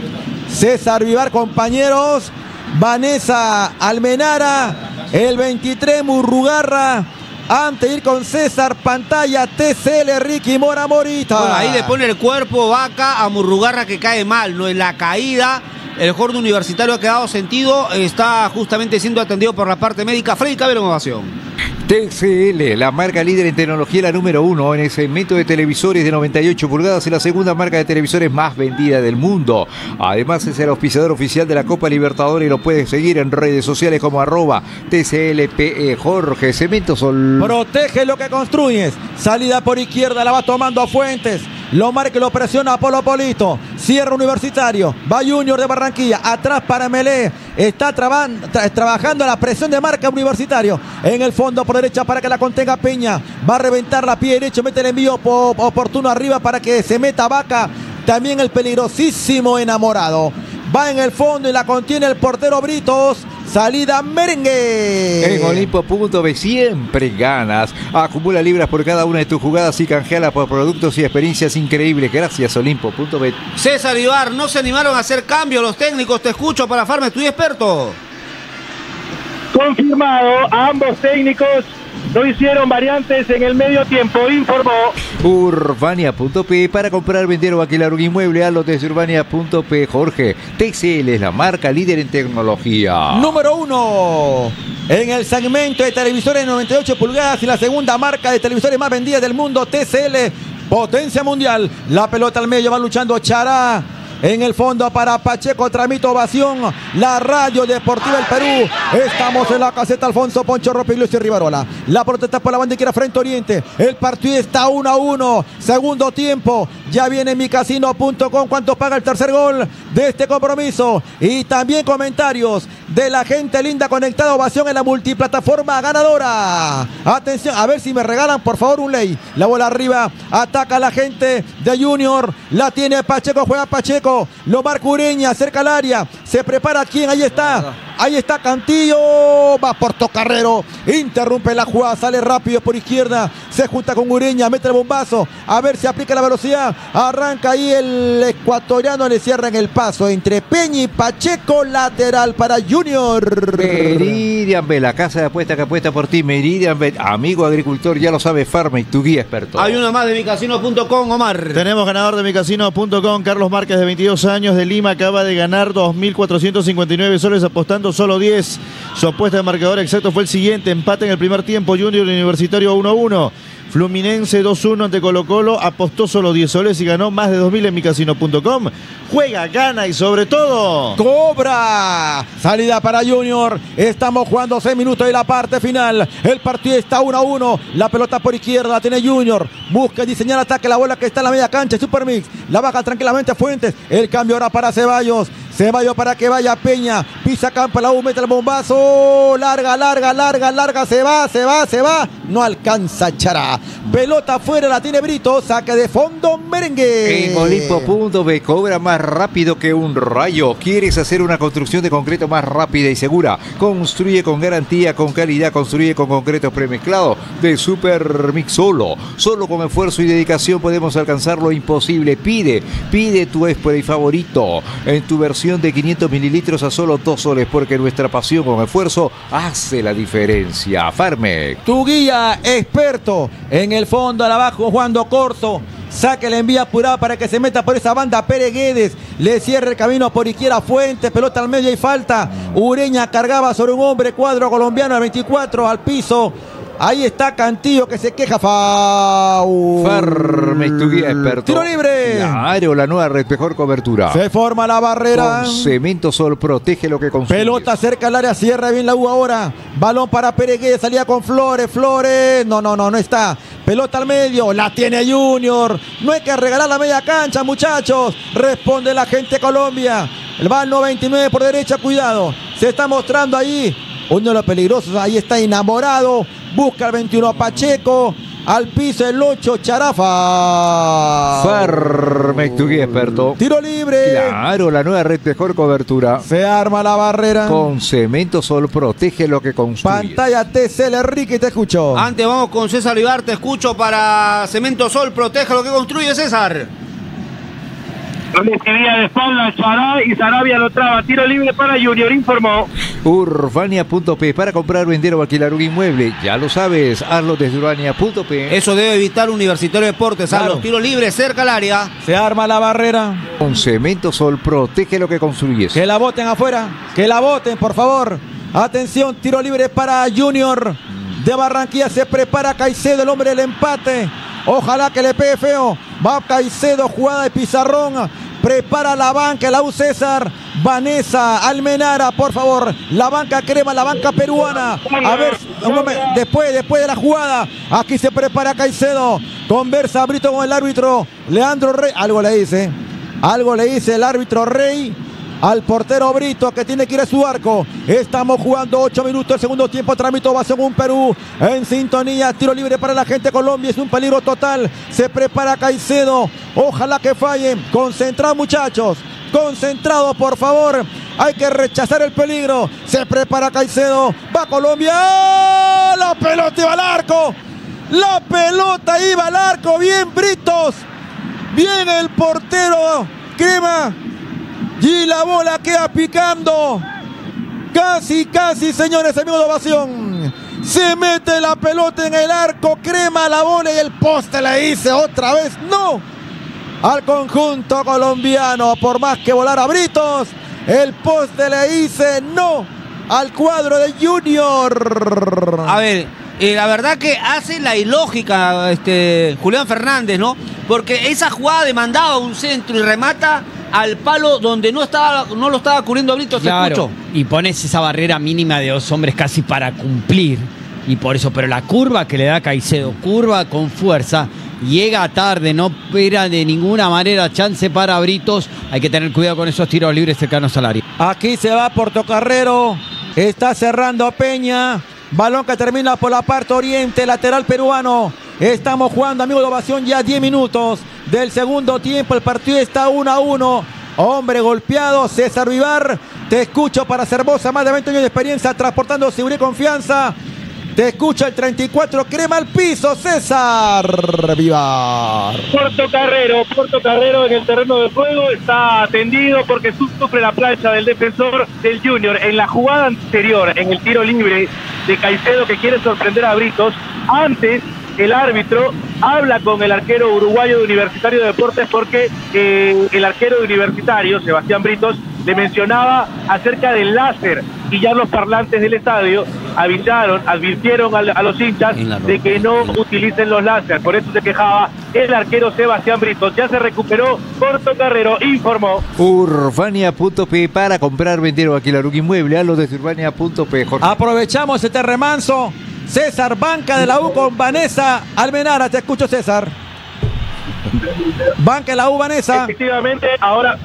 César Vivar, compañeros, Vanessa Almenara, el 23 Murrugarra, antes de ir con César, pantalla TCL Ricky Mora Morita. Bueno, ahí le pone el cuerpo Vaca a Murrugarra que cae mal, no es la caída. El jornal universitario ha quedado sentido, está justamente siendo atendido por la parte médica. Freddy Cabello en ovación. TCL, la marca líder en tecnología, la número 1 en el segmento de televisores de 98 pulgadas y la segunda marca de televisores más vendida del mundo. Además es el auspiciador oficial de la Copa Libertadores y lo puedes seguir en redes sociales como @TCLPE. Jorge Cemento Sol protege lo que construyes. Salida por izquierda, la va tomando a Fuentes. Lo marca y lo presiona Apolo Polito. Cierra Universitario. Va Junior de Barranquilla. Atrás para Melé. Está trabajando la presión de marca Universitario. En el fondo por derecha para que la contenga Peña. Va a reventar la pie derecho. Mete el envío oportuno arriba para que se meta Vaca. También el peligrosísimo Enamorado. Va en el fondo y la contiene el portero Britos. Salida merengue. En Olimpo.be siempre ganas. Acumula libras por cada una de tus jugadas y canjealas por productos y experiencias increíbles. Gracias, Olimpo.be. César Ibar, no se animaron a hacer cambios los técnicos. Te escucho para Farma, estoy experto. Confirmado, ambos técnicos no hicieron variantes en el medio tiempo, informó. Urbania.p, para comprar, vender o alquilar un inmueble, hazlo desde Urbania.p, Jorge. TCL es la marca líder en tecnología. Número 1 en el segmento de televisores 98 pulgadas y la segunda marca de televisores más vendida del mundo, TCL, potencia mundial. La pelota al medio va luchando Chará. En el fondo para Pacheco, tramito ovación, la Radio Deportiva del Perú. Estamos en la caseta Alfonso Poncho Ropi, Luis y Rivarola. La protesta por la banda izquierda frente a Oriente. El partido está 1-1. Segundo tiempo. Ya viene micasino.com. ¿Cuánto paga el tercer gol de este compromiso? Y también comentarios de la gente linda conectada. Ovación en la multiplataforma ganadora. Atención, a ver si me regalan por favor un ley. La bola arriba. Ataca a la gente de Junior. La tiene Pacheco, juega Pacheco. Lo marca Ureña, cerca al área. Se prepara quien, ahí está. Ahí está Cantillo, va por Tocarrero. Interrumpe la jugada, sale rápido por izquierda. Se junta con Ureña, mete el bombazo. A ver si aplica la velocidad. Arranca ahí el ecuatoriano, le cierran el paso. Entre Peña y Pacheco, lateral para Junior. Meridianbet, la casa de apuestas que apuesta por ti. Meridianbet, amigo agricultor, ya lo sabe Farma y tu guía experto. Hay una más de micasino.com, Omar. Tenemos ganador de micasino.com, Carlos Márquez, de 22 años, de Lima. Acaba de ganar 2.459 soles apostando solo 10, su apuesta de marcador exacto fue el siguiente, empate en el primer tiempo Junior Universitario 1-1, Fluminense 2-1 ante Colo Colo, apostó solo 10 soles y ganó más de 2.000 en micasino.com. Juega, gana y sobre todo cobra. Salida para Junior, estamos jugando 6 minutos de la parte final, el partido está 1-1, la pelota por izquierda tiene Junior, busca diseñar ataque, la bola que está en la media cancha, Supermix, la baja tranquilamente Fuentes, el cambio ahora para Ceballos. Ceballos para que vaya Peña, pisa Campa, la U, mete el bombazo, larga, se va, no alcanza Chará, pelota afuera, la tiene Brito, saque de fondo, merengue. En Olimpo.b cobra más rápido que un rayo. ¿Quieres hacer una construcción de concreto más rápida y segura? Construye con garantía, con calidad, construye con concreto premezclado de Supermix Solo. Solo con esfuerzo y dedicación podemos alcanzar lo imposible. Pide tu spray favorito en tu versión de 500 mililitros a solo 2 soles, porque nuestra pasión con esfuerzo hace la diferencia. Farmex, tu guía experto. En el fondo, al abajo, Juan Do Corso. Saque, la envía apurada para que se meta por esa banda Pérez Guedes, le cierra el camino por izquierda Fuentes, pelota al medio y falta. Ureña cargaba sobre un hombre, cuadro colombiano, al 24, al piso. Ahí está Cantillo que se queja. Foul. Farmex, tu guía experto. Tiro libre. Claro, la nueva red, mejor cobertura. Se forma la barrera. Con Cemento Sol, protege lo que consume. Pelota cerca al área, cierra bien la U ahora. Balón para Pérez Guedes, salía con Flores. No está. Pelota al medio, la tiene Junior. No hay que regalar la media cancha, muchachos. Responde la gente Colombia. El balón 99 por derecha, cuidado. Se está mostrando ahí. Uno de los peligrosos, ahí está Enamorado. Busca el 21 a Pacheco, al piso el 8, Charafa. Farmex, tu guía experto. Tiro libre. Claro, la nueva red, mejor cobertura. Se arma la barrera. Con Cemento Sol, protege lo que construye. Pantalla TCL, Enrique, te escucho. Antes vamos con César Ibar, te escucho para Cemento Sol, protege lo que construye, César. No le escribía de espalda Chará y Sarabia lo traba. Tiro libre para Junior, informó. Urbania.p, para comprar, vender o alquilar un inmueble. Ya lo sabes, hazlo desde Urbania.p. Eso debe evitar Universitario Deportes. Claro. A los tiros libres cerca al área. Se arma la barrera. Con Cemento Sol, protege lo que construyes. Que la boten afuera, que la boten, por favor. Atención, tiro libre para Junior. De Barranquilla se prepara Caicedo, el hombre del empate. Ojalá que le pegue feo. Va Caicedo, jugada de pizarrón. Prepara la banca, la U, César. Vanessa Almenara, por favor. La banca crema, la banca peruana. A ver, después de la jugada. Aquí se prepara Caicedo. Conversa Brito con el árbitro Leandro Rey. Algo le dice. Algo le dice el árbitro Rey al portero Brito, que tiene que ir a su arco. Estamos jugando 8 minutos del segundo tiempo. Trámite va según Perú. En sintonía, tiro libre para la gente Colombia. Es un peligro total. Se prepara Caicedo. Ojalá que fallen. Concentrados, muchachos. Concentrados, por favor. Hay que rechazar el peligro. Se prepara Caicedo. Va Colombia. ¡Oh! La pelota iba al arco. La pelota iba al arco. Bien, Britos. Bien el portero crema. Y la bola queda picando. Casi, señores, amigos de ovación. Se mete la pelota en el arco, crema la bola y el poste le dice otra vez no al conjunto colombiano. Por más que volara Britos, el poste le dice no al cuadro de Junior. A ver, la verdad que hace la ilógica Julián Fernández, ¿no? Porque esa jugada demandaba un centro y remata al palo donde no lo estaba cubriendo Brito, claro, escucho. Y pones esa barrera mínima de 2 hombres casi para cumplir. Y por eso, pero la curva que le da Caicedo, curva con fuerza, llega tarde, no era de ninguna manera chance para Britos. Hay que tener cuidado con esos tiros libres cercanos al área. Aquí se va Portocarrero, está cerrando Peña. Balón que termina por la parte oriente, lateral peruano. Estamos jugando, amigos de ovación, ya 10 minutos del segundo tiempo. El partido está 1-1. Hombre golpeado, César Vivar. Te escucho para Cervosa, más de 20 años de experiencia, transportando seguridad y confianza. Te escucha el 34, crema al piso, César Vivar. Portocarrero en el terreno de juego está atendido porque sufre la plancha del defensor del Junior. En la jugada anterior, en el tiro libre de Caicedo que quiere sorprender a Britos, antes el árbitro habla con el arquero uruguayo de Universitario de Deportes porque el arquero de Universitario, Sebastián Britos, le mencionaba acerca del láser y ya los parlantes del estadio advirtieron a los hinchas de que no utilicen los láser. Por eso se quejaba el arquero Sebastián Britos. Ya se recuperó Portocarrero, informó. Urbania.p, para comprar, vender o alquilar un inmueble. A los de Urbania.p. Aprovechamos este remanso. César, banca de la U con Vanessa Almenara, te escucho, César. Banca de la U, Vanessa. Efectivamente, ahora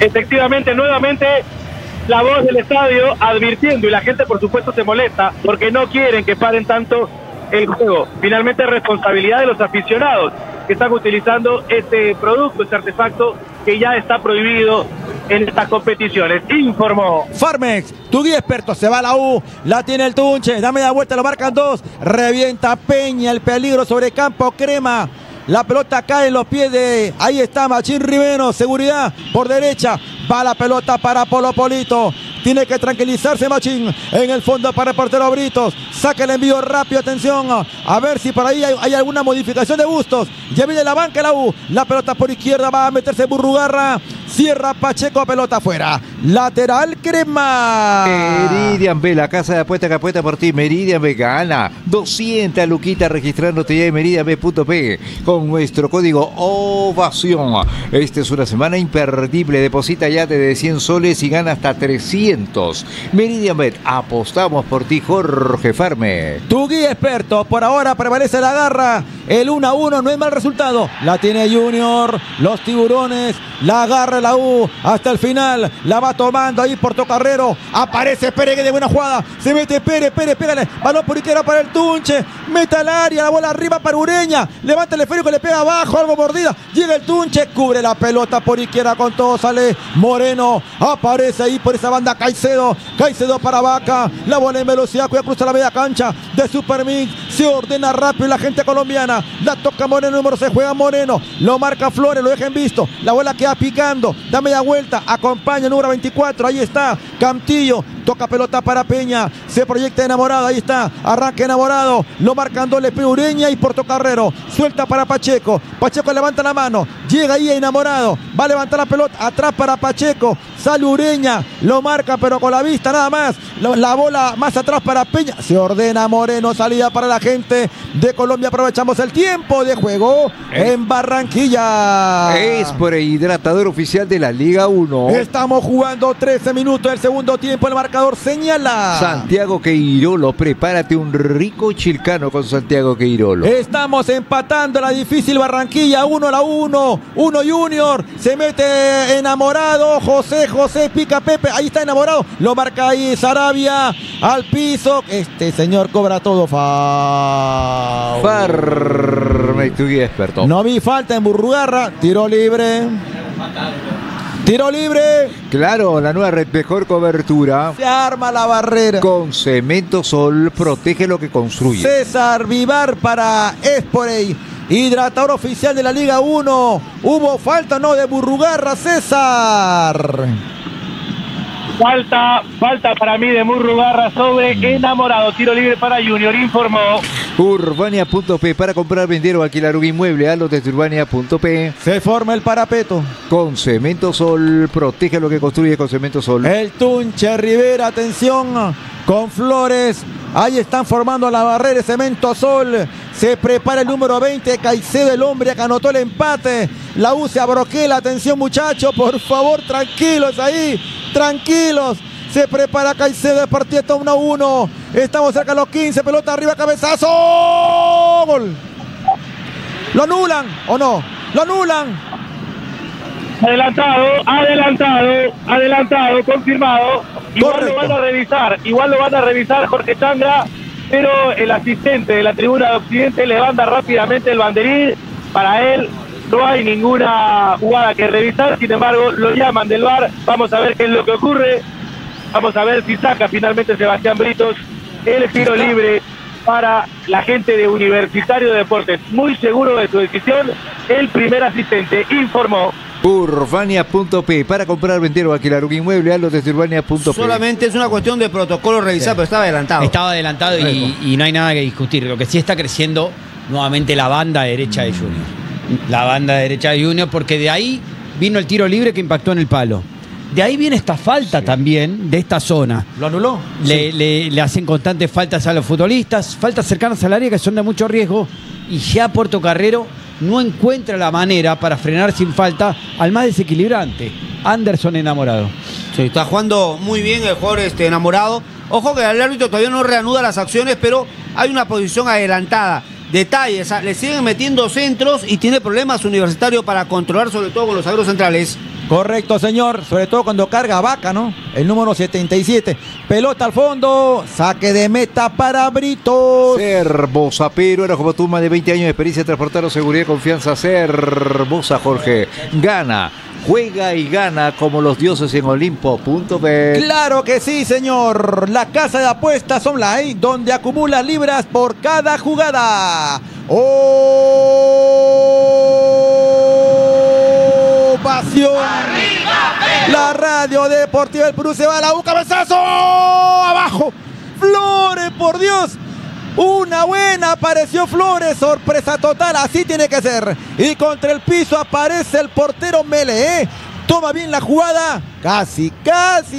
Efectivamente, nuevamente la voz del estadio advirtiendo, y la gente por supuesto se molesta porque no quieren que paren tanto el juego. Finalmente, responsabilidad de los aficionados que están utilizando este producto, este artefacto que ya está prohibido en estas competiciones, informó Farmex, tu guía experto. Se va la U, la tiene el Tunche, da media vuelta, lo marcan dos, revienta Peña, el peligro sobre campo crema. La pelota cae en los pies de... Ahí está Machín Rivero, seguridad por derecha. Va la pelota para Polo Polito. Tiene que tranquilizarse Machín. En el fondo para el portero Britos. Saca el envío rápido, atención. A ver si por ahí hay alguna modificación de Bustos. Ya viene la banca la U. La pelota por izquierda, va a meterse Burrugarra. Cierra Pacheco, pelota afuera. Lateral crema. Meridian B, la casa de apuesta que apuesta por ti. Meridian B gana 200 luquitas registrándote ya en meridianb.p con nuestro código OVACIÓN. Esta es una semana imperdible. Deposita ya desde 100 soles y gana hasta 300. Meridian B, apostamos por ti. Jorge Farme, tu guía experto. Por ahora prevalece la garra. El 1-1 no es mal resultado. La tiene Junior, los tiburones. La agarra la U hasta el final. La va tomando ahí Portocarrero. Aparece Pérez de buena jugada. Se mete Pérez, pégale. Balón por izquierda para el Tunche. Mete al área, la bola arriba para Ureña. Levanta el esférico, le pega abajo, algo mordida. Llega el Tunche, cubre la pelota por izquierda con todo. Sale Moreno. Aparece ahí por esa banda Caicedo para Vaca. La bola en velocidad, cuida, cruza la media cancha de Supermix. Se ordena rápido la gente colombiana. La toca Moreno, número se juega Moreno. Lo marca Flores, lo dejan visto. La bola queda picando, da media vuelta, acompaña el número 24, ahí está Cantillo, toca pelota para Peña, se proyecta Enamorado, ahí está, arranca Enamorado, lo marcan doble P. Ureña y Portocarrero, suelta para Pacheco levanta la mano, llega ahí Enamorado, va a levantar la pelota, atrás para Pacheco, sale Ureña, lo marca pero con la vista nada más, la bola más atrás para Peña, se ordena Moreno, salida para la gente de Colombia, aprovechamos el tiempo de juego en Barranquilla. Es por ahí de la oficial de la Liga 1. Estamos jugando 13 minutos del segundo tiempo. El marcador señala Santiago Queirolo. Prepárate un rico chilcano con Santiago Queirolo. Estamos empatando la difícil Barranquilla. 1-1. 1 Junior. Se mete Enamorado. José pica Pepe. Ahí está Enamorado. Lo marca ahí Sarabia. Al piso. Este señor cobra todo. Farme, tu guía experto. No vi falta en Burrugarra. Tiro libre. Tiro libre. Claro, la nueva red, mejor cobertura. Se arma la barrera. Con Cemento Sol, protege lo que construye. César Vivar para Esporey, hidratador oficial de la Liga 1. ¿Hubo falta no de Burrugarra, César? Falta para mí de Burrugarra sobre Enamorado. Tiro libre para Junior, informó Urbania.p. Para comprar, vender o alquilar un inmueble, a los de Urbania.p. Se forma el parapeto. Con Cemento Sol, protege lo que construye con Cemento Sol. El Tunche Rivera, atención, con Flores. Ahí están formando la barrera de Cemento Sol. Se prepara el número 20, Caicedo, el hombre que anotó el empate. La U se abroquela, atención muchachos, por favor, tranquilos ahí. Tranquilos, se prepara Caicedo, el partido está 1-1. Estamos cerca de los 15, pelota arriba, cabezazo. ¡Gol! ¿Lo anulan o no? ¡Lo anulan! Adelantado, confirmado. Igual lo van a revisar Jorge Changra, pero el asistente de la tribuna de Occidente levanta rápidamente el banderín. Para él no hay ninguna jugada que revisar, sin embargo lo llaman del VAR. Vamos a ver qué es lo que ocurre, vamos a ver si saca finalmente Sebastián Britos el tiro libre para la gente de Universitario de Deportes. Muy seguro de su decisión el primer asistente, informó Urbania.p. Para comprar, vender o alquilar un inmueble, a los de Urbania.p. Solamente es una cuestión de protocolo revisar, sí. Pero estaba adelantado. Estaba adelantado y no hay nada que discutir. Lo que sí está creciendo nuevamente la banda derecha de Junior. La banda derecha de Junior, porque de ahí vino el tiro libre que impactó en el palo. De ahí viene esta falta, sí, también de esta zona. ¿Lo anuló? Le hacen constantes faltas a los futbolistas, faltas cercanas al área que son de mucho riesgo, y ya Portocarrero no encuentra la manera para frenar sin falta al más desequilibrante, Anderson Enamorado. Sí, está jugando muy bien el jugador Enamorado. Ojo que el árbitro todavía no reanuda las acciones, pero hay una posición adelantada. Detalles, le siguen metiendo centros y tiene problemas Universitario para controlar, sobre todo con los agueros centrales. Correcto, señor. Sobre todo cuando carga Vaca, ¿no? El número 77. Pelota al fondo. Saque de meta para Britos. Cervosa, pero era como tú, más de 20 años de experiencia, transportero, seguridad, confianza. Cervosa, Jorge. Gana. Juega y gana como los dioses en Olimpo. .bet. Claro que sí, señor. La casa de apuestas online, donde acumula libras por cada jugada. Ovación. La radio deportiva del Perú se va a la U. Cabezazo. Abajo. Flores, por Dios. Una buena, apareció Flores, sorpresa total, así tiene que ser. Y contra el piso aparece el portero Mele, toma bien la jugada, casi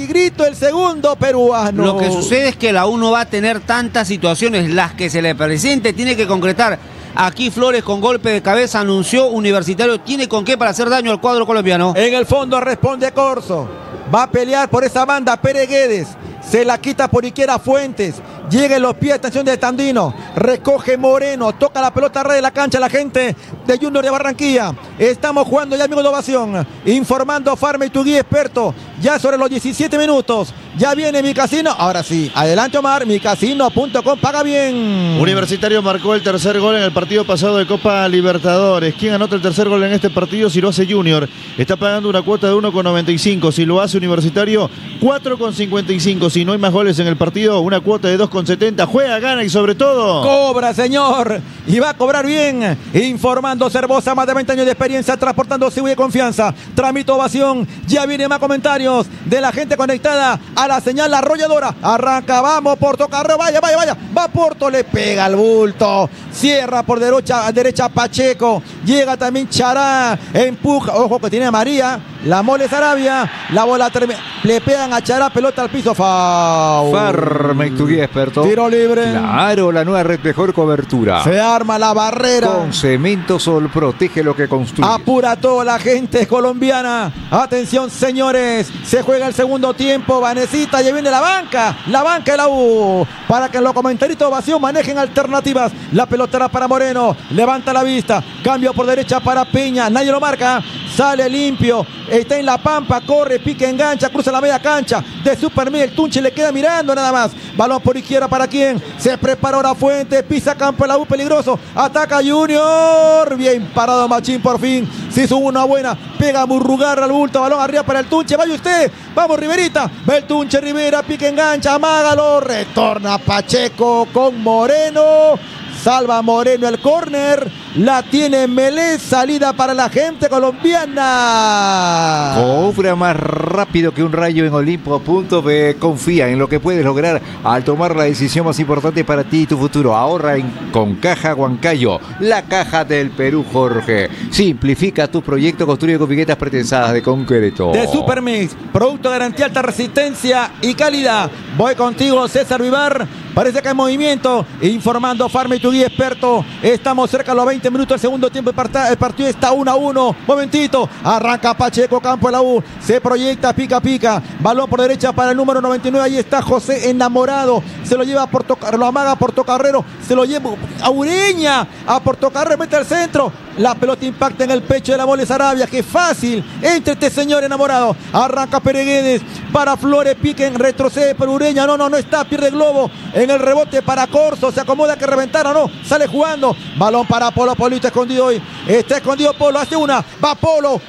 grito el segundo peruano. Lo que sucede es que la U no va a tener tantas situaciones, las que se le presente tiene que concretar. Aquí Flores con golpe de cabeza, anunció Universitario, tiene con qué para hacer daño al cuadro colombiano. En el fondo responde Corzo, va a pelear por esa banda Pérez Guedes, se la quita por izquierda Fuentes, llega en los pies, atención de Tandino, recoge Moreno, toca la pelota a red de la cancha, la gente de Junior de Barranquilla. Estamos jugando ya, amigos de Ovación, informando Farme y tu guía experto, ya sobre los 17 minutos, ya viene Mi Casino, ahora sí, adelante Omar, micasino.com, paga bien. Universitario marcó el tercer gol en el partido pasado de Copa Libertadores. ¿Quién anota el tercer gol en este partido? Si lo hace Junior, está pagando una cuota de 1,95, si lo hace Universitario, 4,55, si no hay más goles en el partido, una cuota de 2,70, juega, gana y sobre todo cobra, señor, y va a cobrar bien. Informando Cervosa, más de 20 años de experiencia, transportando seguridad y confianza. Tramito Ovación, ya viene más comentarios de la gente conectada a la señal arrolladora. Arranca, vamos Porto Carreo, vaya, va Porto, le pega al bulto, cierra por derecha Pacheco, llega también Chará, empuja, ojo que tiene a María, la mole Sarabia, la bola le pegan a Chará, pelota al piso, foul. Farme, tu guía experto. Tiro libre. Claro, la nueva red, mejor cobertura. Se arma la barrera. Con Cemento Sol, protege lo que construye. Apura toda la gente colombiana. Atención, señores, se juega el segundo tiempo, Vanesita, ya viene la banca de la U, para que los comentaristas Ovación manejen alternativas. La pelotera para Moreno, levanta la vista, cambio por derecha para Peña, nadie lo marca, sale limpio, está en la pampa, corre, pique, engancha, cruza la media cancha de Supermil, el Tunche le queda mirando nada más, balón por izquierda para quien se prepara ahora Fuentes, pisa campo de la U, peligroso, ataca Junior, bien parado Machín, por fin se hizo una buena, pega Murrugarra al bulto, balón arriba para el Tunche, vaya usted, vamos Riverita, va el Tunche Rivera, pique, engancha, amágalo, retorna Pacheco con Moreno, salva Moreno el córner, la tiene Melé, salida para la gente colombiana. Cobra más rápido que un rayo en Olimpo.be. Confía en lo que puedes lograr al tomar la decisión más importante para ti y tu futuro. Ahorra con Caja Huancayo, la caja del Perú, Jorge. Simplifica tu proyecto, construye con piquetas pretensadas de concreto. De Supermix, producto de garantía, alta resistencia y calidad. Voy contigo, César Vivar. Parece que hay movimiento, informando Farme y tu guía experto, estamos cerca de los 20 minutos del segundo tiempo, el partido está 1-1, momentito, arranca Pacheco, campo de la U, se proyecta, pica, balón por derecha para el número 99, ahí está José Enamorado, se lo lleva a Portocarrero, lo amaga a Portocarrero, se lo lleva a Ureña, a Portocarrero, mete al centro, la pelota impacta en el pecho de la mole Sarabia, que fácil, entre este señor Enamorado, arranca Pérez Guedes, para Flores, piquen, retrocede, pero Ureña, no está, pierde el globo, en el rebote para Corzo, se acomoda que reventara, no, sale jugando, balón para Polo, Polito escondido hoy, está escondido Polo, hace una, va Polo,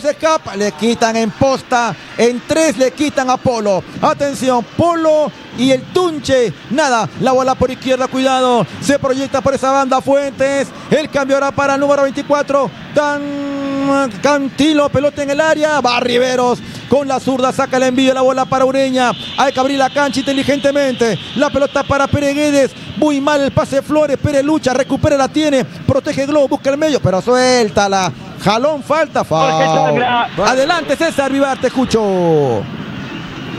se escapa, le quitan en posta, en tres le quitan a Polo, atención, Polo y el Tunche, nada, la bola por izquierda, cuidado, se proyecta por esa banda Fuentes, el cambio ahora para el número 24, Cantilo, pelota en el área, va Riveros, con la zurda saca el envío, la bola para Ureña, hay que abrir la cancha inteligentemente, la pelota para Pérez Guedes, muy mal el pase de Flores, Pérez lucha, recupera, la tiene, protege el globo, busca el medio, pero suéltala, jalón, falta, foul. Adelante César Vivar, te escucho.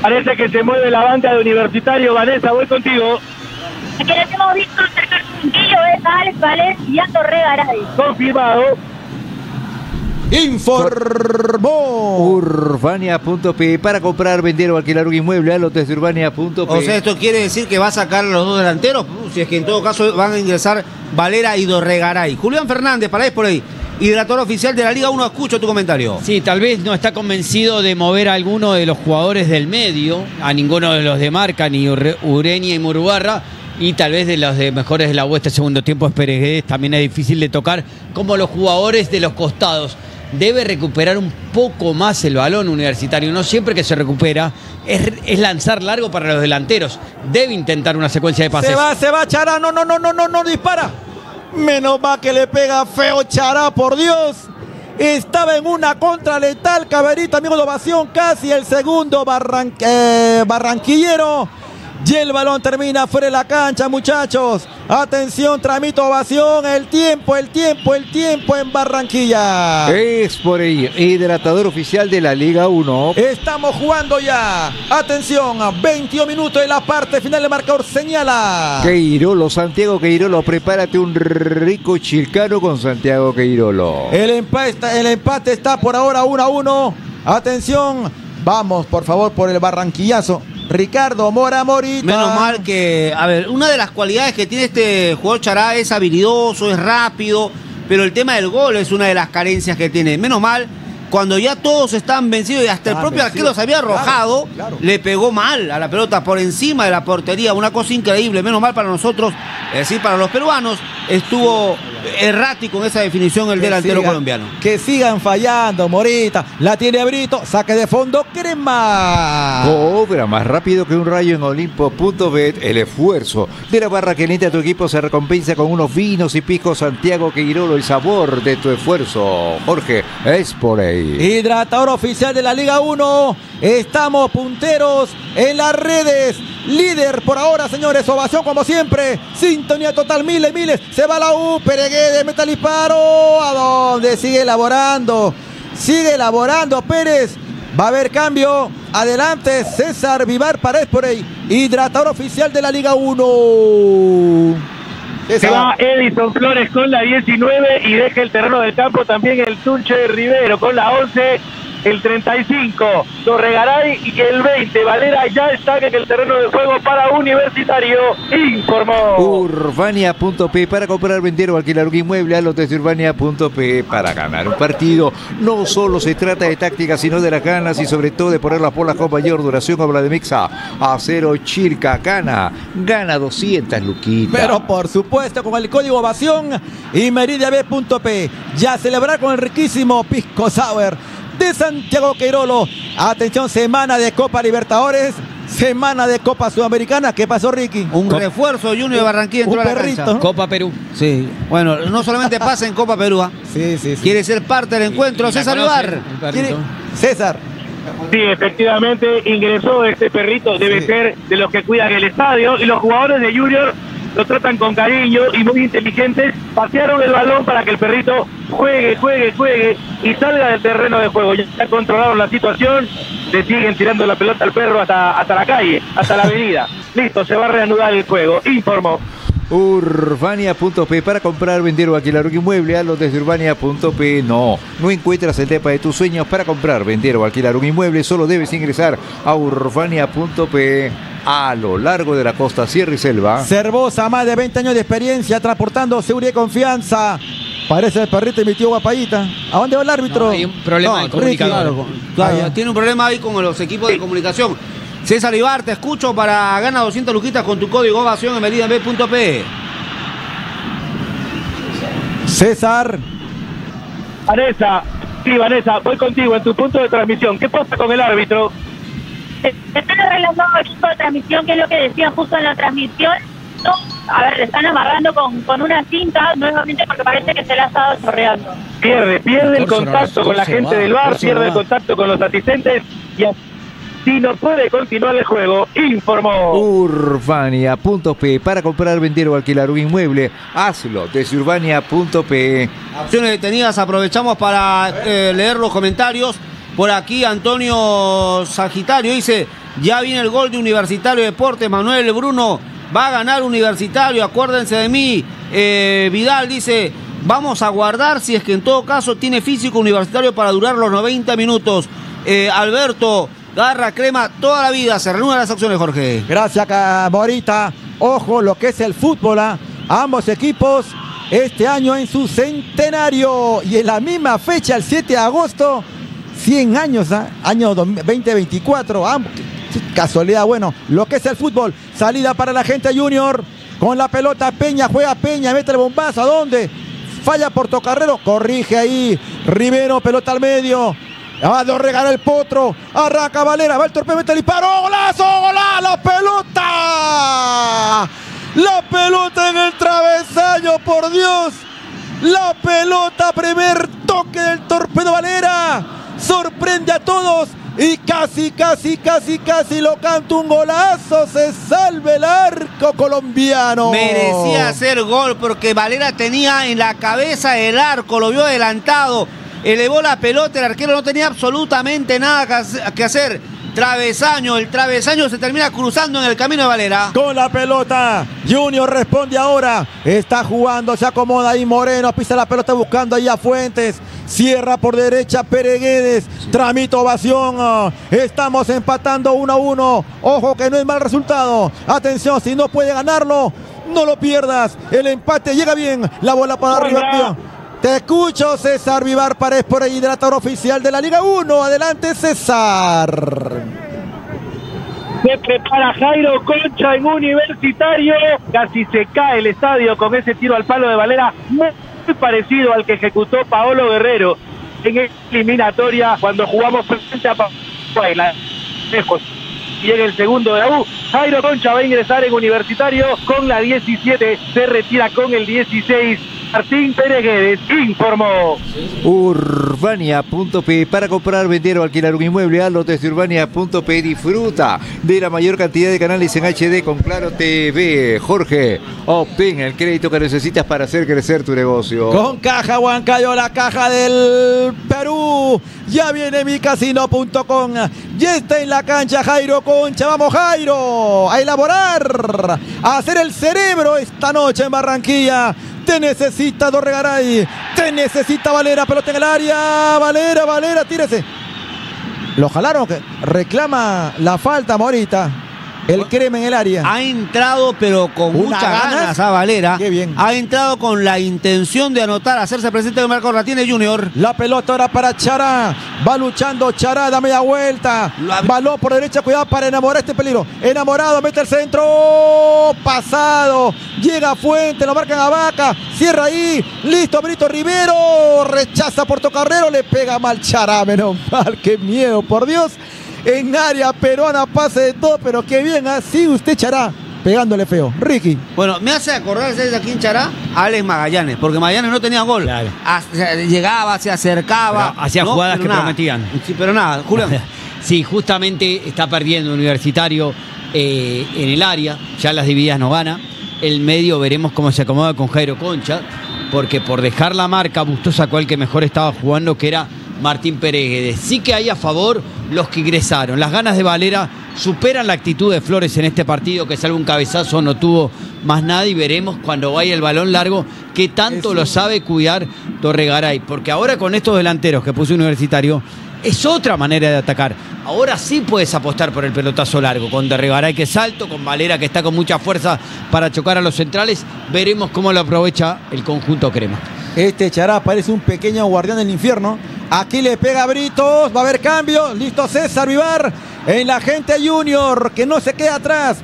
Parece que se mueve la banda de Universitario, Vanessa, voy contigo. Que les hemos visto el tercer puntillo es Alex Vales y a Torregaray. Confirmado. Informó Urbania.pe. Para comprar, vender o alquilar un inmueble a los desde Urbania.pe. O sea, esto quiere decir que va a sacar los dos delanteros, si es que en todo caso van a ingresar Valera y Dorregaray. Julián Fernández, para ahí por ahí. Relator oficial de la Liga 1, escucho tu comentario. Sí, tal vez no está convencido de mover a alguno de los jugadores del medio, a ninguno de los de marca, ni Ureña y Murugarra, y tal vez de los de mejores de la U este segundo tiempo, Pérez también es difícil de tocar, como los jugadores de los costados. Debe recuperar un poco más el balón Universitario. No siempre que se recupera es lanzar largo para los delanteros. Debe intentar una secuencia de pases. Se va Chará, no dispara. Menos va que le pega feo Chará, por Dios. Estaba en una contra letal Caberita, amigo de ovación, casi el segundo barranquillero. Y el balón termina fuera de la cancha, muchachos. Atención, tramito, ovación. El tiempo en Barranquilla. Es por ello. Hidratador oficial de la Liga 1. Estamos jugando ya. Atención, 21 minutos de la parte final. El marcador señala Queirolo, Santiago Queirolo. Prepárate un rico chilcano con Santiago Queirolo. El empate está por ahora 1-1. Atención, vamos por favor por el barranquillazo. Ricardo Mora Morita. Menos mal que, a ver, una de las cualidades que tiene este jugador Chará es habilidoso, es rápido, pero el tema del gol es una de las carencias que tiene. Menos mal, cuando ya todos están vencidos y hasta el propio arquero se había arrojado, claro. Le pegó mal a la pelota por encima de la portería, una cosa increíble. Menos mal para nosotros, es decir, para los peruanos, estuvo errático en esa definición el delantero colombiano. Que sigan fallando, Morita. La tiene Brito, saque de fondo, Crema. Obra más rápido que un rayo en Olimpo.bet. El esfuerzo de la barra que linda tu equipo se recompensa con unos vinos y picos Santiago Queirolo. El sabor de tu esfuerzo, Jorge, es por ahí. Hidratador oficial de la Liga 1. Estamos punteros en las redes. Líder por ahora, señores. Ovación como siempre. Sintonía total, miles. Se va la U, Pereguede, mete el disparo. ¿A dónde? Sigue elaborando Pérez. Va a haber cambio. Adelante, César Vivar Paredes por ahí. Hidratador oficial de la Liga 1. Se va Edison Flores con la 19 y deja el terreno del campo también el Tunche Rivero con la 11. El 35, Dorregaray, y el 20, Valera, ya está en el terreno de juego para Universitario, informó. Urbania.p, para comprar, vender o alquilar un inmueble a los de Urbania.p, para ganar un partido. No solo se trata de táctica, sino de las ganas y sobre todo de poner las bolas con mayor duración. Habla de Mixa, Acero Chilca, gana 200 luquitas. Pero por supuesto con el código ovación y meridiab.p, ya celebrar con el riquísimo Pisco Sour de Santiago Queirolo. Atención, semana de Copa Libertadores, semana de Copa Sudamericana. ¿Qué pasó, Ricky? Un refuerzo Junior de Barranquilla entró a la cancha, ¿no? Copa Perú. Sí. Bueno, no solamente pasa en Copa Perú. Sí. Quiere ser parte del encuentro. César Ibar. César. Sí, efectivamente ingresó este perrito. Debe ser de los que cuidan el estadio. Y los jugadores de Junior lo tratan con cariño y muy inteligentes. Pasearon el balón para que el perrito juegue y salga del terreno de juego. Ya controlaron la situación, le siguen tirando la pelota al perro hasta la calle, hasta la avenida. Listo, se va a reanudar el juego, informó. Urbania.p, para comprar, vender o alquilar un inmueble a los desde Urbania.p. No encuentras el depa de tus sueños. Para comprar, vender o alquilar un inmueble solo debes ingresar a Urbania.p. A lo largo de la costa, sierra y selva. Cervosa, más de 20 años de experiencia transportando seguridad y confianza. Parece el perrito emitió guapayita. ¿A dónde va el árbitro? No, hay un problema de comunicador. Claro, tiene un problema ahí con los equipos de comunicación. César Ibar, te escucho para ganar 200 luquitas con tu código ovación en meridianb.pe. César. Vanessa, voy contigo en tu punto de transmisión. ¿Qué pasa con el árbitro? Están arreglando el tipo de transmisión, que es lo que decía justo en la transmisión. No, a ver, le están amarrando con una cinta nuevamente porque parece que se la ha estado chorreando. Pierde el contacto con la gente del bar, pierde el contacto con los asistentes y así no puede continuar el juego, informó. Urbania.p, para comprar, vender o alquilar un inmueble, hazlo desde Urbania.p. Acciones detenidas, aprovechamos para leer los comentarios. Por aquí Antonio Sagitario dice, ya viene el gol de Universitario Deportes, Manuel Bruno, va a ganar Universitario, acuérdense de mí. Vidal dice, vamos a guardar si es que en todo caso tiene físico Universitario para durar los 90 minutos. Alberto, Garra, Crema, toda la vida, se renuevan las acciones, Jorge. Gracias, Morita. Ojo lo que es el fútbol, ¿eh? Ambos equipos este año en su centenario. Y en la misma fecha, el 7 de agosto, 100 años, año 2024. Casualidad, bueno, lo que es el fútbol. Salida para la gente Junior. Con la pelota Peña, juega Peña, mete el bombazo. ¿A dónde? Falla Portocarrero, corrige ahí Rivero, pelota al medio. Ah, lo regala el Potro, arranca Valera, va el torpeo, mete el disparo. ¡Golazo, golazo! ¡La pelota! La pelota en el travesaño, por Dios. La pelota, primer toque del torpedo Valera. Sorprende a todos y casi lo canta un golazo. Se salve el arco colombiano. Merecía hacer gol porque Valera tenía en la cabeza el arco, lo vio adelantado. Elevó la pelota, el arquero no tenía absolutamente nada que hacer. Travesaño, el travesaño se termina cruzando en el camino de Valera. Con la pelota, Junior responde ahora. Está jugando, se acomoda ahí Moreno, pisa la pelota buscando ahí a Fuentes. Cierra por derecha Pereguedes, tramita ovación. Estamos empatando 1-1. Ojo que no es mal resultado. Atención, si no puede ganarlo, no lo pierdas. El empate llega bien, la bola para arriba. Te escucho, César Vivar Paredes, por ahí de la tabla oficial de la Liga 1. Adelante, César. Se prepara Jairo Concha en Universitario. Casi se cae el estadio con ese tiro al palo de Valera, muy parecido al que ejecutó Paolo Guerrero en eliminatoria cuando jugamos frente a Paila. Llega el segundo de la U. Jairo Concha va a ingresar en Universitario con la 17. Se retira con el 16. Martín Pereguedes informó. Urbania.pe. Para comprar, vender o alquilar un inmueble a lotes de Urbania.pe. Disfruta de la mayor cantidad de canales en HD con Claro TV. Jorge, obtén el crédito que necesitas para hacer crecer tu negocio. Con Caja Huancayo, la caja del Perú. Ya viene micasino.com. Ya está en la cancha Jairo Concha. Vamos, Jairo, a elaborar, a hacer el cerebro esta noche en Barranquilla. Te necesita Dorregaray, te necesita Valera, pelota en el área, Valera, Valera, tírese. Lo jalaron, reclama la falta Morita, el crema en el área. Ha entrado pero con muchas ganas a Valera. Qué bien. Ha entrado con la intención de anotar, hacerse presente en el marco. La tiene Junior. La pelota ahora para Chará, va luchando Chará, da media vuelta, balón por derecha, cuidado para Enamorar, este peligro. Enamorado, mete el centro, pasado, llega Fuente, lo marcan a Vaca, cierra ahí, listo, Brito Rivero, rechaza Portocarrero, le pega mal Chará, menos mal, qué miedo, por Dios. En área peruana, pase de todo, pero qué bien, así usted Chará, pegándole feo. Ricky. Bueno, me hace acordar, ¿sabes a quién Chará? Alex Magallanes, porque Magallanes no tenía gol. Claro. Llegaba, se acercaba. Hacía jugadas que prometían. Sí, pero nada, Julián. Sí, justamente está perdiendo Universitario en el área, ya las divididas no gana. El medio veremos cómo se acomoda con Jairo Concha, porque por dejar la marca, Bustos sacó el que mejor estaba jugando, que era Martín Pereguedes. Sí que hay a favor los que ingresaron. Las ganas de Valera superan la actitud de Flores en este partido, que salvo un cabezazo no tuvo más nada, y veremos cuando vaya el balón largo qué tanto lo sabe cuidar Dorregaray, porque ahora con estos delanteros que puso Universitario es otra manera de atacar. Ahora sí puedes apostar por el pelotazo largo, con Dorregaray que salto, con Valera que está con mucha fuerza para chocar a los centrales. Veremos cómo lo aprovecha el conjunto crema. Este Chará parece un pequeño guardián del infierno. Aquí le pega Britos, va a haber cambio. Listo César Vivar en la gente Junior, que no se queda atrás.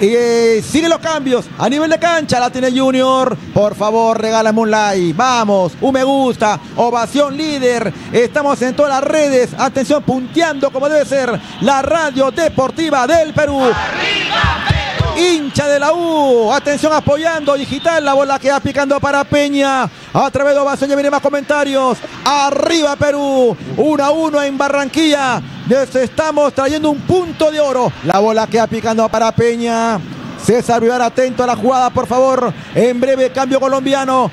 Sigue los cambios a nivel de cancha, la tiene Junior. Por favor, regálame un like, vamos, un me gusta, ovación líder. Estamos en todas las redes, atención, punteando como debe ser la radio deportiva del Perú. ¡Arriba, Perú! Hincha de la U, atención, apoyando digital, la bola queda picando para Peña. A través de ovación ya vienen más comentarios. Arriba Perú, 1-1 en Barranquilla. Les estamos trayendo un punto de oro. La bola queda picando para Peña. César Vivar atento a la jugada, por favor. En breve, cambio colombiano.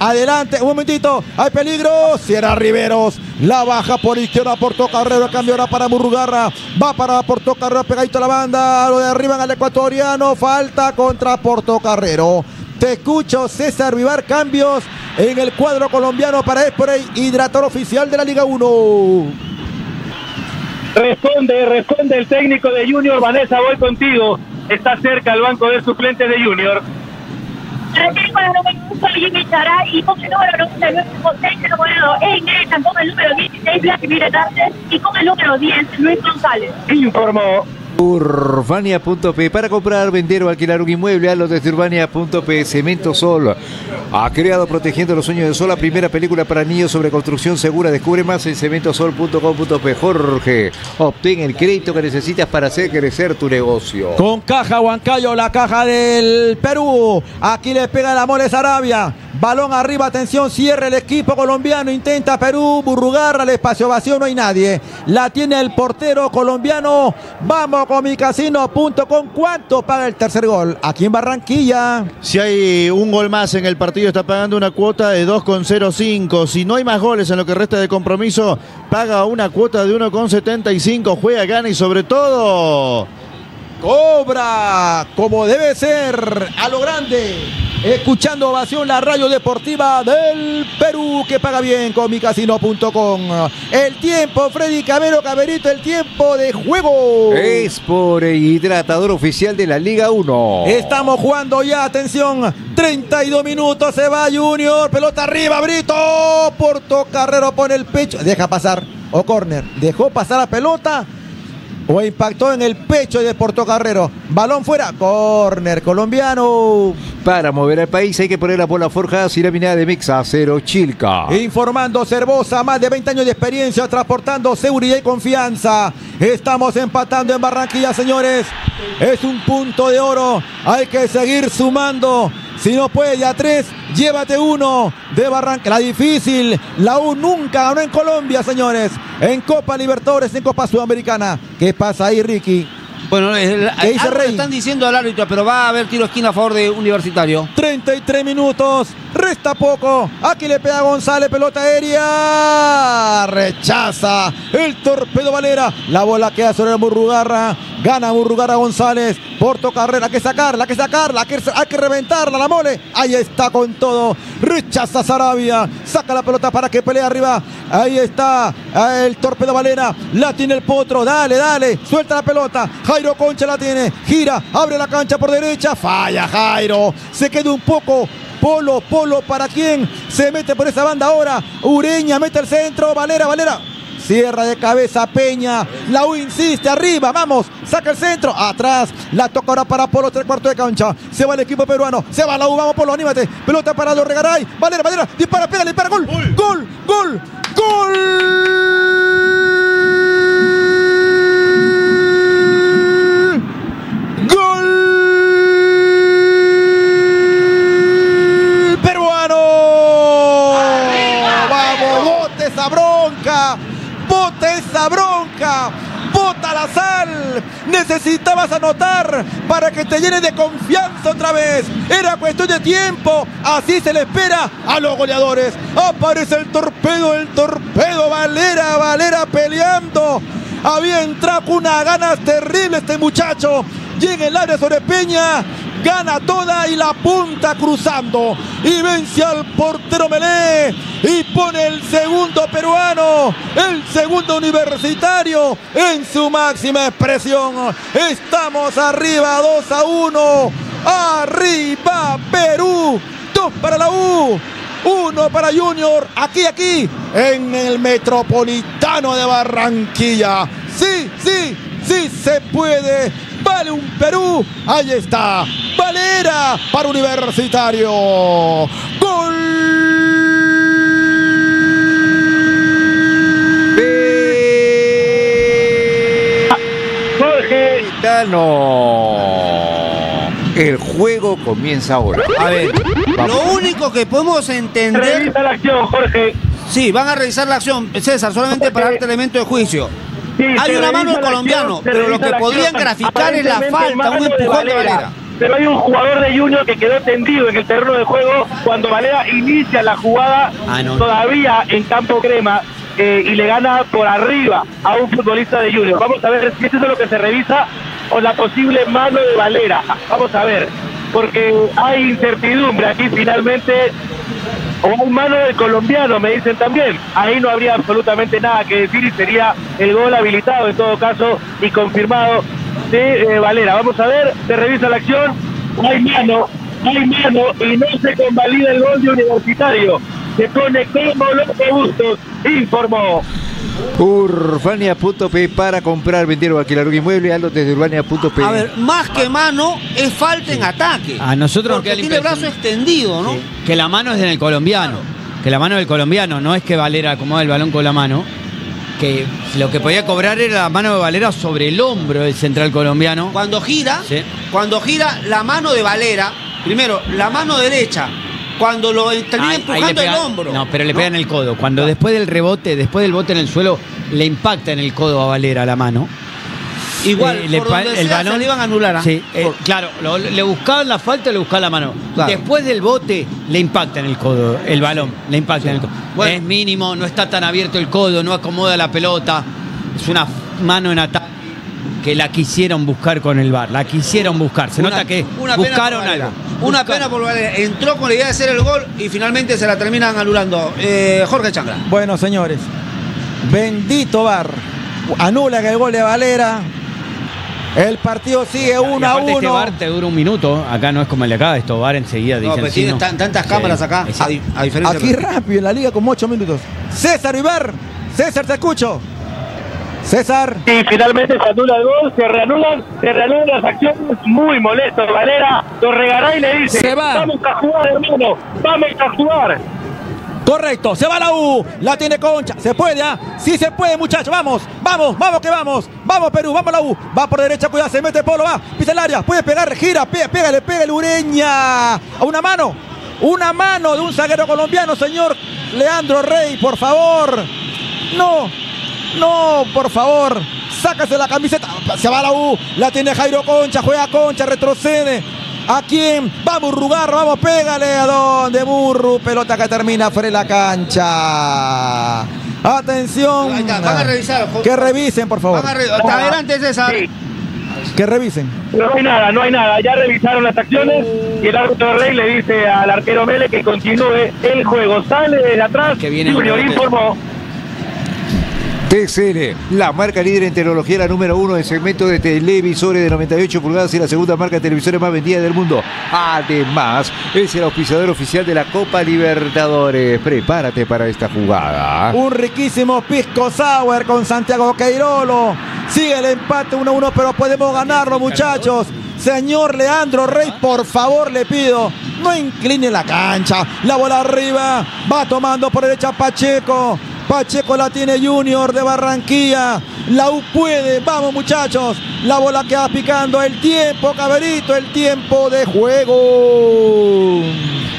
Adelante, un momentito. Hay peligro. Cierra Riveros. La baja por izquierda Portocarrero. Cambio ahora para Murrugarra. Va para Portocarrero, pegadito a la banda. Lo derriban al ecuatoriano. Falta contra Portocarrero. Te escucho, César Vivar. Cambios en el cuadro colombiano para Esporey, hidratador oficial de la Liga 1. Responde el técnico de Junior. Vanessa, voy contigo. Está cerca el banco de suplentes de Junior. con el número 16 Vladimir Hernández y con el número 10 Luis González. Informó Urbania.p. Para comprar, vender o alquilar un inmueble, a los desde Urbania.p. Cemento Sol ha creado Protegiendo los Sueños del Sol, la primera película para niños sobre construcción segura. Descubre más en cementosol.com.p. Jorge, obtén el crédito que necesitas para hacer crecer tu negocio. Con Caja Huancayo, la caja del Perú. Aquí le pega el amor es Arabia. Balón arriba, atención, cierra el equipo colombiano. Intenta Perú, Burrugarra, el espacio vacío, no hay nadie. La tiene el portero colombiano. Vamos con micasino.com. ¿Cuánto paga el tercer gol? Aquí en Barranquilla. Si hay un gol más en el partido, está pagando una cuota de 2,05. Si no hay más goles en lo que resta de compromiso, paga una cuota de 1,75. Juega, gana y sobre todo cobra como debe ser, a lo grande. Escuchando ovación la radio deportiva del Perú, que paga bien con micasino.com. El tiempo, Freddy Cabero, Caberito, el tiempo de juego. Es por el hidratador oficial de la Liga 1. Estamos jugando ya, atención, 32 minutos, se va Junior, pelota arriba, Brito, Portocarrero pone el pecho, deja pasar, o córner, dejó pasar la pelota. O impactó en el pecho de Portocarrero. Balón fuera, córner colombiano. Para mover al país hay que poner la bola forja. Y la mirada de Mexa, cero Chilca. Informando Cervosa, más de 20 años de experiencia, transportando seguridad y confianza. Estamos empatando en Barranquilla, señores. Es un punto de oro. Hay que seguir sumando. Si no puede ya 3, llévate 1 de Barranca. La difícil, la U nunca ganó en Colombia, señores. En Copa Libertadores, en Copa Sudamericana. ¿Qué pasa ahí, Ricky? Bueno, están diciendo al árbitro, pero va a haber tiro esquina a favor de Universitario. 33 minutos, resta poco. Aquí le pega González, pelota aérea. Rechaza el torpedo Valera. La bola queda sobre Burrugarra. Gana Burrugarra González. Portocarrero, hay que reventarla, la mole. Ahí está con todo. Rechaza Sarabia. Saca la pelota para que pelee arriba. Ahí está el torpedo Valera. La tiene el Potro. Dale. Suelta la pelota. Jairo Concha la tiene, gira, abre la cancha por derecha, falla Jairo, se queda un poco, Polo, ¿para quién? Se mete por esa banda ahora, Ureña mete el centro, Valera, cierra de cabeza Peña, la U insiste, arriba, vamos, saca el centro, atrás, la toca ahora para Polo, 3/4 de cancha, se va el equipo peruano, se va la U, vamos Polo, anímate, pelota para Dorregaray, Valera, dispara, pégale, gol. Bota la sal, necesitabas anotar para que te llenes de confianza otra vez, era cuestión de tiempo, así se le espera a los goleadores. Aparece el torpedo Valera peleando, había entrado con unas ganas terribles este muchacho, llega el área sobre Peña, gana toda y la punta cruzando y vence al portero Melé y pone el segundo peruano, el segundo Universitario en su máxima expresión. Estamos arriba 2-1, arriba Perú, 2 para la U, 1 para Junior, aquí en el Metropolitano de Barranquilla. Sí se puede, vale un Perú, ahí está, Valera para Universitario, gol. Jorge Gitano. El juego comienza ahora. A ver, vamos. Lo único que podemos entender. Revisa la acción, Jorge. Sí, van a revisar la acción, César, solamente para darte elemento de juicio. Sí, hay una mano colombiana, pero lo que podrían graficar es la falta, un empujón de Valera. Pero hay un jugador de Junior que quedó tendido en el terreno de juego cuando Valera inicia la jugada todavía en campo crema y le gana por arriba a un futbolista de Junior. Vamos a ver si eso es lo que se revisa o la posible mano de Valera. Vamos a ver, porque hay incertidumbre aquí finalmente. O un mano del colombiano, me dicen también. Ahí no habría absolutamente nada que decir y sería el gol habilitado en todo caso y confirmado de Valera. Vamos a ver, se revisa la acción. Hay mano, hay mano y no se convalida el gol de Universitario. Se conectó Moloco Bustos, informó. Urbania.p para comprar, vender o alquilar un inmueble, hazlo desde Urbania.p. A ver, más que mano es falta en ataque. A nosotros porque tiene el brazo extendido, ¿no? Sí. Que la mano es en el colombiano, claro. Que la mano del colombiano, no es que Valera acomoda el balón con la mano, que lo que podía cobrar era la mano de Valera sobre el hombro del central colombiano. Cuando gira, sí, cuando gira la mano de Valera, primero la mano derecha. Cuando lo termina empujando pega, el hombro. No, pero le ¿no? pegan el codo. Cuando no, después del rebote, después del bote en el suelo, le impacta en el codo a Valera la mano. Igual, por donde el sea, balón, se le iban a anular. Sí, claro, le buscaban la falta, le buscaban la mano. Claro. Después del bote, le impacta en el codo el balón. Sí, le impacta, sí, en el codo. Bueno, es mínimo, no está tan abierto el codo, no acomoda la pelota. Es una mano en ataque que la quisieron buscar con el VAR. La quisieron buscar. Se nota que buscaron algo. Una pena por Valera, entró con la idea de hacer el gol y finalmente se la terminan anulando. Jorge Changra. Bueno, señores, bendito VAR, anula el gol de Valera, el partido sigue 1-1. Este VAR te dura un minuto, acá no es como el de acá, esto VAR enseguida dicen. No, pero tienen tantas cámaras acá, a diferencia. Aquí rápido, en la liga como 8 minutos. César Ibar, César, te escucho. César. Y finalmente se anula el gol, se reanudan las acciones, muy molesto Valera, lo regará y le dice, se va. Vamos a jugar, hermano, vamos a jugar. Correcto, se va la U, la tiene Concha, se puede, ¿ah? Sí se puede, muchachos, vamos que vamos Perú, vamos la U, va por derecha, cuidado, se mete Polo, va, pisa el área, puede pegar, gira, pégale Ureña, a una mano de un zaguero colombiano, señor Leandro Rey, por favor, no, por favor, sácase la camiseta, se va la U, la tiene Jairo Concha, juega Concha, retrocede, ¿a quién? Vamos Rugar, vamos, pégale, ¿a dónde? Burru, pelota que termina fuera de la cancha, atención, ahí está, van a revisar, que revisen por favor, hasta adelante César, sí, que revisen. No hay nada, ya revisaron las acciones y el árbitro Rey le dice al arquero Mele que continúe el juego, sale desde atrás, que viene Junior, informó. TCL, la marca líder en tecnología, la número 1 en segmento de televisores de 98 pulgadas y la segunda marca de televisores más vendida del mundo. Además, es el auspiciador oficial de la Copa Libertadores. Prepárate para esta jugada. Un riquísimo pisco sour con Santiago Queirolo. Sigue el empate 1-1, pero podemos ganarlo, muchachos. Señor Leandro Rey, por favor, le pido, no incline la cancha. La bola arriba, va tomando por derecha Pacheco. Pacheco la tiene Junior de Barranquilla, la U puede, vamos muchachos, la bola queda picando, el tiempo Caberito, el tiempo de juego.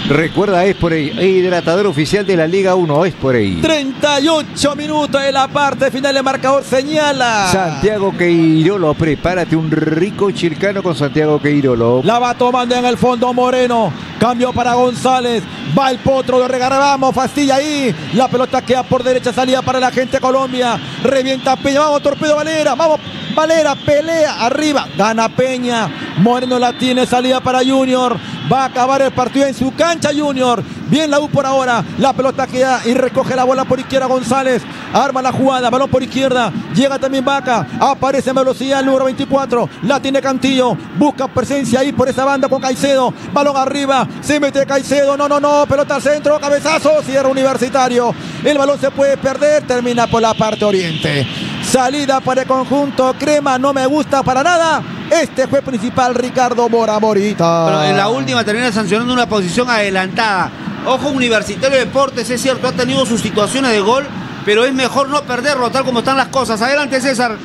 Recuerda, es por ahí, hidratador oficial de la Liga 1, es por ahí. 38 minutos de la parte final, el marcador señala. Santiago Queirolo, prepárate un rico chircano con Santiago Queirolo. La va tomando en el fondo Moreno, cambio para González, va el Potro, lo regarramos, Fastilla ahí, la pelota queda por derecha, salida para la gente de Colombia, revienta Peña, vamos Torpedo Valera, vamos Valera, pelea, arriba, gana Peña, Moreno la tiene, salida para Junior, va a acabar el partido en su cancha Junior, bien la U por ahora, la pelota queda y recoge la bola por izquierda González, arma la jugada, balón por izquierda, llega también Vaca, aparece en velocidad el número 24, la tiene Cantillo, busca presencia ahí por esa banda con Caicedo, balón arriba, se mete Caicedo, no, pelota al centro, cabezazo, cierra Universitario, el balón se puede perder, termina por la parte oriente. Salida para el conjunto crema, no me gusta para nada. Este fue principal Ricardo Mora Morita. Pero en la última termina sancionando una posición adelantada. Ojo, Universitario Deportes, es cierto, ha tenido sus situaciones de gol, pero es mejor no perderlo tal como están las cosas. Adelante, César.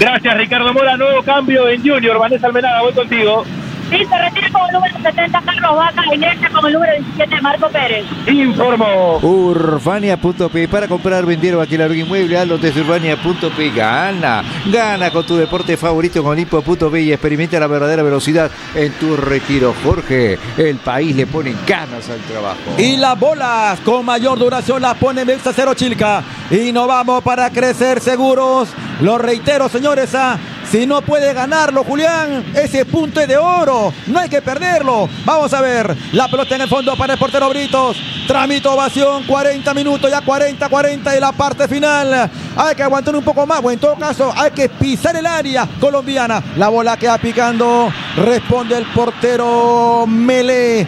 Gracias, Ricardo Mora. Nuevo cambio en Junior. Vanessa Almenada, voy contigo. Sí, se retira con el número 70 Carlos Vaca, ingresa con el número 17 Marco Pérez. Informo. Urbania.p para comprar, vender o alquilar un inmueble, hazlo desde Urbania.p. Gana con tu deporte favorito con Olimpo.p y experimenta la verdadera velocidad en tu retiro. Jorge, el país le pone ganas al trabajo. Y las bolas con mayor duración las pone Mexa Cero Chilca. Y nos vamos para crecer seguros. Lo reitero, señores, si no puede ganarlo, Julián, ese punto es de oro, no hay que perderlo. Vamos a ver, la pelota en el fondo para el portero Britos, tramito ovación, 40 minutos, ya 40 y la parte final, hay que aguantar un poco más, o en todo caso hay que pisar el área colombiana, la bola queda picando, Responde el portero Mele.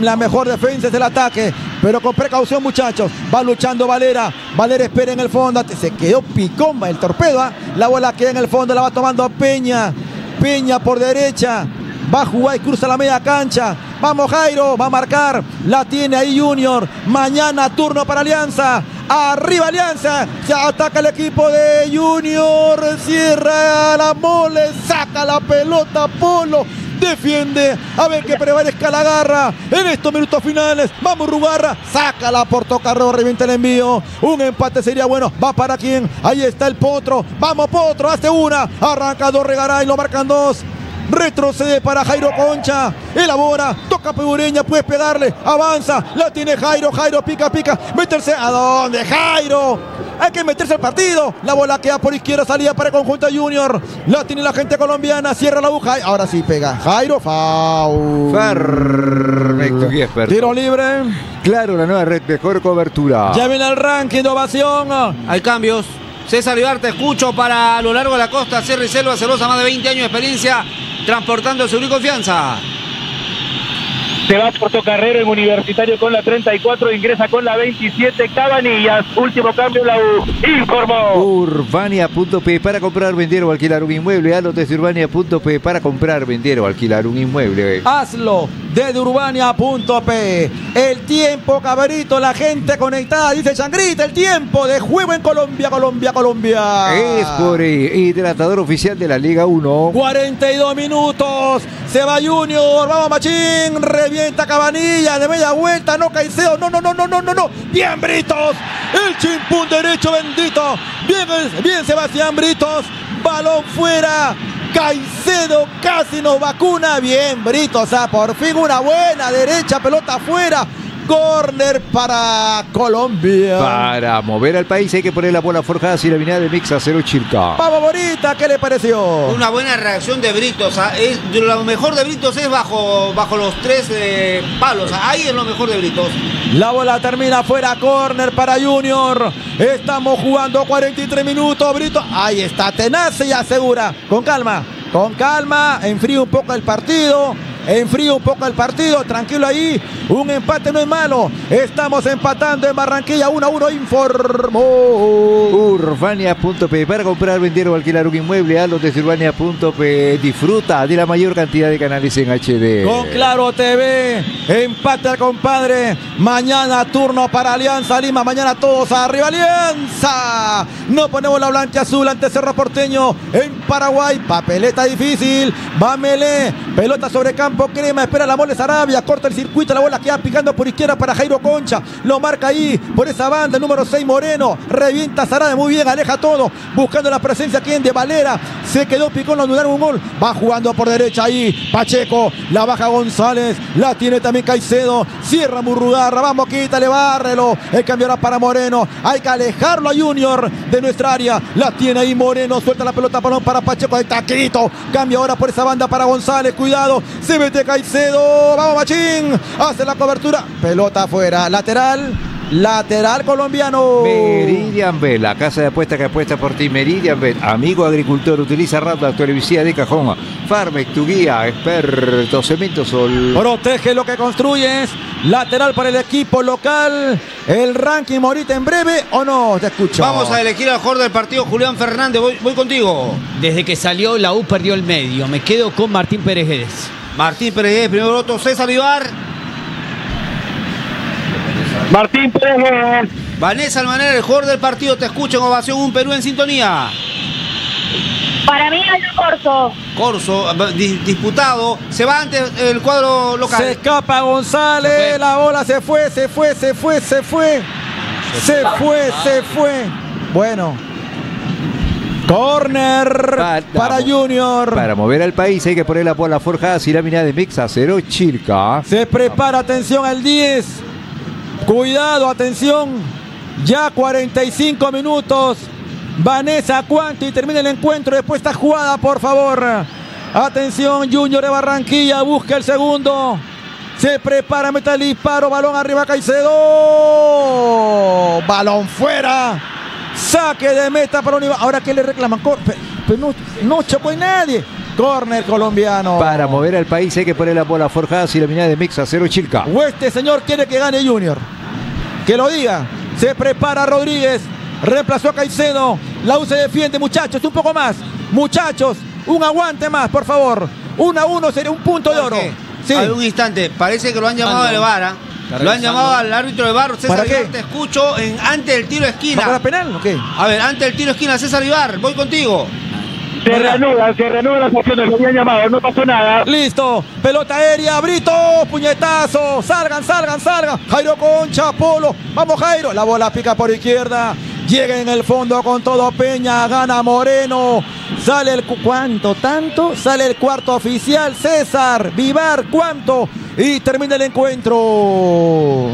La mejor defensa es el ataque, pero con precaución, muchachos. Va luchando Valera. Valera espera en el fondo. Se quedó picón el torpedo. La bola queda en el fondo. La va tomando Peña. Peña por derecha. Va a jugar y cruza la media cancha. Vamos Jairo, va a marcar. La tiene ahí Junior. Mañana turno para Alianza. Arriba Alianza. Se ataca el equipo de Junior. Cierra la mole. Saca la pelota Polo. Defiende, a ver que prevalezca la garra en estos minutos finales. Vamos Rugarra, sácala por Tocarro, revienta el envío, un empate sería bueno. ¿Va para quién? Ahí está el Potro. Vamos Potro, hace una, arranca Dorregaray, lo marcan dos. Retrocede para Jairo Concha, elabora, toca Pegureña, puedes pegarle, avanza, la tiene Jairo, Jairo pica, meterse, ¿a dónde Jairo? Hay que meterse al partido, la bola queda por izquierda, salida para el conjunto Junior, la tiene la gente colombiana, cierra la aguja, ahora sí pega, Jairo, foul. Perfecto, Giesper. Tiro libre. Claro, la nueva red, mejor cobertura. Ya viene el ranking, innovación. Hay cambios. César Ibar, te escucho para a lo largo de la costa, Sierra y Selva, Celosa, más de 20 años de experiencia, transportando seguro y confianza. Se va Portocarrero en Universitario con la 34, ingresa con la 27, Cabanillas, último cambio la U, informó. Urbania.p para comprar, vender o alquilar un inmueble, hazlo desde Urbania.p para comprar, vender o alquilar un inmueble. Hazlo desde Urbania.p. El tiempo, caberito, la gente conectada, dice Changrita, el tiempo de juego en Colombia, Colombia. Es por hidratador oficial de la Liga 1. 42 minutos, se va Junior, vamos Machín, revienta Cabanilla, de media vuelta, no Caicedo, no. Bien Britos, el chimpún derecho bendito, bien Sebastián Britos, balón fuera, Caicedo casi nos vacuna, bien Britos, por fin una buena derecha, pelota fuera. Corner para Colombia. Para mover al país hay que poner la bola forjada si la vinada de Mix a cero Chirca. Vamos Bonita, ¿qué le pareció? Una buena reacción de Britos. Lo mejor de Britos es bajo los tres palos. Ahí es lo mejor de Britos. La bola termina fuera, corner para Junior. Estamos jugando 43 minutos. Britos, ahí está, tenaz y asegura. Con calma, enfría un poco el partido. Tranquilo ahí, un empate no es malo, estamos empatando en Barranquilla, 1-1, informó Urbania.p para comprar, vender o alquilar un inmueble, hazlo desde Urbania.p, disfruta de la mayor cantidad de canales en HD. Con Claro TV, empate al compadre, mañana turno para Alianza Lima, mañana todos arriba Alianza, no ponemos la blanquiazul ante Cerro Porteño en Paraguay, papeleta difícil, va Mele, pelota sobre campo Crema, espera la mole Sarabia, corta el circuito, la bola queda picando por izquierda para Jairo Concha, lo marca ahí, por esa banda, el número 6 Moreno, revienta Sarabia, muy bien, aleja todo, buscando la presencia aquí en de Valera, se quedó picón, lo anularon un gol, va jugando por derecha ahí, Pacheco, la baja González, la tiene también Caicedo, cierra Murrugarra, vamos, quítale, bárrelo, el cambio ahora para Moreno, hay que alejarlo a Junior de nuestra área, la tiene ahí Moreno, suelta la pelota, balón para Pacheco, ahí está Quito, cambia ahora por esa banda para González, cuidado, se mete Caicedo, vamos Machín, hace la cobertura, pelota afuera, lateral colombiano. Meridian Bet, la casa de apuestas que apuesta por ti. Meridian Bet, amigo agricultor, utiliza Rapla, tu herbicida de cajón. Farmex, tu guía, experto, cemento sol. Protege lo que construyes. Lateral para el equipo local. El ranking Morita en breve o no, te escucho. Vamos a elegir al jugador del partido, Julián Fernández, voy contigo. Desde que salió la U perdió el medio, me quedo con Martín Pérez. Martín Pérez, primer voto, César Ibar. Martín Pérez. Vanessa Almaner, el jugador del partido, te escucho en Ovación, un Perú en sintonía. Para mí Aldo Corzo. Disputado, se va ante el cuadro local. Se escapa González, okay. La bola se fue. Bueno. Corner para Junior. Para mover al país hay que poner la bola forjada. Si la mirada de Mixa, cero Chirca. Se prepara, atención al 10. Cuidado, atención. Ya 45 minutos. Vanessa Cuanti y termina el encuentro. Después está jugada, por favor. Atención, Junior de Barranquilla. Busca el segundo. Se prepara, mete el disparo. Balón arriba, Caicedo. Balón fuera. Saque de meta para Univac. Ahora que le reclaman. No chocó en nadie. Córner colombiano. Para mover al país hay que poner la bola forjada y la de Mix a cero Chilca. Este señor quiere que gane Junior. Que lo diga. Se prepara Rodríguez. Reemplazó a Caicedo. La U se defiende, muchachos. Un poco más. Muchachos, un aguante más, por favor. 1-1 sería un punto de oro. Sí. A ver, un instante. Parece que lo han llamado de vara. Lo han llamado al árbitro de Barro, César Ibar, te escucho antes del tiro de esquina. ¿Para penal o qué? A ver, antes del tiro de esquina, César Ibar, voy contigo. Se reanuda las acciones, lo habían llamado, no pasó nada. Listo, pelota aérea, Brito, puñetazo, salgan. Jairo Concha, Polo, vamos Jairo, la bola pica por izquierda. Llega en el fondo con todo Peña, gana Moreno. Sale el... ¿Cuánto? ¿Tanto? Sale el cuarto oficial, César Vivar, ¿cuánto? Y termina el encuentro.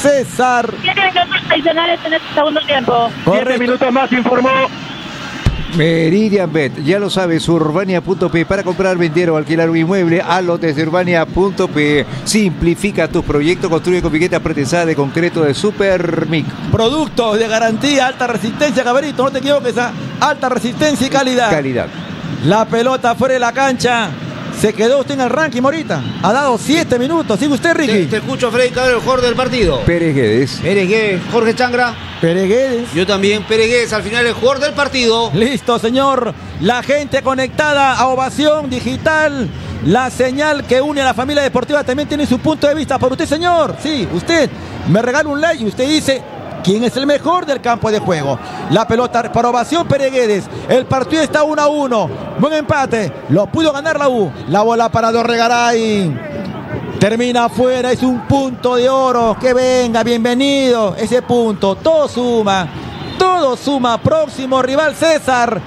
César. Tienen cambios tradicionales en este segundo tiempo. 7 minutos más, informó Meridian Bet, ya lo sabes, urbania.p, para comprar, vender o alquilar un inmueble, hazlo desde urbania.p. Simplifica tu proyecto, construye con piquetas pretensadas de concreto de Supermic. Productos de garantía, alta resistencia, cabrito, no te equivoques, alta resistencia y calidad. Calidad. La pelota fuera de la cancha. Se quedó usted en el ranking ahorita. Ha dado 7 minutos. ¿Sigue usted, Ricky? Te escucho, Freddy Cabrera, el jugador del partido. Pérez Guedes. Jorge Changra. Pérez Guedes. Yo también, Pérez Guedes. Al final el jugador del partido. Listo, señor. La gente conectada a Ovación Digital. La señal que une a la familia deportiva también tiene su punto de vista. Por usted, señor. Sí, usted me regala un like y usted dice... ¿Quién es el mejor del campo de juego? La pelota para Ovación Pérez Guedes. El partido está 1-1. Buen empate. Lo pudo ganar la U. La bola para Dorregaray. Termina afuera. Es un punto de oro. Que venga. Bienvenido. Ese punto. Todo suma. Todo suma. Próximo rival César.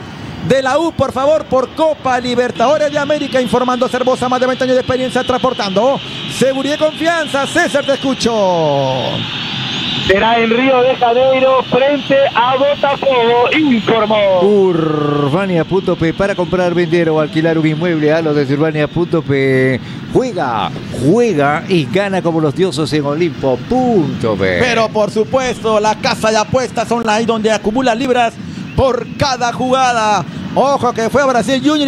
De la U, por favor, por Copa Libertadores de América, informando Cervosa, más de 20 años de experiencia, transportando seguridad y confianza. César, te escucho. Será en Río de Janeiro frente a Botafogo, informó Urbania.p, para comprar, vender o alquilar un inmueble, a los de Urbania.p. Juega y gana como los dioses en Olimpo.p. Pero por supuesto, las casas de apuestas online donde acumula libras por cada jugada. Ojo que fue a Brasil Junior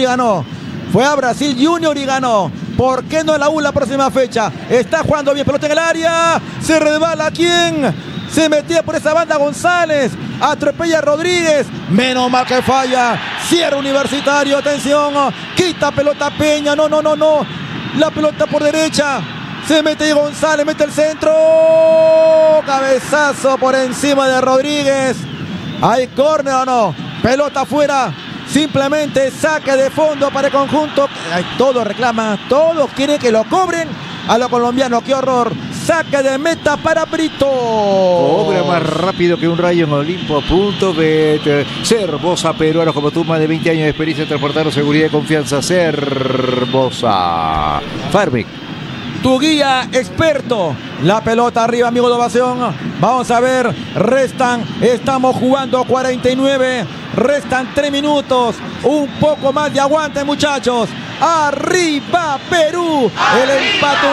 y ganó. ¿Por qué no la U la próxima fecha? Está jugando bien, pelota en el área. Se resbala, ¿quién? Se metía por esa banda González. Atropella a Rodríguez. Menos mal que falla. Cierra Universitario, atención. Quita pelota Peña. No. La pelota por derecha. Se mete González, mete el centro. Cabezazo por encima de Rodríguez. ¿Hay córner o no? Pelota afuera. Simplemente saque de fondo para el conjunto. Todos reclaman, todos quieren que lo cobren a los colombianos. ¡Qué horror! Saque de meta para Brito. Obra más rápido que un rayo en Olimpo.bet. Cervosa, peruanos como tú, más de 20 años de experiencia en transportar seguridad y confianza. Cervosa. Farmic, tu guía experto. La pelota arriba, amigo de Ovación. Vamos a ver, restan, estamos jugando 49, restan 3 minutos, un poco más de aguante, muchachos. Arriba Perú, el empate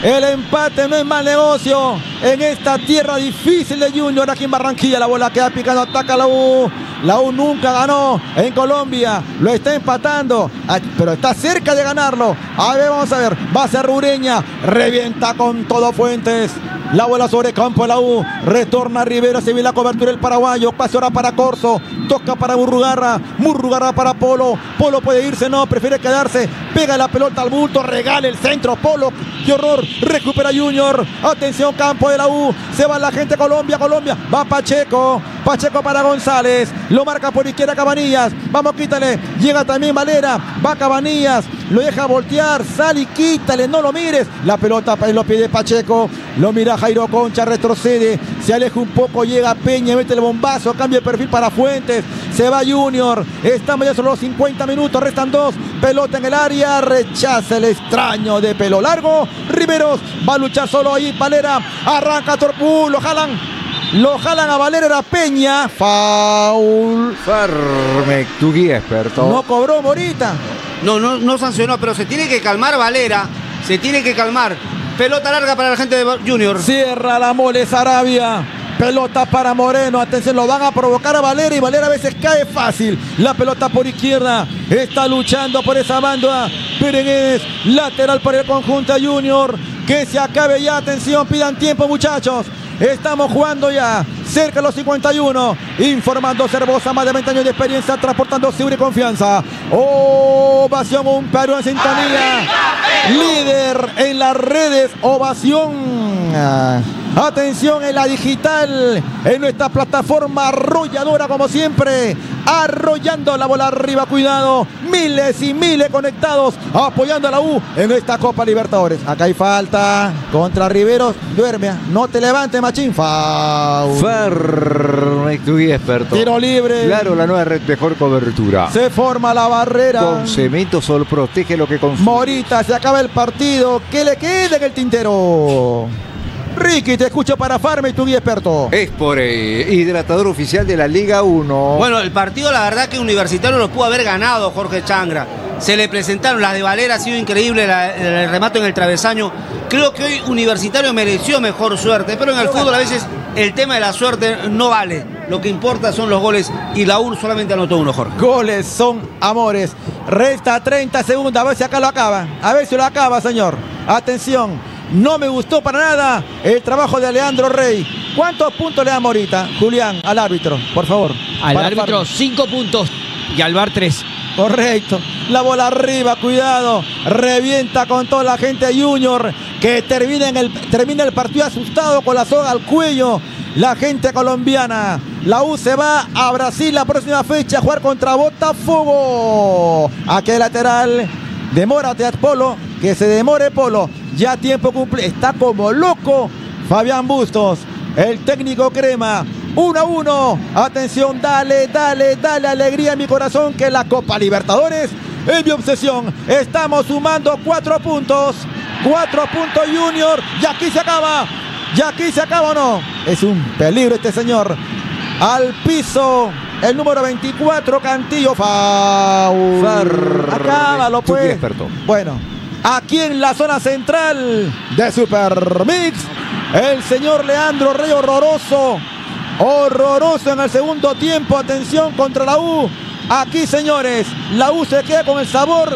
1-1. El empate no es mal negocio en esta tierra difícil de Junior, aquí en Barranquilla. La bola queda picando, ataca la U. La U nunca ganó en Colombia, lo está empatando, pero está cerca de ganarlo. A ver, vamos a ver, va a ser Ureña, revienta con todo Fuentes. La bola sobre campo de la U, retorna Rivera, se ve la cobertura del paraguayo, pase ahora para Corzo, toca para Murrugarra para Polo. Polo puede irse, no, prefiere quedarse, pega la pelota al bulto, regala el centro, Polo, qué horror, recupera Junior, atención campo de la U, se va la gente, Colombia, va Pacheco para González, lo marca por izquierda Cabanillas, vamos, quítale, llega también Valera, va Cabanillas, lo deja voltear, sale y quítale, no lo mires, la pelota lo pide Pacheco, lo mira Jairo Concha, retrocede, se aleja un poco, llega Peña, mete el bombazo, cambia el perfil para Fuentes, se va Junior, estamos ya solo los 50 minutos, restan 2, pelota en el área, rechaza el extraño de pelo largo, Riveros, va a luchar solo ahí, Valera, arranca Torpú, lo jalan a Valera Peña, foul. Farmec, tu guía experto. No cobró Morita. No sancionó, pero se tiene que calmar Valera, se tiene que calmar. Pelota larga para la gente de Junior. Cierra la Mole Sarabia. Pelota para Moreno. Atención, lo van a provocar a Valera. Y Valera a veces cae fácil. La pelota por izquierda. Está luchando por esa banda. Pérez, lateral para el conjunto Junior. Que se acabe ya. Atención, pidan tiempo, muchachos. Estamos jugando ya, cerca de los 51, informando Cervosa, más de 20 años de experiencia, transportando seguridad y confianza. Ovación, un Perú en sintonía, líder en las redes, ovación. Atención en la digital, en nuestra plataforma arrolladora como siempre, arrollando la bola arriba, cuidado, miles y miles conectados, apoyando a la U en esta Copa Libertadores. Acá hay falta contra Riveros, duerme, no te levantes, Machín. Perfecto y experto. Tiro libre. Claro, la nueva red, mejor cobertura. Se forma la barrera. Con cemento Sol protege lo que consume. Morita, se acaba el partido, ¿qué le queda en el tintero? Ricky, te escucho para Farme y tu guía experto. Es por hidratador oficial de la Liga 1. Bueno, el partido la verdad que Universitario lo pudo haber ganado, Jorge Changra. Se le presentaron, las de Valera ha sido increíble, el remate en el travesaño. Creo que hoy Universitario mereció mejor suerte, pero en el fútbol a veces el tema de la suerte no vale. Lo que importa son los goles y la U solamente anotó uno, Jorge. Goles son amores. Resta 30 segundos, a ver si acá lo acaba. A ver si lo acaba, señor. Atención. No me gustó para nada el trabajo de Alejandro Rey. ¿Cuántos puntos le da Morita, Julián, al árbitro, por favor? Al árbitro 5 puntos y al VAR 3. Correcto. La bola arriba, cuidado. Revienta con toda la gente Junior, que termina el partido asustado con la soga al cuello. La gente colombiana. La U se va a Brasil la próxima fecha a jugar contra Botafogo. Aquí el lateral. Demórate, Polo, que se demore Polo. Ya tiempo cumple, está como loco Fabián Bustos, el técnico crema. 1-1, atención, dale, dale, dale, alegría en mi corazón que la Copa Libertadores es mi obsesión. Estamos sumando 4 puntos, 4 puntos Junior, y aquí se acaba, ¿o no? Es un peligro este señor. Al piso, el número 24, Cantillo. Foul. Acábalo pues. Bueno. Aquí en la zona central de Supermix, el señor Leandro Rey, horroroso, horroroso en el segundo tiempo. Atención contra la U. Aquí, señores, la U se queda con el sabor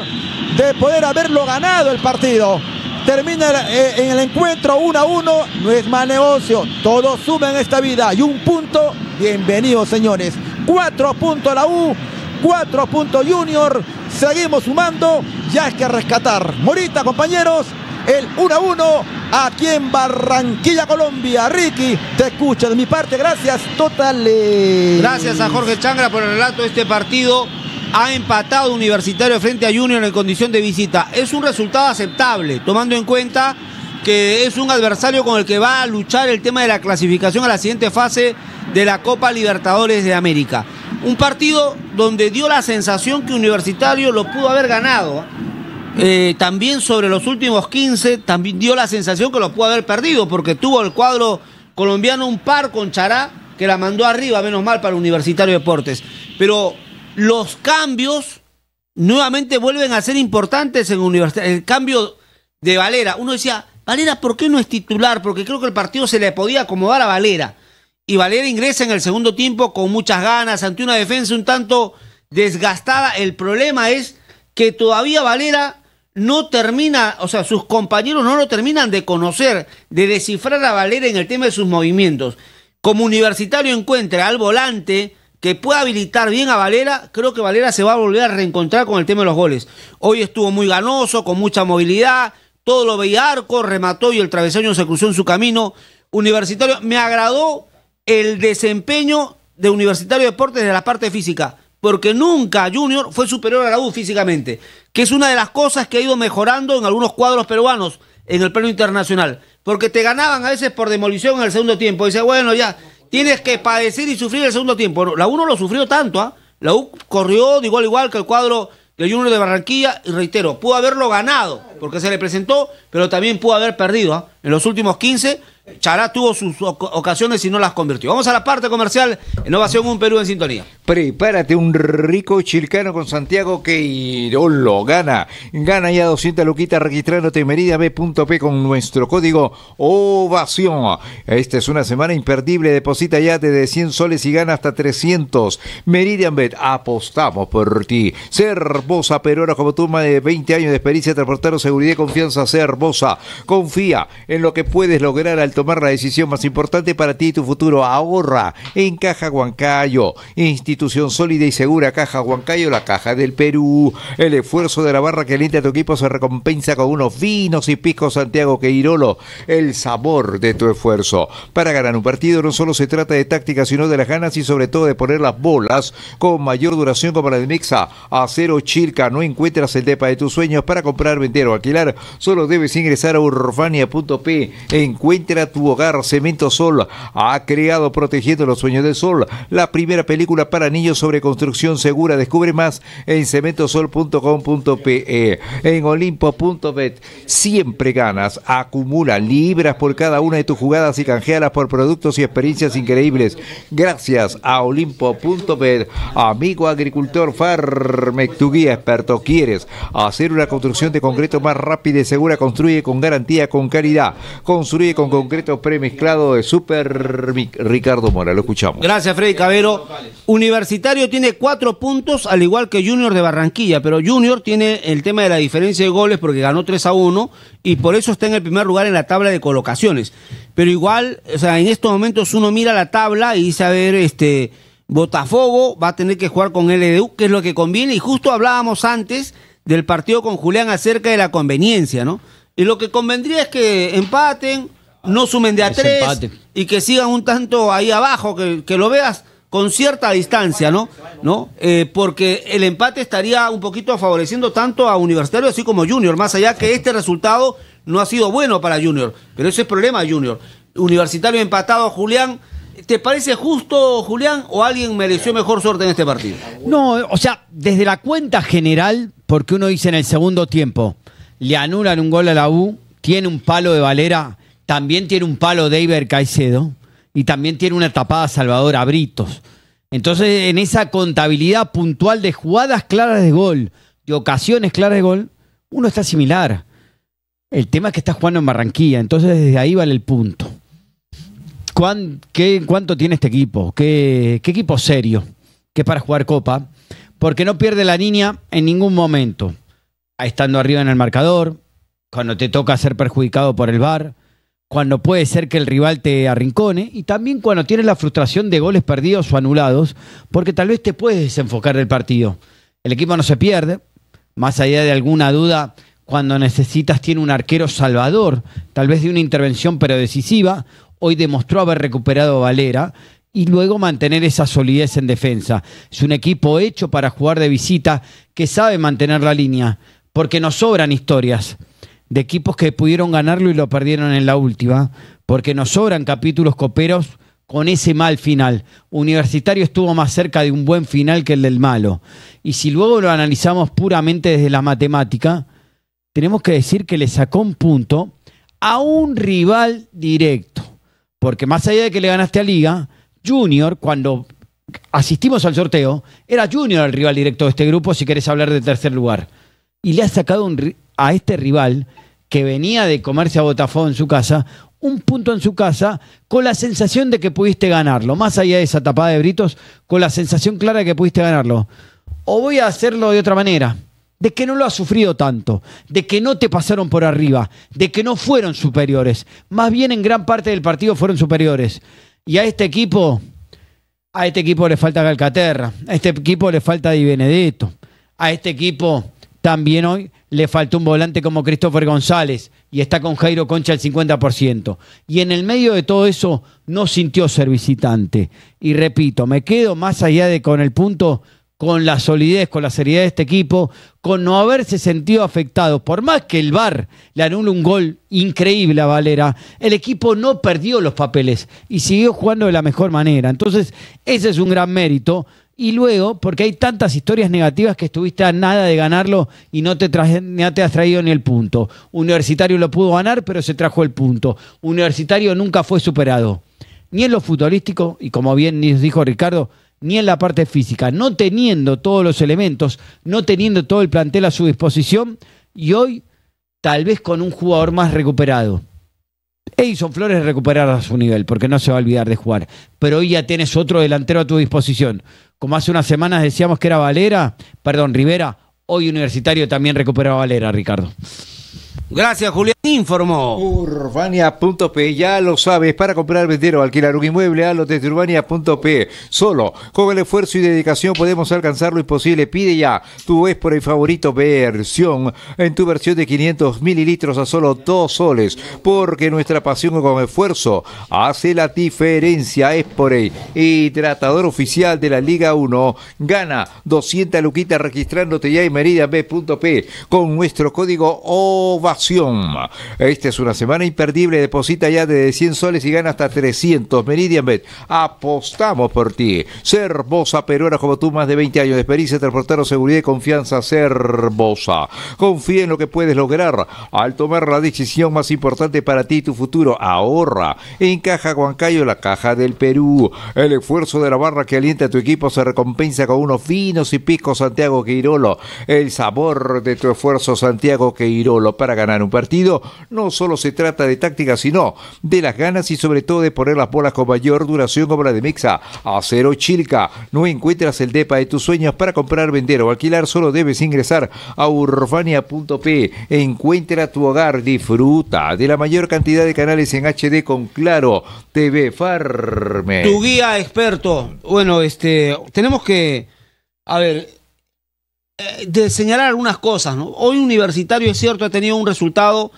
de poder haberlo ganado el partido. Termina en el encuentro 1-1, no es mal negocio. Todo suma en esta vida y un punto. Bienvenidos, señores. 4 puntos la U, 4 puntos Junior. Seguimos sumando, ya hay que rescatar. Morita, compañeros, el 1-1 aquí en Barranquilla, Colombia. Ricky, te escucho de mi parte, gracias, totales. Gracias a Jorge Changra por el relato de este partido. Ha empatado Universitario frente a Junior en condición de visita. Es un resultado aceptable, tomando en cuenta que es un adversario con el que va a luchar el tema de la clasificación a la siguiente fase de la Copa Libertadores de América. Un partido donde dio la sensación que Universitario lo pudo haber ganado. También sobre los últimos 15, también dio la sensación que lo pudo haber perdido, porque tuvo el cuadro colombiano un par con Chará, que la mandó arriba, menos mal para Universitario Deportes. Pero los cambios nuevamente vuelven a ser importantes en Universitario. El cambio de Valera. Uno decía, Valera, ¿por qué no es titular? Porque creo que el partido se le podía acomodar a Valera. Y Valera ingresa en el segundo tiempo con muchas ganas, ante una defensa un tanto desgastada. El problema es que todavía Valera no termina, o sea, sus compañeros no lo terminan de conocer, de descifrar a Valera en el tema de sus movimientos. Como Universitario encuentre al volante que pueda habilitar bien a Valera, creo que Valera se va a volver a reencontrar con el tema de los goles. Hoy estuvo muy ganoso, con mucha movilidad, todo lo veía arco, remató y el travesaño se cruzó en su camino. Universitario, me agradó el desempeño de Universitario Deportes de la parte física, porque nunca Junior fue superior a la U físicamente, que es una de las cosas que ha ido mejorando en algunos cuadros peruanos en el plano internacional, porque te ganaban a veces por demolición en el segundo tiempo. Dice, bueno, ya tienes que padecer y sufrir el segundo tiempo. La U no lo sufrió tanto, La U corrió de igual a igual que el cuadro del Junior de Barranquilla y reitero, pudo haberlo ganado. porque se le presentó, pero también pudo haber perdido, ¿eh? En los últimos 15, Chará tuvo sus ocasiones y no las convirtió. Vamos a la parte comercial, Innovación Un Perú en sintonía. Prepárate un rico chilcano con Santiago Queirolo. Gana, gana ya 200 luquitas registrándote en meridaB.p con nuestro código OVACIÓN. Esta es una semana imperdible, deposita ya desde 100 soles y gana hasta 300. Meridianbet, apostamos por ti. Cervosa Perora, como tú, más de 20 años de experiencia, transportaron seguridad y confianza. Cervosa, confía en lo que puedes lograr al tomar la decisión más importante para ti y tu futuro. Ahorra en Caja Huancayo, institución sólida y segura. Caja Huancayo, la caja del Perú. El esfuerzo de la barra que alienta a tu equipo se recompensa con unos vinos y piscos Santiago Queirolo, el sabor de tu esfuerzo. Para ganar un partido no solo se trata de táctica, sino de las ganas y sobre todo de poner las bolas con mayor duración, como la de Mixa. Acero Chilca, no encuentras el depa de tus sueños. Para comprar, vender o alquilar, solo debes ingresar a urfania.p. Encuentra tu hogar. Cemento Sol ha creado Protegiendo los Sueños del Sol, la primera película para niños sobre construcción segura. Descubre más en cementosol.com.pe. En Olimpo.bet siempre ganas. Acumula libras por cada una de tus jugadas y canjealas por productos y experiencias increíbles. Gracias a Olimpo.bet. Amigo agricultor, Farmec, tu guía experto. ¿Quieres hacer una construcción de concreto más rápida y segura? Construye con garantía, con calidad. Construye con concreto premezclado de Supermic. Ricardo Mora, lo escuchamos. Gracias, Freddy Cabero. Universitario tiene 4 puntos, al igual que Junior de Barranquilla, pero Junior tiene el tema de la diferencia de goles porque ganó 3-1 y por eso está en el primer lugar en la tabla de colocaciones. Pero igual, o sea, en estos momentos uno mira la tabla y dice, a ver, Botafogo va a tener que jugar con LDU, que es lo que conviene, y justo hablábamos antes del partido con Julián acerca de la conveniencia, ¿no? Y lo que convendría es que empaten, no sumen de a 3 y que sigan un tanto ahí abajo, que lo veas con cierta distancia, ¿no? Porque el empate estaría un poquito favoreciendo tanto a Universitario así como Junior, más allá que este resultado no ha sido bueno para Junior, pero ese es problema de Junior. Universitario empatado, Julián. ¿Te parece justo, Julián, o alguien mereció mejor suerte en este partido? No, o sea, desde la cuenta general, porque uno dice en el segundo tiempo, le anulan un gol a la U, tiene un palo de Valera, también tiene un palo de Iber Caicedo, y también tiene una tapada Salvador Abritos. Entonces, en esa contabilidad puntual de jugadas claras de gol, de ocasiones claras de gol, uno está similar. El tema es que está jugando en Barranquilla, entonces desde ahí vale el punto. ¿Cuánto tiene este equipo? ¿Qué equipo serio que para jugar Copa? Porque no pierde la línea en ningún momento. Estando arriba en el marcador, cuando te toca ser perjudicado por el VAR, cuando puede ser que el rival te arrincone y también cuando tienes la frustración de goles perdidos o anulados, porque tal vez te puedes desenfocar del partido. El equipo no se pierde, más allá de alguna duda. Cuando necesitas tiene un arquero salvador, tal vez de una intervención pero decisiva. Hoy demostró haber recuperado Valera y luego mantener esa solidez en defensa. Es un equipo hecho para jugar de visita que sabe mantener la línea, porque nos sobran historias de equipos que pudieron ganarlo y lo perdieron en la última, porque nos sobran capítulos coperos con ese mal final. Universitario estuvo más cerca de un buen final que el del malo. Y si luego lo analizamos puramente desde la matemática, tenemos que decir que le sacó un punto a un rival directo. Porque más allá de que le ganaste a Liga, Junior, cuando asistimos al sorteo, era Junior el rival directo de este grupo, si querés hablar de tercer lugar. Y le ha sacado a este rival, que venía de comerse a Botafogo en su casa, un punto en su casa, con la sensación de que pudiste ganarlo. Más allá de esa tapada de Britos, con la sensación clara de que pudiste ganarlo. O voy a hacerlo de otra manera. De que no lo has sufrido tanto, de que no te pasaron por arriba, de que no fueron superiores. Más bien en gran parte del partido fueron superiores. Y a este equipo le falta Calcaterra, a este equipo le falta Di Benedetto, a este equipo también hoy le faltó un volante como Christopher González y está con Jairo Concha al 50%. Y en el medio de todo eso no sintió ser visitante. Y repito, me quedo más allá de con el punto, con la solidez, con la seriedad de este equipo, con no haberse sentido afectado. Por más que el VAR le anule un gol increíble a Valera, el equipo no perdió los papeles y siguió jugando de la mejor manera. Entonces, ese es un gran mérito Y luego, porque hay tantas historias negativas que estuviste a nada de ganarlo y no te has traído ni el punto. Universitario lo pudo ganar, pero se trajo el punto. Universitario nunca fue superado. Ni en lo futbolístico, y como bien dijo Ricardo, ni en la parte física. No teniendo todos los elementos, no teniendo todo el plantel a su disposición, y hoy tal vez con un jugador más recuperado. Edison Flores recuperará su nivel, porque no se va a olvidar de jugar. Pero hoy ya tienes otro delantero a tu disposición. Como hace unas semanas decíamos que era Rivera, hoy Universitario también recupera a Valera, Ricardo. Gracias, Julián. Informó Urbania.p, ya lo sabes, para comprar, vender o alquilar un inmueble, hazlo desde Urbania.p. Solo con el esfuerzo y dedicación podemos alcanzar lo imposible. Pide ya tu Espora y favorito versión en tu versión de 500 mililitros a solo 2 soles, porque nuestra pasión con esfuerzo hace la diferencia. Espora, hidratador oficial de la Liga 1, gana 200 luquitas registrándote ya en meridianb.p con nuestro código OVACIÓN. Esta es una semana imperdible. Deposita ya desde 100 soles y gana hasta 300. MeridianBet, apostamos por ti. Cervosa, peruana como tú, más de 20 años de experiencia, transportaron seguridad y confianza. Cervosa, confía en lo que puedes lograr al tomar la decisión más importante para ti y tu futuro. Ahorra en Caja Huancayo, la caja del Perú. El esfuerzo de la barra que alienta a tu equipo se recompensa con unos vinos y piscos Santiago Queirolo. El sabor de tu esfuerzo, Santiago Queirolo. Para ganar un partido no solo se trata de táctica, sino de las ganas y sobre todo de poner las bolas con mayor duración, como la de Mixa. Acero Chilca, no encuentras el depa de tus sueños. Para comprar, vender o alquilar solo debes ingresar a urbania.p. Encuentra tu hogar, disfruta de la mayor cantidad de canales en HD con Claro TV. Farme, tu guía experto. Bueno, tenemos que, de señalar algunas cosas, ¿no? Hoy Universitario, es cierto, ha tenido un resultado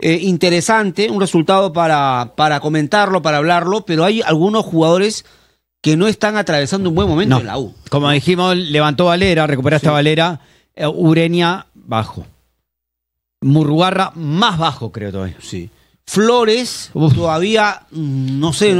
interesante, un resultado para comentarlo, para hablarlo, pero hay algunos jugadores que no están atravesando un buen momento en la U. Como dijimos, levantó Valera, recuperaste a Valera, Ureña bajo, Murrugarra más bajo, creo todavía. Sí. Flores, todavía, no sé,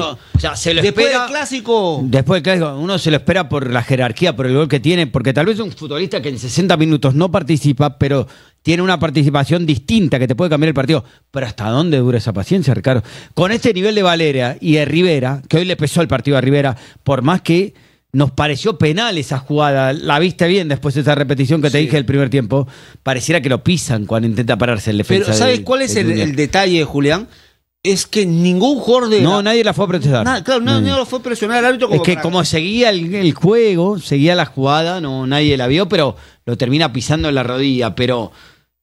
se lo después espera, del clásico. Después del clásico, uno se lo espera por la jerarquía, por el gol que tiene, porque tal vez es un futbolista que en 60 minutos no participa, pero tiene una participación distinta que te puede cambiar el partido. Pero ¿hasta dónde dura esa paciencia, Ricardo? Con este nivel de Valera y de Rivera, que hoy le pesó el partido a Rivera, por más que nos pareció penal esa jugada, la viste bien después de esa repetición que te dije del primer tiempo, pareciera que lo pisan cuando intenta pararse el defensa. Pero ¿sabes cuál es el detalle, Julián? Es que ningún jugador de... No, nadie la fue a presionar. Claro, nadie lo fue a presionar el árbitro. Como es que como seguía el juego, seguía la jugada, no, nadie la vio, pero lo termina pisando en la rodilla. Pero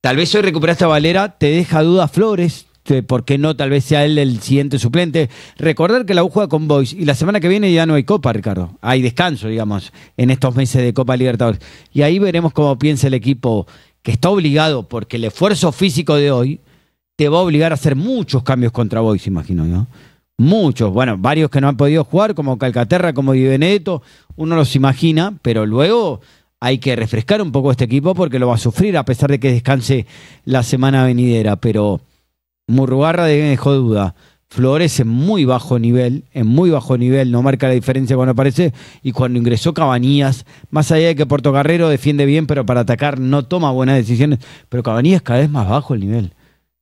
tal vez hoy recuperaste a Valera, te deja duda Flores, porque no tal vez sea él el siguiente suplente. Recordar que la U juega con Boys y la semana que viene ya no hay Copa, Ricardo. Hay descanso, digamos, en estos meses de Copa Libertadores. Y ahí veremos cómo piensa el equipo, que está obligado, porque el esfuerzo físico de hoy te va a obligar a hacer muchos cambios contra Boys, imagino, ¿no? Muchos, bueno, varios que no han podido jugar, como Calcaterra, como Di Benedetto, uno los imagina, pero luego hay que refrescar un poco este equipo porque lo va a sufrir a pesar de que descanse la semana venidera, pero Murrugarra dejó duda. Flores en muy bajo nivel, no marca la diferencia cuando aparece, y cuando ingresó Cabanías, más allá de que Portocarrero defiende bien, pero para atacar no toma buenas decisiones, pero Cabanías cada vez más bajo el nivel,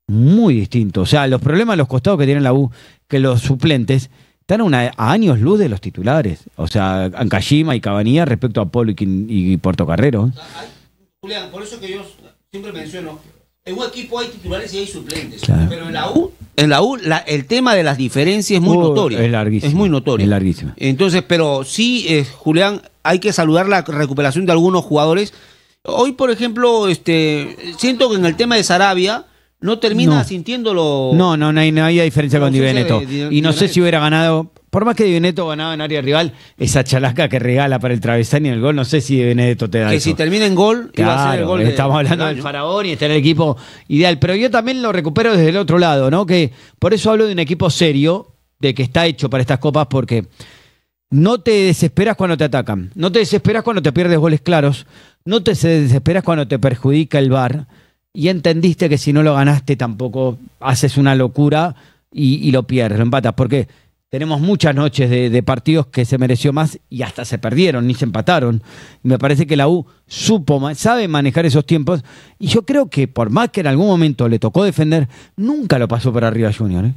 muy distinto. O sea, los problemas a los costados que tiene la U, que los suplentes están a años luz de los titulares, o sea, Ancashima y Cabanías respecto a Polo y Portocarrero. Julián, por eso que yo siempre menciono, en un equipo hay titulares y hay suplentes, claro, pero en la U, el tema de las diferencias es muy notorio. Es larguísimo. Es muy notorio. Es larguísimo. Entonces, pero sí, Julián, hay que saludar la recuperación de algunos jugadores. Hoy, por ejemplo, siento que en el tema de Sarabia no termina sintiéndolo. No hay diferencia con Di Benedetto. Y no sé si hubiera ganado, por más que Di Benedetto ganaba en área rival, esa chalasca que regala para el travesaño en el gol, no sé si Di Benedetto te da que eso. Si termina en gol, claro, iba a ser el gol. Estamos hablando del faraón y está en el equipo ideal. Pero yo también lo recupero desde el otro lado, ¿no? Que por eso hablo de un equipo serio, de que está hecho para estas copas, porque no te desesperas cuando te atacan, no te desesperas cuando te pierdes goles claros, no te desesperas cuando te perjudica el VAR. Y entendiste que si no lo ganaste tampoco haces una locura y lo pierdes, lo empatas. Porque Tenemos muchas noches de partidos que se mereció más y hasta se perdieron, ni se empataron. Me parece que la U sabe manejar esos tiempos. Y yo creo que por más que en algún momento le tocó defender, nunca lo pasó por arriba Junior, ¿eh?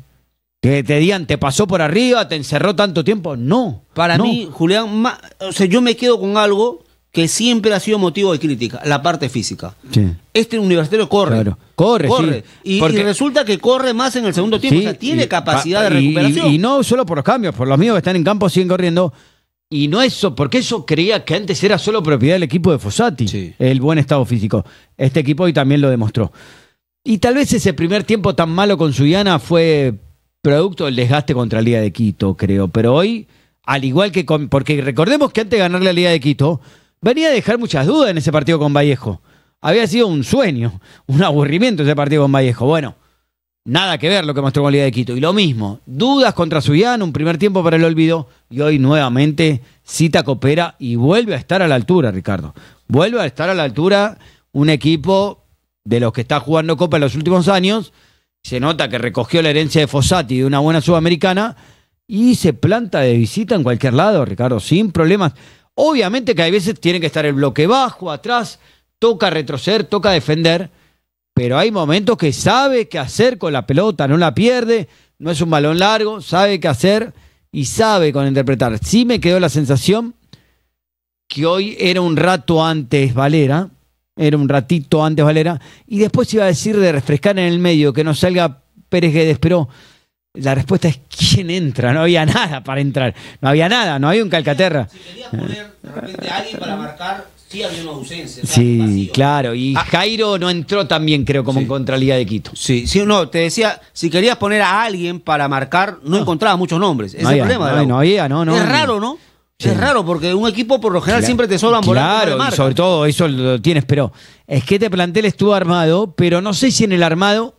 Que te digan, te pasó por arriba, te encerró tanto tiempo. No. Para mí, Julián, o sea, yo me quedo con algo que siempre ha sido motivo de crítica, la parte física. Sí. Este universitario corre. Claro. Corre. Sí. Y resulta que corre más en el segundo tiempo. Sí, o sea, tiene capacidad de recuperación. Y no solo por los cambios, por los míos que están en campo siguen corriendo. Y no eso, porque eso creía que antes era solo propiedad del equipo de Fossati, sí, el buen estado físico. Este equipo hoy también lo demostró. Y tal vez ese primer tiempo tan malo con Suyana fue producto del desgaste contra la Liga de Quito, creo. Pero hoy, al igual que con... Porque recordemos que antes de ganar la Liga de Quito... Venía a dejar muchas dudas en ese partido con Vallejo. Había sido un sueño, un aburrimiento ese partido con Vallejo. Bueno, nada que ver lo que mostró con la Liga de Quito. Y lo mismo, dudas contra Suyana, un primer tiempo para el olvido. Y hoy nuevamente Zita coopera y vuelve a estar a la altura, Ricardo. Vuelve a estar a la altura un equipo de los que está jugando Copa en los últimos años. Se nota que recogió la herencia de Fossati de una buena Sudamericana. Y se planta de visita en cualquier lado, Ricardo, sin problemas. Obviamente que hay veces tiene que estar el bloque bajo, atrás, toca retroceder, toca defender, pero hay momentos que sabe qué hacer con la pelota, no la pierde, no es un balón largo, sabe qué hacer y sabe con interpretar. Sí me quedó la sensación que hoy era un rato antes Valera, era un ratito antes Valera, y después iba a decir de refrescar en el medio, que no salga Pérez Guedes, pero... La respuesta es quién entra, no había nada para entrar, no había nada, no había un Calcaterra. Si querías poner de repente a alguien para marcar, sí había una ausencia. O sea, sí, claro, y Jairo no entró tan bien, creo, como en contra Liga de Quito. Sí, no, te decía, si querías poner a alguien para marcar, no encontraba muchos nombres. Es el problema, ¿verdad? No había, no. Es raro, ¿no? Sí. Es raro, porque un equipo por lo general siempre te sobran volantes. Claro, sobre todo eso lo tienes, pero es que este plantel estuvo armado, pero no sé si en el armado...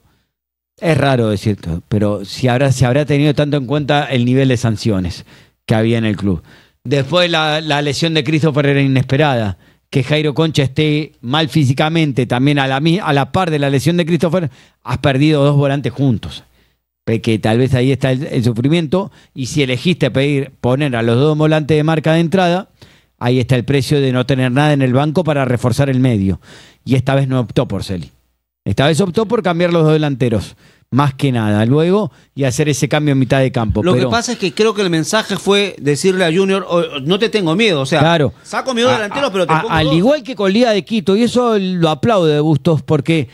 Es raro decirlo, pero se habrá tenido tanto en cuenta el nivel de sanciones que había en el club. Después la lesión de Christopher era inesperada. Que Jairo Concha esté mal físicamente, también a la par de la lesión de Christopher, has perdido dos volantes juntos. Que tal vez ahí está el sufrimiento. Y si elegiste poner a los dos volantes de marca de entrada, ahí está el precio de no tener nada en el banco para reforzar el medio. Y esta vez no optó por Celi. Esta vez optó por cambiar los dos delanteros, más que nada, luego, y hacer ese cambio en mitad de campo. Lo que pasa es que creo que el mensaje fue decirle a Junior, no te tengo miedo, o sea, claro, saco mis dos delanteros, pero te pongo dos. Al igual que con Liga de Quito, y eso lo aplaudo de Bustos, porque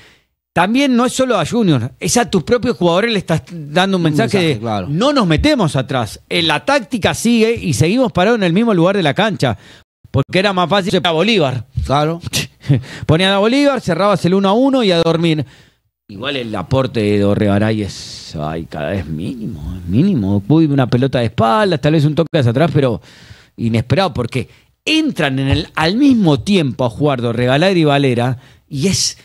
también no es solo a Junior, es a tus propios jugadores le estás dando un mensaje de, claro, no nos metemos atrás, la táctica sigue y seguimos parados en el mismo lugar de la cancha, porque era más fácil para Bolívar. Claro. Ponían a Bolívar, cerrabas el 1-1 y a dormir. Igual el aporte de Dorregaray es cada vez mínimo. Uy, una pelota de espaldas, tal vez un toque hacia atrás, pero inesperado, porque entran al mismo tiempo a jugar Dorregaray y Valera, y es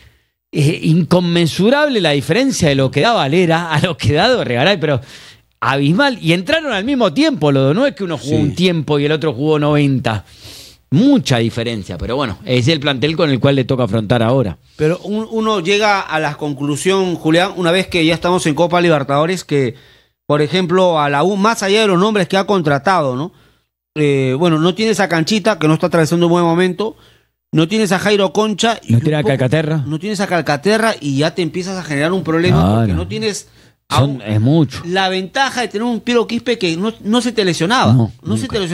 inconmensurable la diferencia de lo que da Valera a lo que da Dorregaray, pero abismal. Y entraron al mismo tiempo, no es que uno jugó un tiempo y el otro jugó 90. Mucha diferencia, pero bueno, es el plantel con el cual le toca afrontar ahora. Pero uno llega a la conclusión, Julián, una vez que ya estamos en Copa Libertadores, que, por ejemplo, a la U, más allá de los nombres que ha contratado, ¿no? Bueno, no tiene esa canchita, que no está atravesando un buen momento, no tienes a Jairo Concha. Y no tienes a Calcaterra. No tienes a Calcaterra y ya te empiezas a generar un problema, claro, porque no tienes... es mucho. La ventaja de tener un Piero Quispe que no se te lesionaba.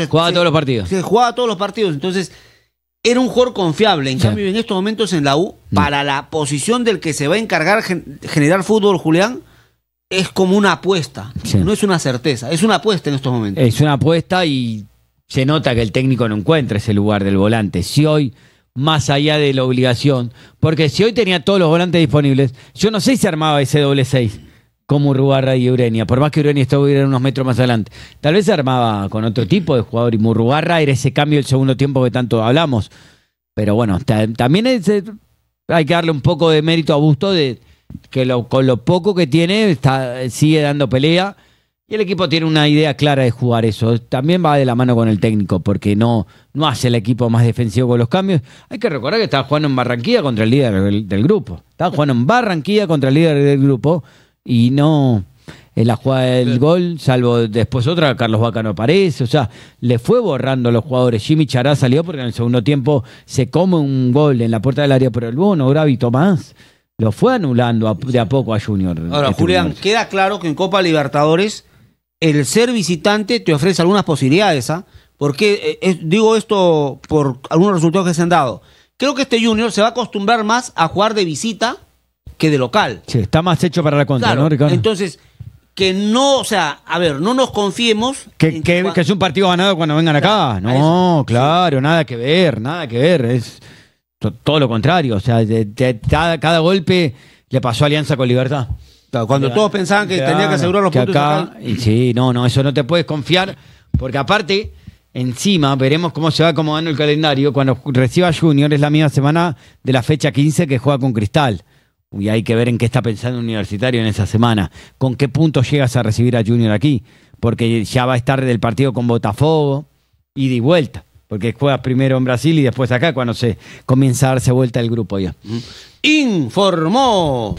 Jugaba todos los partidos. Se jugaba todos los partidos. Entonces, era un jugador confiable. En cambio, en estos momentos en la U, para la posición del que se va a encargar generar fútbol, Julián, es como una apuesta. Sí. No es una certeza. Es una apuesta en estos momentos. Es una apuesta y se nota que el técnico no encuentra ese lugar del volante. Si hoy, más allá de la obligación, porque si hoy tenía todos los volantes disponibles, yo no sé si armaba ese doble 6. Como Urrubarra y Urenia, por más que Urenia estuviera unos metros más adelante. Tal vez se armaba con otro tipo de jugador y Urrubarra era ese cambio del segundo tiempo que tanto hablamos. Pero bueno, también hay que darle un poco de mérito a Busto de que con lo poco que tiene sigue dando pelea y el equipo tiene una idea clara de jugar eso. También va de la mano con el técnico porque no hace el equipo más defensivo con los cambios. Hay que recordar que estaba jugando en Barranquilla contra el líder del grupo. Estaba jugando en Barranquilla contra el líder del grupo. Y no, en la jugada del gol, salvo después otra, Carlos Vaca no aparece, o sea, le fue borrando a los jugadores. Jimmy Chará salió porque en el segundo tiempo se come un gol en la puerta del área, pero el Búho no gravitó más, lo fue anulando de a poco a Junior. Ahora, Julián, queda claro que en Copa Libertadores el ser visitante te ofrece algunas posibilidades, ¿ah? Porque digo esto por algunos resultados que se han dado. Creo que este Junior se va a acostumbrar más a jugar de visita que de local. Sí, está más hecho para la contra, claro, ¿no, Ricardo? Entonces, que no, o sea, a ver, no nos confiemos. Que es un partido ganado cuando vengan acá. No, claro, nada que ver, nada que ver. Es todo lo contrario. O sea, cada golpe le pasó a Alianza con Libertad. Claro, cuando todos pensaban que tenía que asegurar los puntos acá. Y sí, no, eso no te puedes confiar. Porque aparte, encima, veremos cómo se va acomodando el calendario. Cuando reciba Junior es la misma semana de la fecha 15 que juega con Cristal. Y hay que ver en qué está pensando Universitario en esa semana. ¿Con qué punto llegas a recibir a Junior aquí? Porque ya va a estar del partido con Botafogo, ida y vuelta. Porque juegas primero en Brasil y después acá, cuando se comienza a darse vuelta el grupo ya. Informó.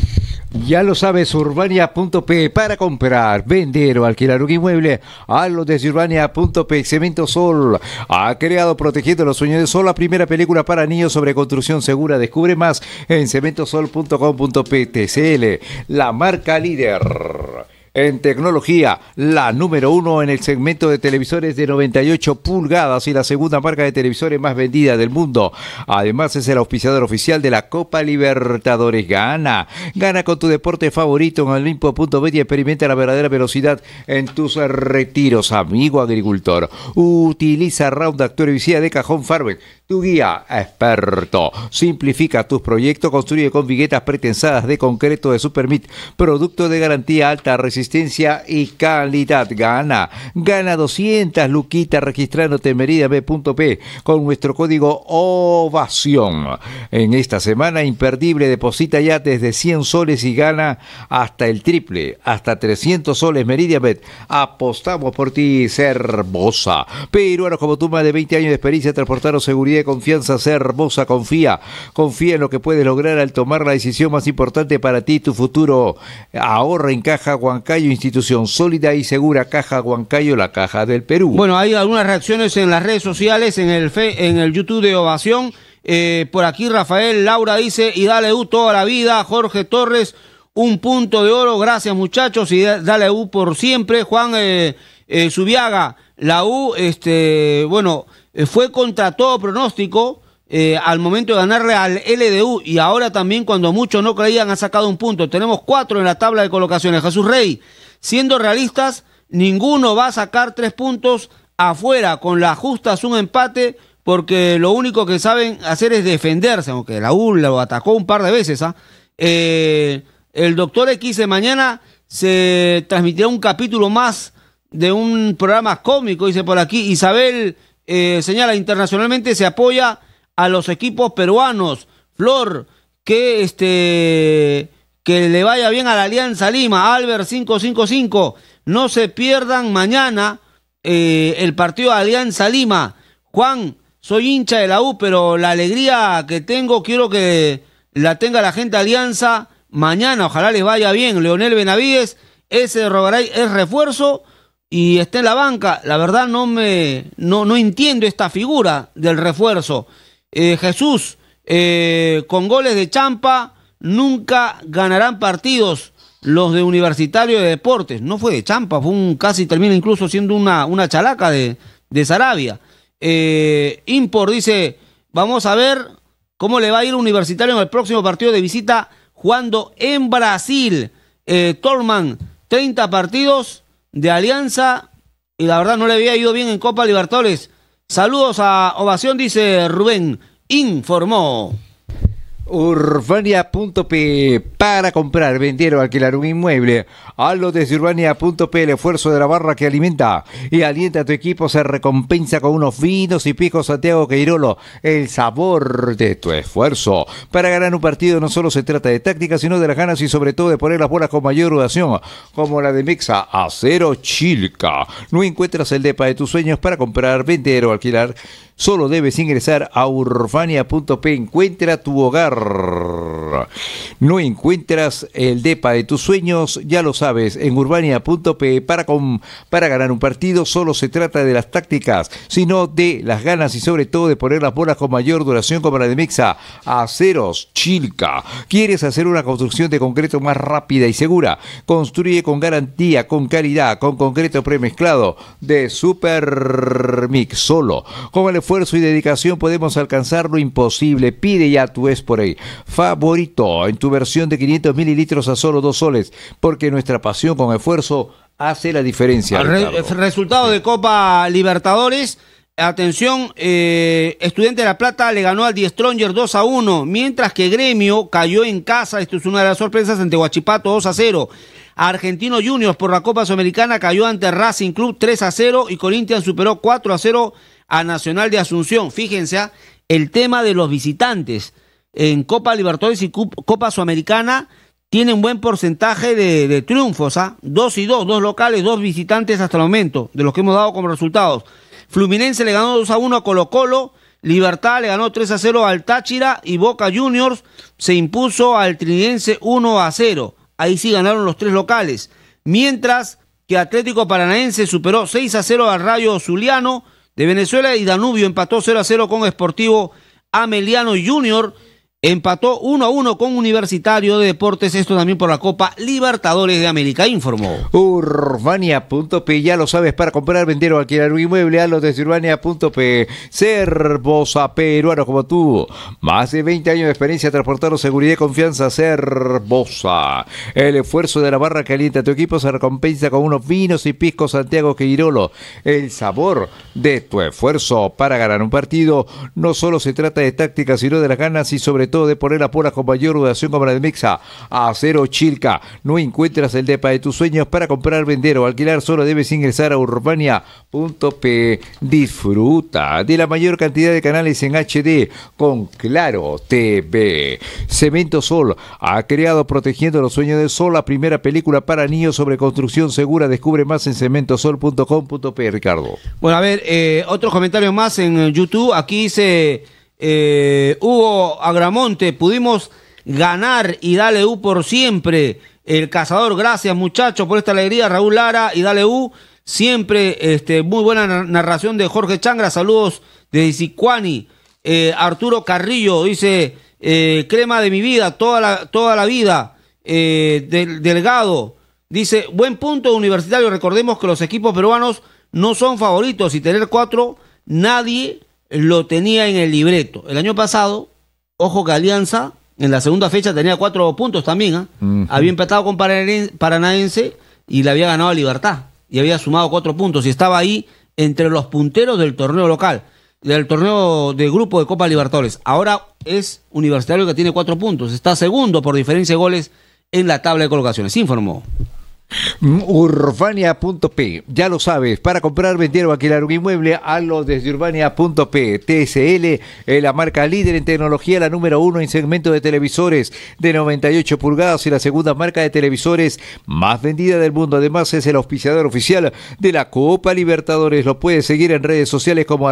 Ya lo sabes, Urbania.p, para comprar, vender o alquilar un inmueble, a los de Urbania.p. Cemento Sol ha creado Protegiendo los Sueños de Sol, la primera película para niños sobre construcción segura. Descubre más en cementosol.com.ptcl, la marca líder en tecnología, la número uno en el segmento de televisores de 98 pulgadas y la segunda marca de televisores más vendida del mundo. Además es el auspiciador oficial de la Copa Libertadores. Gana con tu deporte favorito en Olimpo.bet y experimenta la verdadera velocidad en tus retiros, amigo agricultor. Utiliza Roundup, tu herbicida de cajón Farben, tu guía experto. Simplifica tus proyectos, construye con viguetas pretensadas de concreto de Supermit, producto de garantía, alta resistencia y calidad. Gana 200 luquitas registrándote en meridab.p con nuestro código OVACIÓN. En esta semana imperdible, deposita ya desde 100 soles y gana hasta el triple, hasta 300 soles. Meridiabet, apostamos por ti. Cervosa, peruanos como tú, más de 20 años de experiencia, transportaron seguridad y confianza. Cervosa, confía en lo que puedes lograr al tomar la decisión más importante para ti, tu futuro. Ahorra en Caja Huancayo, institución sólida y segura. Caja Huancayo, la caja del Perú. Bueno, hay algunas reacciones en las redes sociales, en el YouTube de Ovación. Por aquí Rafael Laura dice: y dale U toda la vida. Jorge Torres, un punto de oro, gracias muchachos, y dale U por siempre. Juan Subiaga, la U, bueno, fue contra todo pronóstico al momento de ganarle al LDU, y ahora también cuando muchos no creían ha sacado un punto. Tenemos 4 en la tabla de colocaciones. Jesús Rey, siendo realistas, ninguno va a sacar 3 puntos afuera, con las justas un empate, porque lo único que saben hacer es defenderse, aunque la U lo atacó un par de veces, ¿ah? El Doctor X, de mañana se transmitirá un capítulo más de un programa cómico, dice por aquí. Isabel señala: internacionalmente se apoya a los equipos peruanos. Flor, que le vaya bien a la Alianza Lima. Albert 555, no se pierdan mañana el partido de Alianza Lima. Juan, soy hincha de la U, pero la alegría que tengo quiero que la tenga la gente de Alianza mañana, ojalá les vaya bien. Leonel Benavides, ese Rogaray es refuerzo y está en la banca. La verdad no entiendo esta figura del refuerzo. Jesús, con goles de Champa nunca ganarán partidos los de Universitario de Deportes. No fue de Champa, fue un casi, termina incluso siendo una chalaca de Saravia. Impor dice: vamos a ver cómo le va a ir Universitario en el próximo partido de visita jugando en Brasil. Torman, 30 partidos de Alianza y la verdad no le había ido bien en Copa Libertadores. Saludos a Ovación, dice Rubén. Informó Urbania.p, para comprar, vender o alquilar un inmueble. Hazlo desde Urbania.p, el esfuerzo de la barra que alimenta y alienta a tu equipo se recompensa con unos vinos y picos Santiago Queirolo, el sabor de tu esfuerzo. Para ganar un partido no solo se trata de táctica, sino de las ganas y sobre todo de poner las bolas con mayor duración, como la de Mexa Acero Chilca. No encuentras el depa de tus sueños para comprar, vender o alquilar Solo debes ingresar a urfania.p. Encuentra tu hogar. No encuentras el depa de tus sueños, ya lo sabes, en urfania.p. Para ganar un partido solo se trata de las tácticas, sino de las ganas y sobre todo de poner las bolas con mayor duración como la de Mexa. Aceros Chilca. ¿Quieres hacer una construcción de concreto más rápida y segura? Construye con garantía, con calidad, con concreto premezclado de Supermix. Solo con el esfuerzo y dedicación podemos alcanzar lo imposible. Pide ya tu spray favorito en tu versión de 500 mililitros a solo $2, porque nuestra pasión con esfuerzo hace la diferencia. Resultado de Copa Libertadores. Atención, Estudiante de La Plata le ganó al Die Stronger 2-1, mientras que Gremio cayó en casa, esto es una de las sorpresas, ante Huachipato 2-0. Argentino Juniors por la Copa Sudamericana cayó ante Racing Club 3-0 y Corinthians superó 4-0 a Nacional de Asunción. Fíjense, el tema de los visitantes en Copa Libertadores y Copa Sudamericana tiene un buen porcentaje de triunfos, 2 y 2, 2 locales, 2 visitantes hasta el momento, de los que hemos dado como resultados. Fluminense le ganó 2-1 a Colo-Colo, Libertad le ganó 3-0 al Táchira y Boca Juniors se impuso al Trinidense 1-0. Ahí sí ganaron los 3 locales. Mientras que Atlético Paranaense superó 6-0 al Rayo Zuliano de Venezuela y Danubio empató 0-0 con Sportivo Ameliano. Junior empató 1-1 con Universitario de Deportes, esto también por la Copa Libertadores de América, informó. Urbania.p, ya lo sabes, para comprar, vender o alquilar un inmueble, hazlo desde Urbania.p. Servos a peruanos como tú, más de 20 años de experiencia transportando seguridad y confianza. Servosa, el esfuerzo de la barra caliente. Tu equipo se recompensa con unos vinos y piscos Santiago Quirolo, el sabor de tu esfuerzo. Para ganar un partido no solo se trata de tácticas, sino de las ganas y sobre todo de poner las bolas con mayor duración como la de Mexa. Acero Chilca. No encuentras el depa de tus sueños. Para comprar, vender o alquilar solo debes ingresar a urbania.p. Disfruta de la mayor cantidad de canales en HD con Claro TV. Cemento Sol ha creado Protegiendo los Sueños del Sol, la primera película para niños sobre construcción segura. Descubre más en cementosol.com.p. Ricardo. Bueno, a ver, otros comentarios más en YouTube. Aquí dice Hugo Agramonte: pudimos ganar y dale U por siempre. El Cazador, gracias muchachos por esta alegría. Raúl Lara y dale U, siempre muy buena narración de Jorge Changra. Saludos desde Sicuani. Arturo Carrillo dice: crema de mi vida, toda la vida. Delgado dice: buen punto Universitario. Recordemos que los equipos peruanos no son favoritos y tener 4 nadie lo tenía en el libreto. El año pasado, ojo que Alianza en la segunda fecha tenía 4 puntos también, Había empatado con Paranaense y le había ganado a Libertad y había sumado 4 puntos y estaba ahí entre los punteros del torneo local, del torneo de grupo de Copa Libertadores. Ahora es Universitario que tiene 4 puntos, está segundo por diferencia de goles en la tabla de colocaciones, informó. Urbania.p, ya lo sabes, para comprar, vender o alquilar un inmueble, hazlo desde Urbania.p. TSL es la marca líder en tecnología, la número 1 en segmento de televisores de 98 pulgadas y la segunda marca de televisores más vendida del mundo. Además es el auspiciador oficial de la Copa Libertadores. Lo puedes seguir en redes sociales como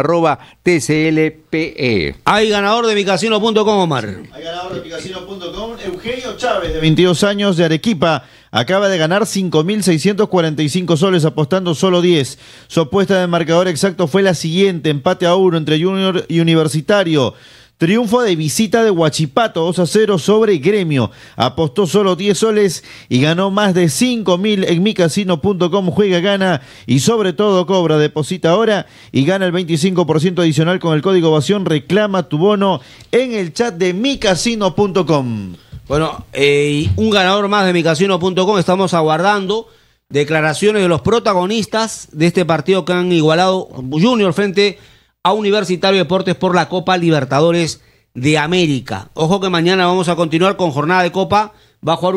@TSLPE. Hay ganador de micasino.com, Omar. Hay ganador de micasino.com. Eugenio Chávez, de 22 años, de Arequipa, acaba de ganar 5.645 soles apostando solo 10. Su apuesta de marcador exacto fue la siguiente: empate a 1 entre Junior y Universitario. Triunfo de visita de Huachipato 2-0 sobre Gremio. Apostó solo 10 soles y ganó más de 5.000 en micasino.com. Juega, gana y sobre todo cobra. Deposita ahora y gana el 25% adicional con el código Ovación. Reclama tu bono en el chat de micasino.com. Bueno, un ganador más de micasino.com. Estamos aguardando declaraciones de los protagonistas de este partido que han igualado Junior frente a Universitario Deportes por la Copa Libertadores de América. Ojo que mañana vamos a continuar con jornada de Copa. Va a jugar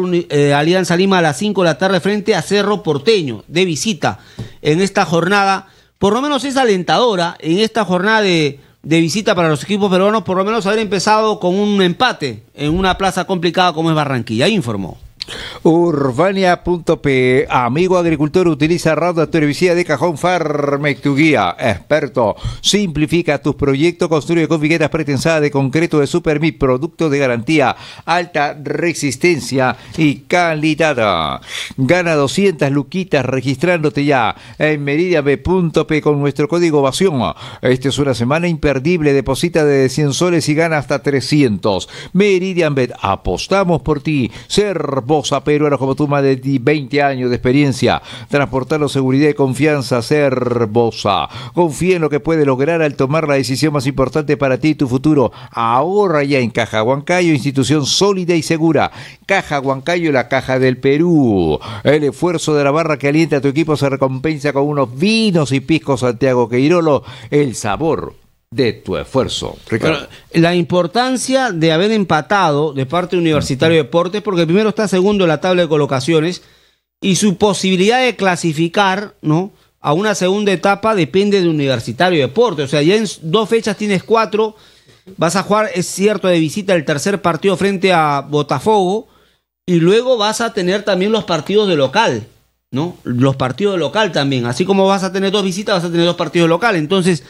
Alianza Lima a las 5 de la tarde frente a Cerro Porteño de visita. En esta jornada, por lo menos es alentadora, en esta jornada de visita para los equipos peruanos, por lo menos haber empezado con un empate en una plaza complicada como es Barranquilla, informó. Urbania.pe. Amigo agricultor, utiliza Roundup, tu herbicida de cajón. Farmec, tu guía experto. Simplifica tus proyectos. Construye con viguetas pretensadas de concreto de Supermit. Productos de garantía, alta resistencia y calidad. Gana 200 luquitas registrándote ya en meridianb.p con nuestro código Evasión. Esta es una semana imperdible. Deposita de 100 soles y gana hasta 300. Meridianbet, apostamos por ti. Servosa, peruanos como tú, más de 20 años de experiencia. Transportarlo seguridad y confianza. Servosa, confía en lo que puede lograr al tomar la decisión más importante para ti y tu futuro. Ahorra ya en Caja Huancayo, institución sólida y segura. Caja Huancayo, la caja del Perú. El esfuerzo de la barra que alienta a tu equipo se recompensa con unos vinos y piscos Santiago Queirolo. El sabor de tu esfuerzo, Ricardo. La importancia de haber empatado de parte de Universitario de Deportes, porque primero está segundo en la tabla de colocaciones y su posibilidad de clasificar, ¿no?, a una segunda etapa depende de Universitario de Deportes. O sea, ya en 2 fechas tienes 4, vas a jugar, es cierto, de visita el tercer partido frente a Botafogo y luego vas a tener también los partidos de local, ¿no? Los partidos de local también, así como vas a tener 2 visitas, vas a tener 2 partidos local. Entonces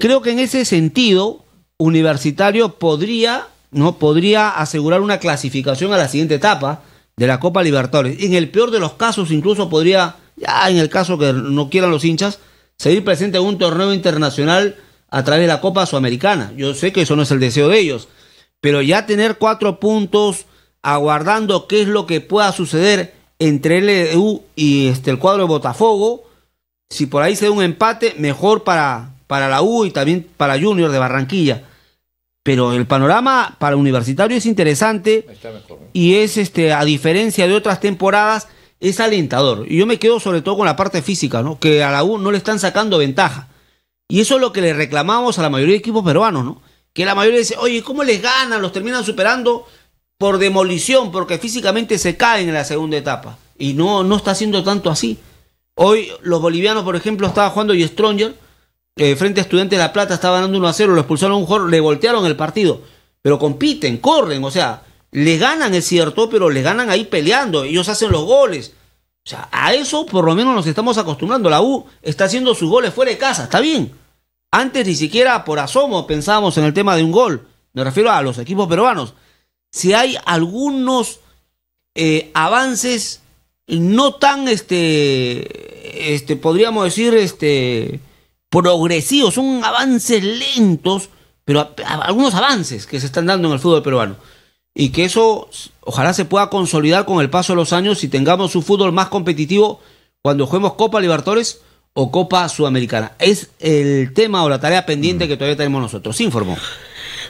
creo que en ese sentido Universitario podría, ¿no?, podría asegurar una clasificación a la siguiente etapa de la Copa Libertadores. En el peor de los casos incluso podría, ya en el caso que no quieran los hinchas, seguir presente en un torneo internacional a través de la Copa Sudamericana. Yo sé que eso no es el deseo de ellos, pero ya tener 4 puntos aguardando qué es lo que pueda suceder entre LDU y el cuadro de Botafogo. Si por ahí se da un empate, mejor para la U y también para Junior de Barranquilla. Pero el panorama para Universitario es interesante y es, a diferencia de otras temporadas, es alentador. Y yo me quedo sobre todo con la parte física, ¿no?, que a la U no le están sacando ventaja. Y eso es lo que le reclamamos a la mayoría de equipos peruanos, ¿no?, que la mayoría dice, oye, ¿cómo les ganan? Los terminan superando por demolición, porque físicamente se caen en la segunda etapa. Y no está siendo tanto así. Hoy los bolivianos, por ejemplo, estaba jugando y Stronger frente a Estudiantes de La Plata, estaba ganando 1-0, lo expulsaron a un jugador, le voltearon el partido, pero compiten, corren, o sea, le ganan, es cierto, pero le ganan ahí peleando, ellos hacen los goles. O sea, a eso por lo menos nos estamos acostumbrando. La U está haciendo sus goles fuera de casa, está bien. Antes ni siquiera por asomo pensábamos en el tema de un gol. Me refiero a los equipos peruanos. Si hay algunos avances no tan, podríamos decir, progresivos, son avances lentos, pero algunos avances que se están dando en el fútbol peruano, y que eso ojalá se pueda consolidar con el paso de los años y tengamos un fútbol más competitivo cuando juguemos Copa Libertadores o Copa Sudamericana. Es el tema o la tarea pendiente que todavía tenemos nosotros. Se informó.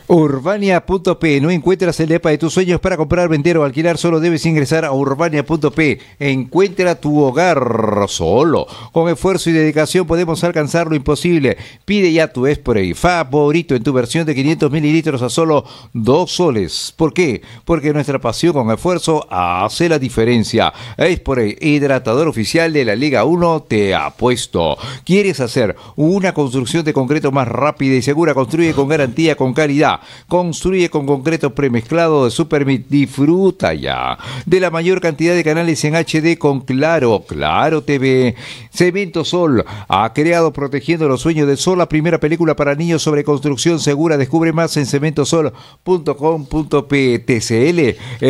Urbania.p. No encuentras el depa de tus sueños para comprar, vender o alquilar. Solo debes ingresar a Urbania.p. Encuentra tu hogar solo. Con esfuerzo y dedicación podemos alcanzar lo imposible. Pide ya tu spray favorito en tu versión de 500 mililitros a solo 2 soles. ¿Por qué? Porque nuestra pasión con esfuerzo hace la diferencia. Spray, hidratador oficial de la Liga 1, te apuesto. ¿Quieres hacer una construcción de concreto más rápida y segura? Construye con garantía, con calidad. Construye con concreto premezclado de Supermit. Disfruta ya de la mayor cantidad de canales en HD con Claro, Claro TV. Cemento Sol ha creado Protegiendo los Sueños del Sol, la primera película para niños sobre construcción segura. Descubre más en cementosol.com.p. TCL,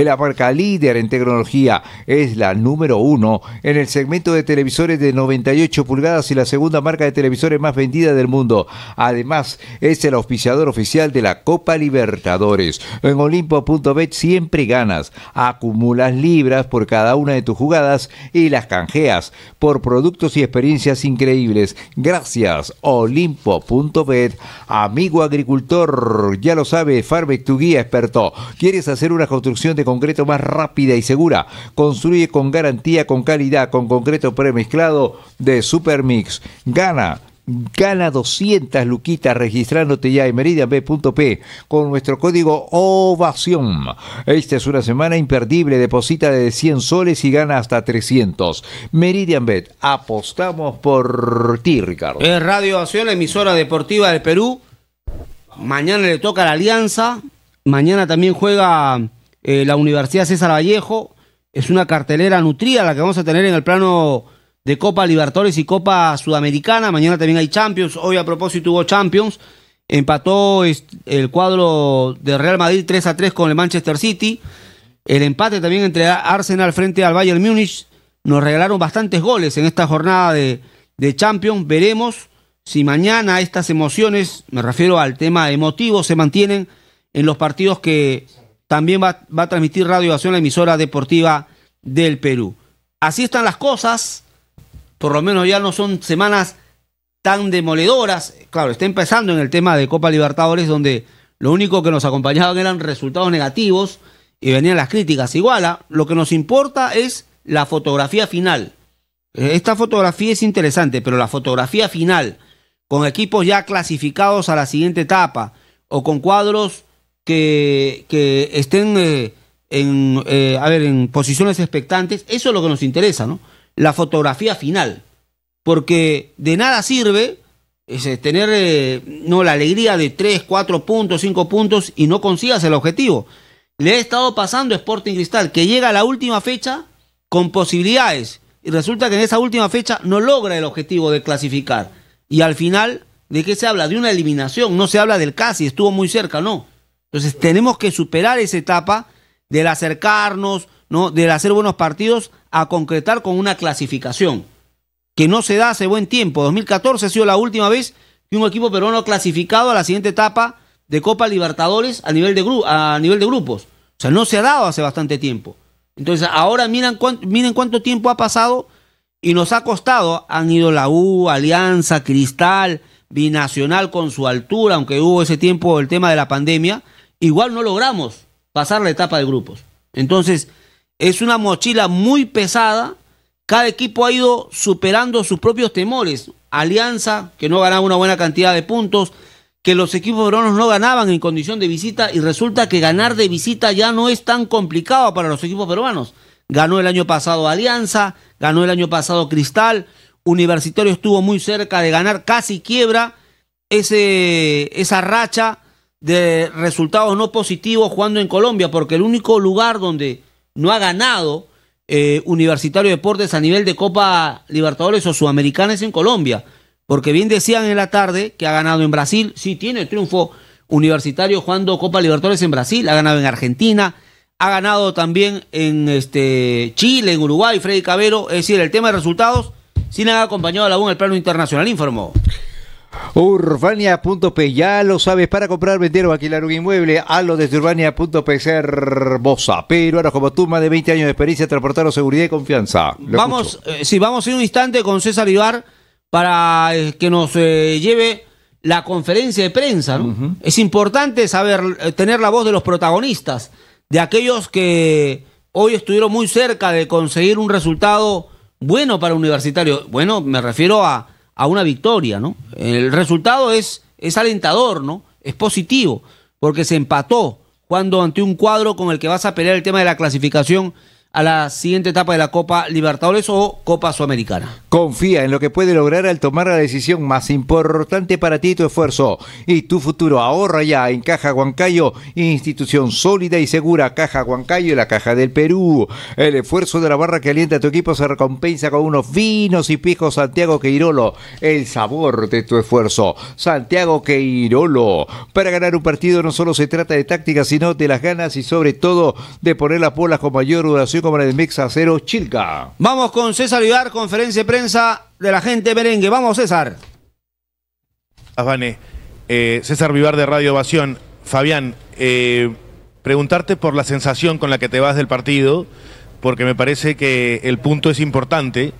la marca líder en tecnología, es la número 1 en el segmento de televisores de 98 pulgadas y la segunda marca de televisores más vendida del mundo. Además, es el auspiciador oficial de la Copa Libertadores. En Olimpo.bet siempre ganas. Acumulas libras por cada una de tus jugadas y las canjeas por productos y experiencias increíbles. Gracias, Olimpo.bet. Amigo agricultor, ya lo sabe, Farmec, tu guía experto. ¿Quieres hacer una construcción de concreto más rápida y segura? Construye con garantía, con calidad, con concreto premezclado de Supermix. Gana 200 luquitas registrándote ya en meridianb.p con nuestro código Ovación. Esta es una semana imperdible. Deposita de 100 soles y gana hasta 300. Meridianbet, apostamos por ti, Ricardo. Es Radio Ovación, la emisora deportiva del Perú. Mañana le toca la Alianza. Mañana también juega la Universidad César Vallejo. Es una cartelera nutrida la que vamos a tener en el plano de Copa Libertadores y Copa Sudamericana. Mañana también hay Champions. Hoy, a propósito, hubo Champions. Empató el cuadro de Real Madrid 3-3 con el Manchester City. El empate también entre Arsenal frente al Bayern Múnich. Nos regalaron bastantes goles en esta jornada de Champions. Veremos si mañana estas emociones, me refiero al tema emotivo, se mantienen en los partidos que también va a transmitir Radio Nación, la emisora deportiva del Perú. Así están las cosas. Por lo menos ya no son semanas tan demoledoras. Claro, está empezando en el tema de Copa Libertadores, donde lo único que nos acompañaban eran resultados negativos y venían las críticas. Igual, lo que nos importa es la fotografía final. Esta fotografía es interesante, pero la fotografía final, con equipos ya clasificados a la siguiente etapa o con cuadros que estén en posiciones expectantes, eso es lo que nos interesa, ¿no? La fotografía final. Porque de nada sirve tener la alegría de 3, 4 puntos, 5 puntos y no consigas el objetivo. Le he estado pasando a Sporting Cristal, que llega a la última fecha con posibilidades y resulta que en esa última fecha no logra el objetivo de clasificar. Y al final, ¿de qué se habla? De una eliminación, no se habla del casi, estuvo muy cerca, no. Entonces tenemos que superar esa etapa del acercarnos, ¿no?, del hacer buenos partidos a concretar con una clasificación, que no se da hace buen tiempo. 2014 ha sido la última vez que un equipo peruano ha clasificado a la siguiente etapa de Copa Libertadores a nivel de grupos. O sea, no se ha dado hace bastante tiempo. Entonces, ahora miren cuánto tiempo ha pasado y nos ha costado. Han ido la U, Alianza, Cristal, Binacional con su altura, aunque hubo ese tiempo el tema de la pandemia. Igual no logramos pasar la etapa de grupos. Entonces, es una mochila muy pesada. Cada equipo ha ido superando sus propios temores. Alianza, que no ganaba una buena cantidad de puntos, que los equipos peruanos no ganaban en condición de visita, y resulta que ganar de visita ya no es tan complicado para los equipos peruanos. Ganó el año pasado Alianza, ganó el año pasado Cristal, Universitario estuvo muy cerca de ganar, casi quiebra esa racha de resultados no positivos jugando en Colombia, porque el único lugar donde no ha ganado Universitario Deportes a nivel de Copa Libertadores o Sudamericanas en Colombia, porque bien decían en la tarde que ha ganado en Brasil. Sí, tiene triunfo Universitario jugando Copa Libertadores en Brasil, ha ganado en Argentina, ha ganado también en Chile, en Uruguay, Freddy Cabero. Es decir, el tema de resultados sí le han acompañado a la U en el plano internacional, informó. Urbania.p, ya lo sabes, para comprar, vender o alquilar un inmueble, hazlo desde Urbania.p, hermosa. Peruanos como tú, más de 20 años de experiencia, transportaron seguridad y confianza. Vamos en un instante con César Ibar para que nos lleve la conferencia de prensa, ¿no? Uh-huh. Es importante saber, tener la voz de los protagonistas, de aquellos que hoy estuvieron muy cerca de conseguir un resultado bueno para Universitario. Bueno, me refiero a una victoria, ¿no? El resultado es alentador, ¿no? Es positivo, porque se empató jugando ante un cuadro con el que vas a pelear el tema de la clasificación a la siguiente etapa de la Copa Libertadores o Copa Sudamericana. Confía en lo que puede lograr al tomar la decisión más importante para ti y tu esfuerzo y tu futuro. Ahorra ya en Caja Huancayo, institución sólida y segura. Caja Huancayo y la Caja del Perú. El esfuerzo de la barra que alienta a tu equipo se recompensa con unos vinos y piscos Santiago Queirolo. El sabor de tu esfuerzo. Santiago Queirolo. Para ganar un partido no solo se trata de táctica, sino de las ganas y sobre todo de poner las bolas con mayor duración, como la de Mexacero Chilca. Vamos con César Ibar, conferencia de prensa de la gente merengue. Vamos, César. César Ibar de Radio Ovación. Fabián, preguntarte por la sensación con la que te vas del partido, porque me parece que el punto es importante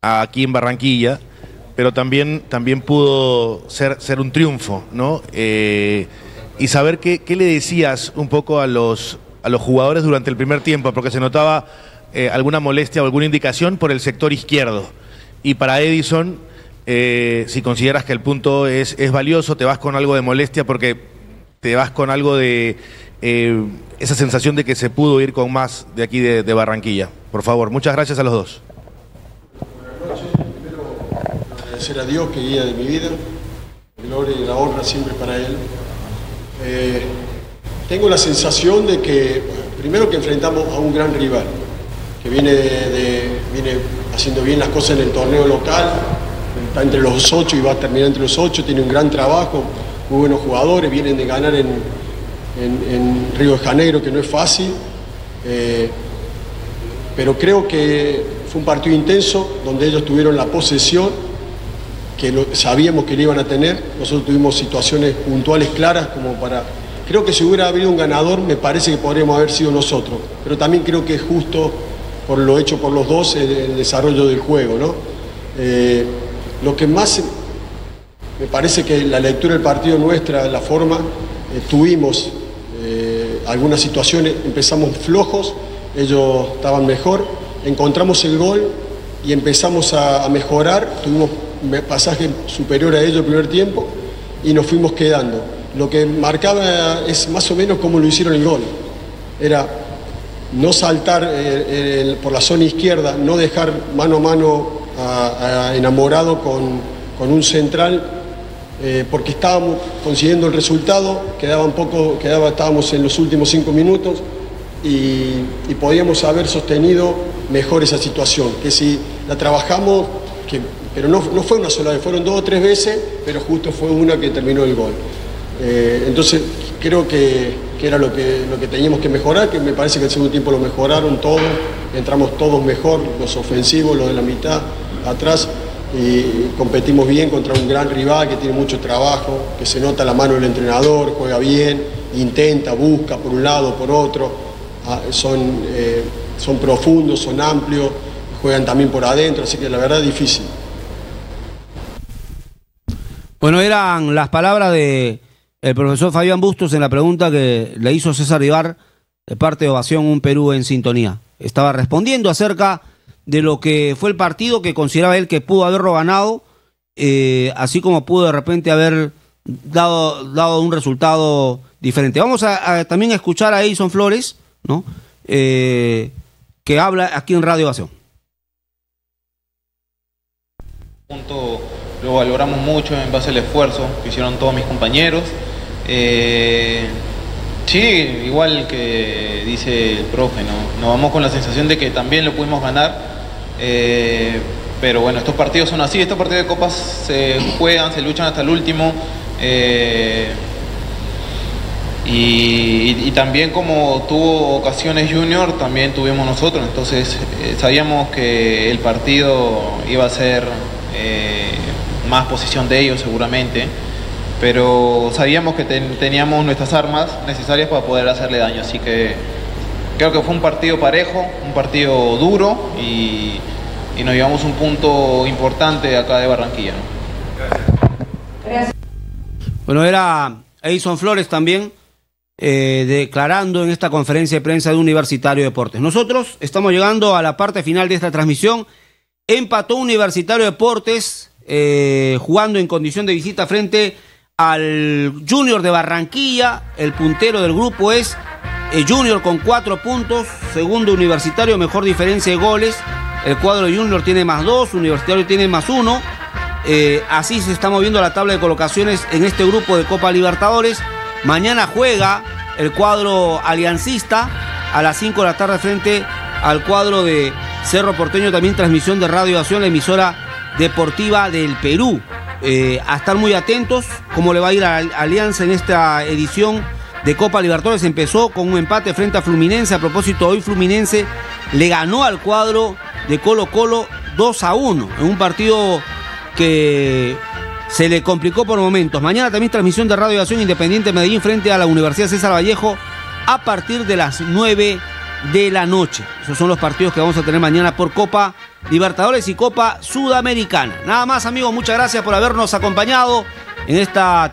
aquí en Barranquilla, pero también pudo ser un triunfo, ¿no? Y saber qué le decías un poco a los jugadores durante el primer tiempo, porque se notaba alguna molestia o alguna indicación por el sector izquierdo. Y para Edison, si consideras que el punto es valioso, te vas con algo de molestia, porque te vas con algo de esa sensación de que se pudo ir con más de aquí de Barranquilla. Por favor, muchas gracias a los dos. Buenas noches. Primero, agradecer a Dios, que guía de mi vida. La gloria y la honra siempre para Él. Tengo la sensación de que, primero, que enfrentamos a un gran rival, que viene haciendo bien las cosas en el torneo local, está entre los 8 y va a terminar entre los 8, tiene un gran trabajo, muy buenos jugadores, vienen de ganar en Río de Janeiro, que no es fácil, pero creo que fue un partido intenso, donde ellos tuvieron la posesión, que sabíamos que le iban a tener, nosotros tuvimos situaciones puntuales claras como para... Creo que si hubiera habido un ganador, me parece que podríamos haber sido nosotros, pero también creo que es justo, por lo hecho por los dos, el desarrollo del juego, ¿no? Lo que más me parece que la lectura del partido nuestra, la forma, tuvimos algunas situaciones, empezamos flojos, ellos estaban mejor, encontramos el gol y empezamos a mejorar, tuvimos pasaje superior a ellos el primer tiempo y nos fuimos quedando. Lo que marcaba es más o menos como lo hicieron el gol, era no saltar por la zona izquierda, no dejar mano a mano a Enamorado con un central, porque estábamos consiguiendo el resultado, estábamos en los últimos 5 minutos y podíamos haber sostenido mejor esa situación, que si la trabajamos, pero no fue una sola vez, fueron 2 o 3 veces, pero justo fue una que terminó el gol. Entonces creo que era lo que teníamos que mejorar, que me parece que el segundo tiempo lo mejoraron todos, entramos todos mejor, los ofensivos, los de la mitad, atrás, y competimos bien contra un gran rival que tiene mucho trabajo, que se nota la mano del entrenador, juega bien, intenta, busca por un lado, por otro, son profundos, son amplios, juegan también por adentro, así que la verdad es difícil. Bueno, eran las palabras de... el profesor Fabián Bustos en la pregunta que le hizo César Ibar de parte de Ovación, un Perú en sintonía. Estaba respondiendo acerca de lo que fue el partido que consideraba él que pudo haberlo ganado, así como pudo de repente haber dado un resultado diferente. Vamos a también escuchar a Edison Flores, ¿no? Que habla aquí en Radio Ovación. Lo valoramos mucho en base al esfuerzo que hicieron todos mis compañeros. Sí, igual que dice el profe, ¿no? Nos vamos con la sensación de que también lo pudimos ganar, pero bueno, estos partidos son así, estos partidos de copas se juegan, se luchan hasta el último, y también como tuvo ocasiones Junior, también tuvimos nosotros, entonces sabíamos que el partido iba a ser más posición de ellos seguramente, pero sabíamos que teníamos nuestras armas necesarias para poder hacerle daño, así que creo que fue un partido parejo, un partido duro y nos llevamos un punto importante acá de Barranquilla, ¿no? Bueno, era Edison Flores también declarando en esta conferencia de prensa de Universitario Deportes. Nosotros estamos llegando a la parte final de esta transmisión. Empató Universitario Deportes jugando en condición de visita frente al Junior de Barranquilla. El puntero del grupo es Junior con 4 puntos, segundo Universitario, mejor diferencia de goles, el cuadro de Junior tiene +2, Universitario tiene +1, así se está moviendo la tabla de colocaciones en este grupo de Copa Libertadores. Mañana juega el cuadro aliancista a las 5 de la tarde frente al cuadro de Cerro Porteño, también transmisión de Radio Ovación, la emisora deportiva del Perú. A estar muy atentos cómo le va a ir a Alianza en esta edición de Copa Libertadores. Empezó con un empate frente a Fluminense. A propósito, hoy Fluminense le ganó al cuadro de Colo-Colo 2-1 en un partido que se le complicó por momentos. Mañana también transmisión de Radio Ovación, Independiente Medellín frente a la Universidad César Vallejo a partir de las 9 de la noche. Esos son los partidos que vamos a tener mañana por Copa Libertadores y Copa Sudamericana. Nada más, amigos, muchas gracias por habernos acompañado en esta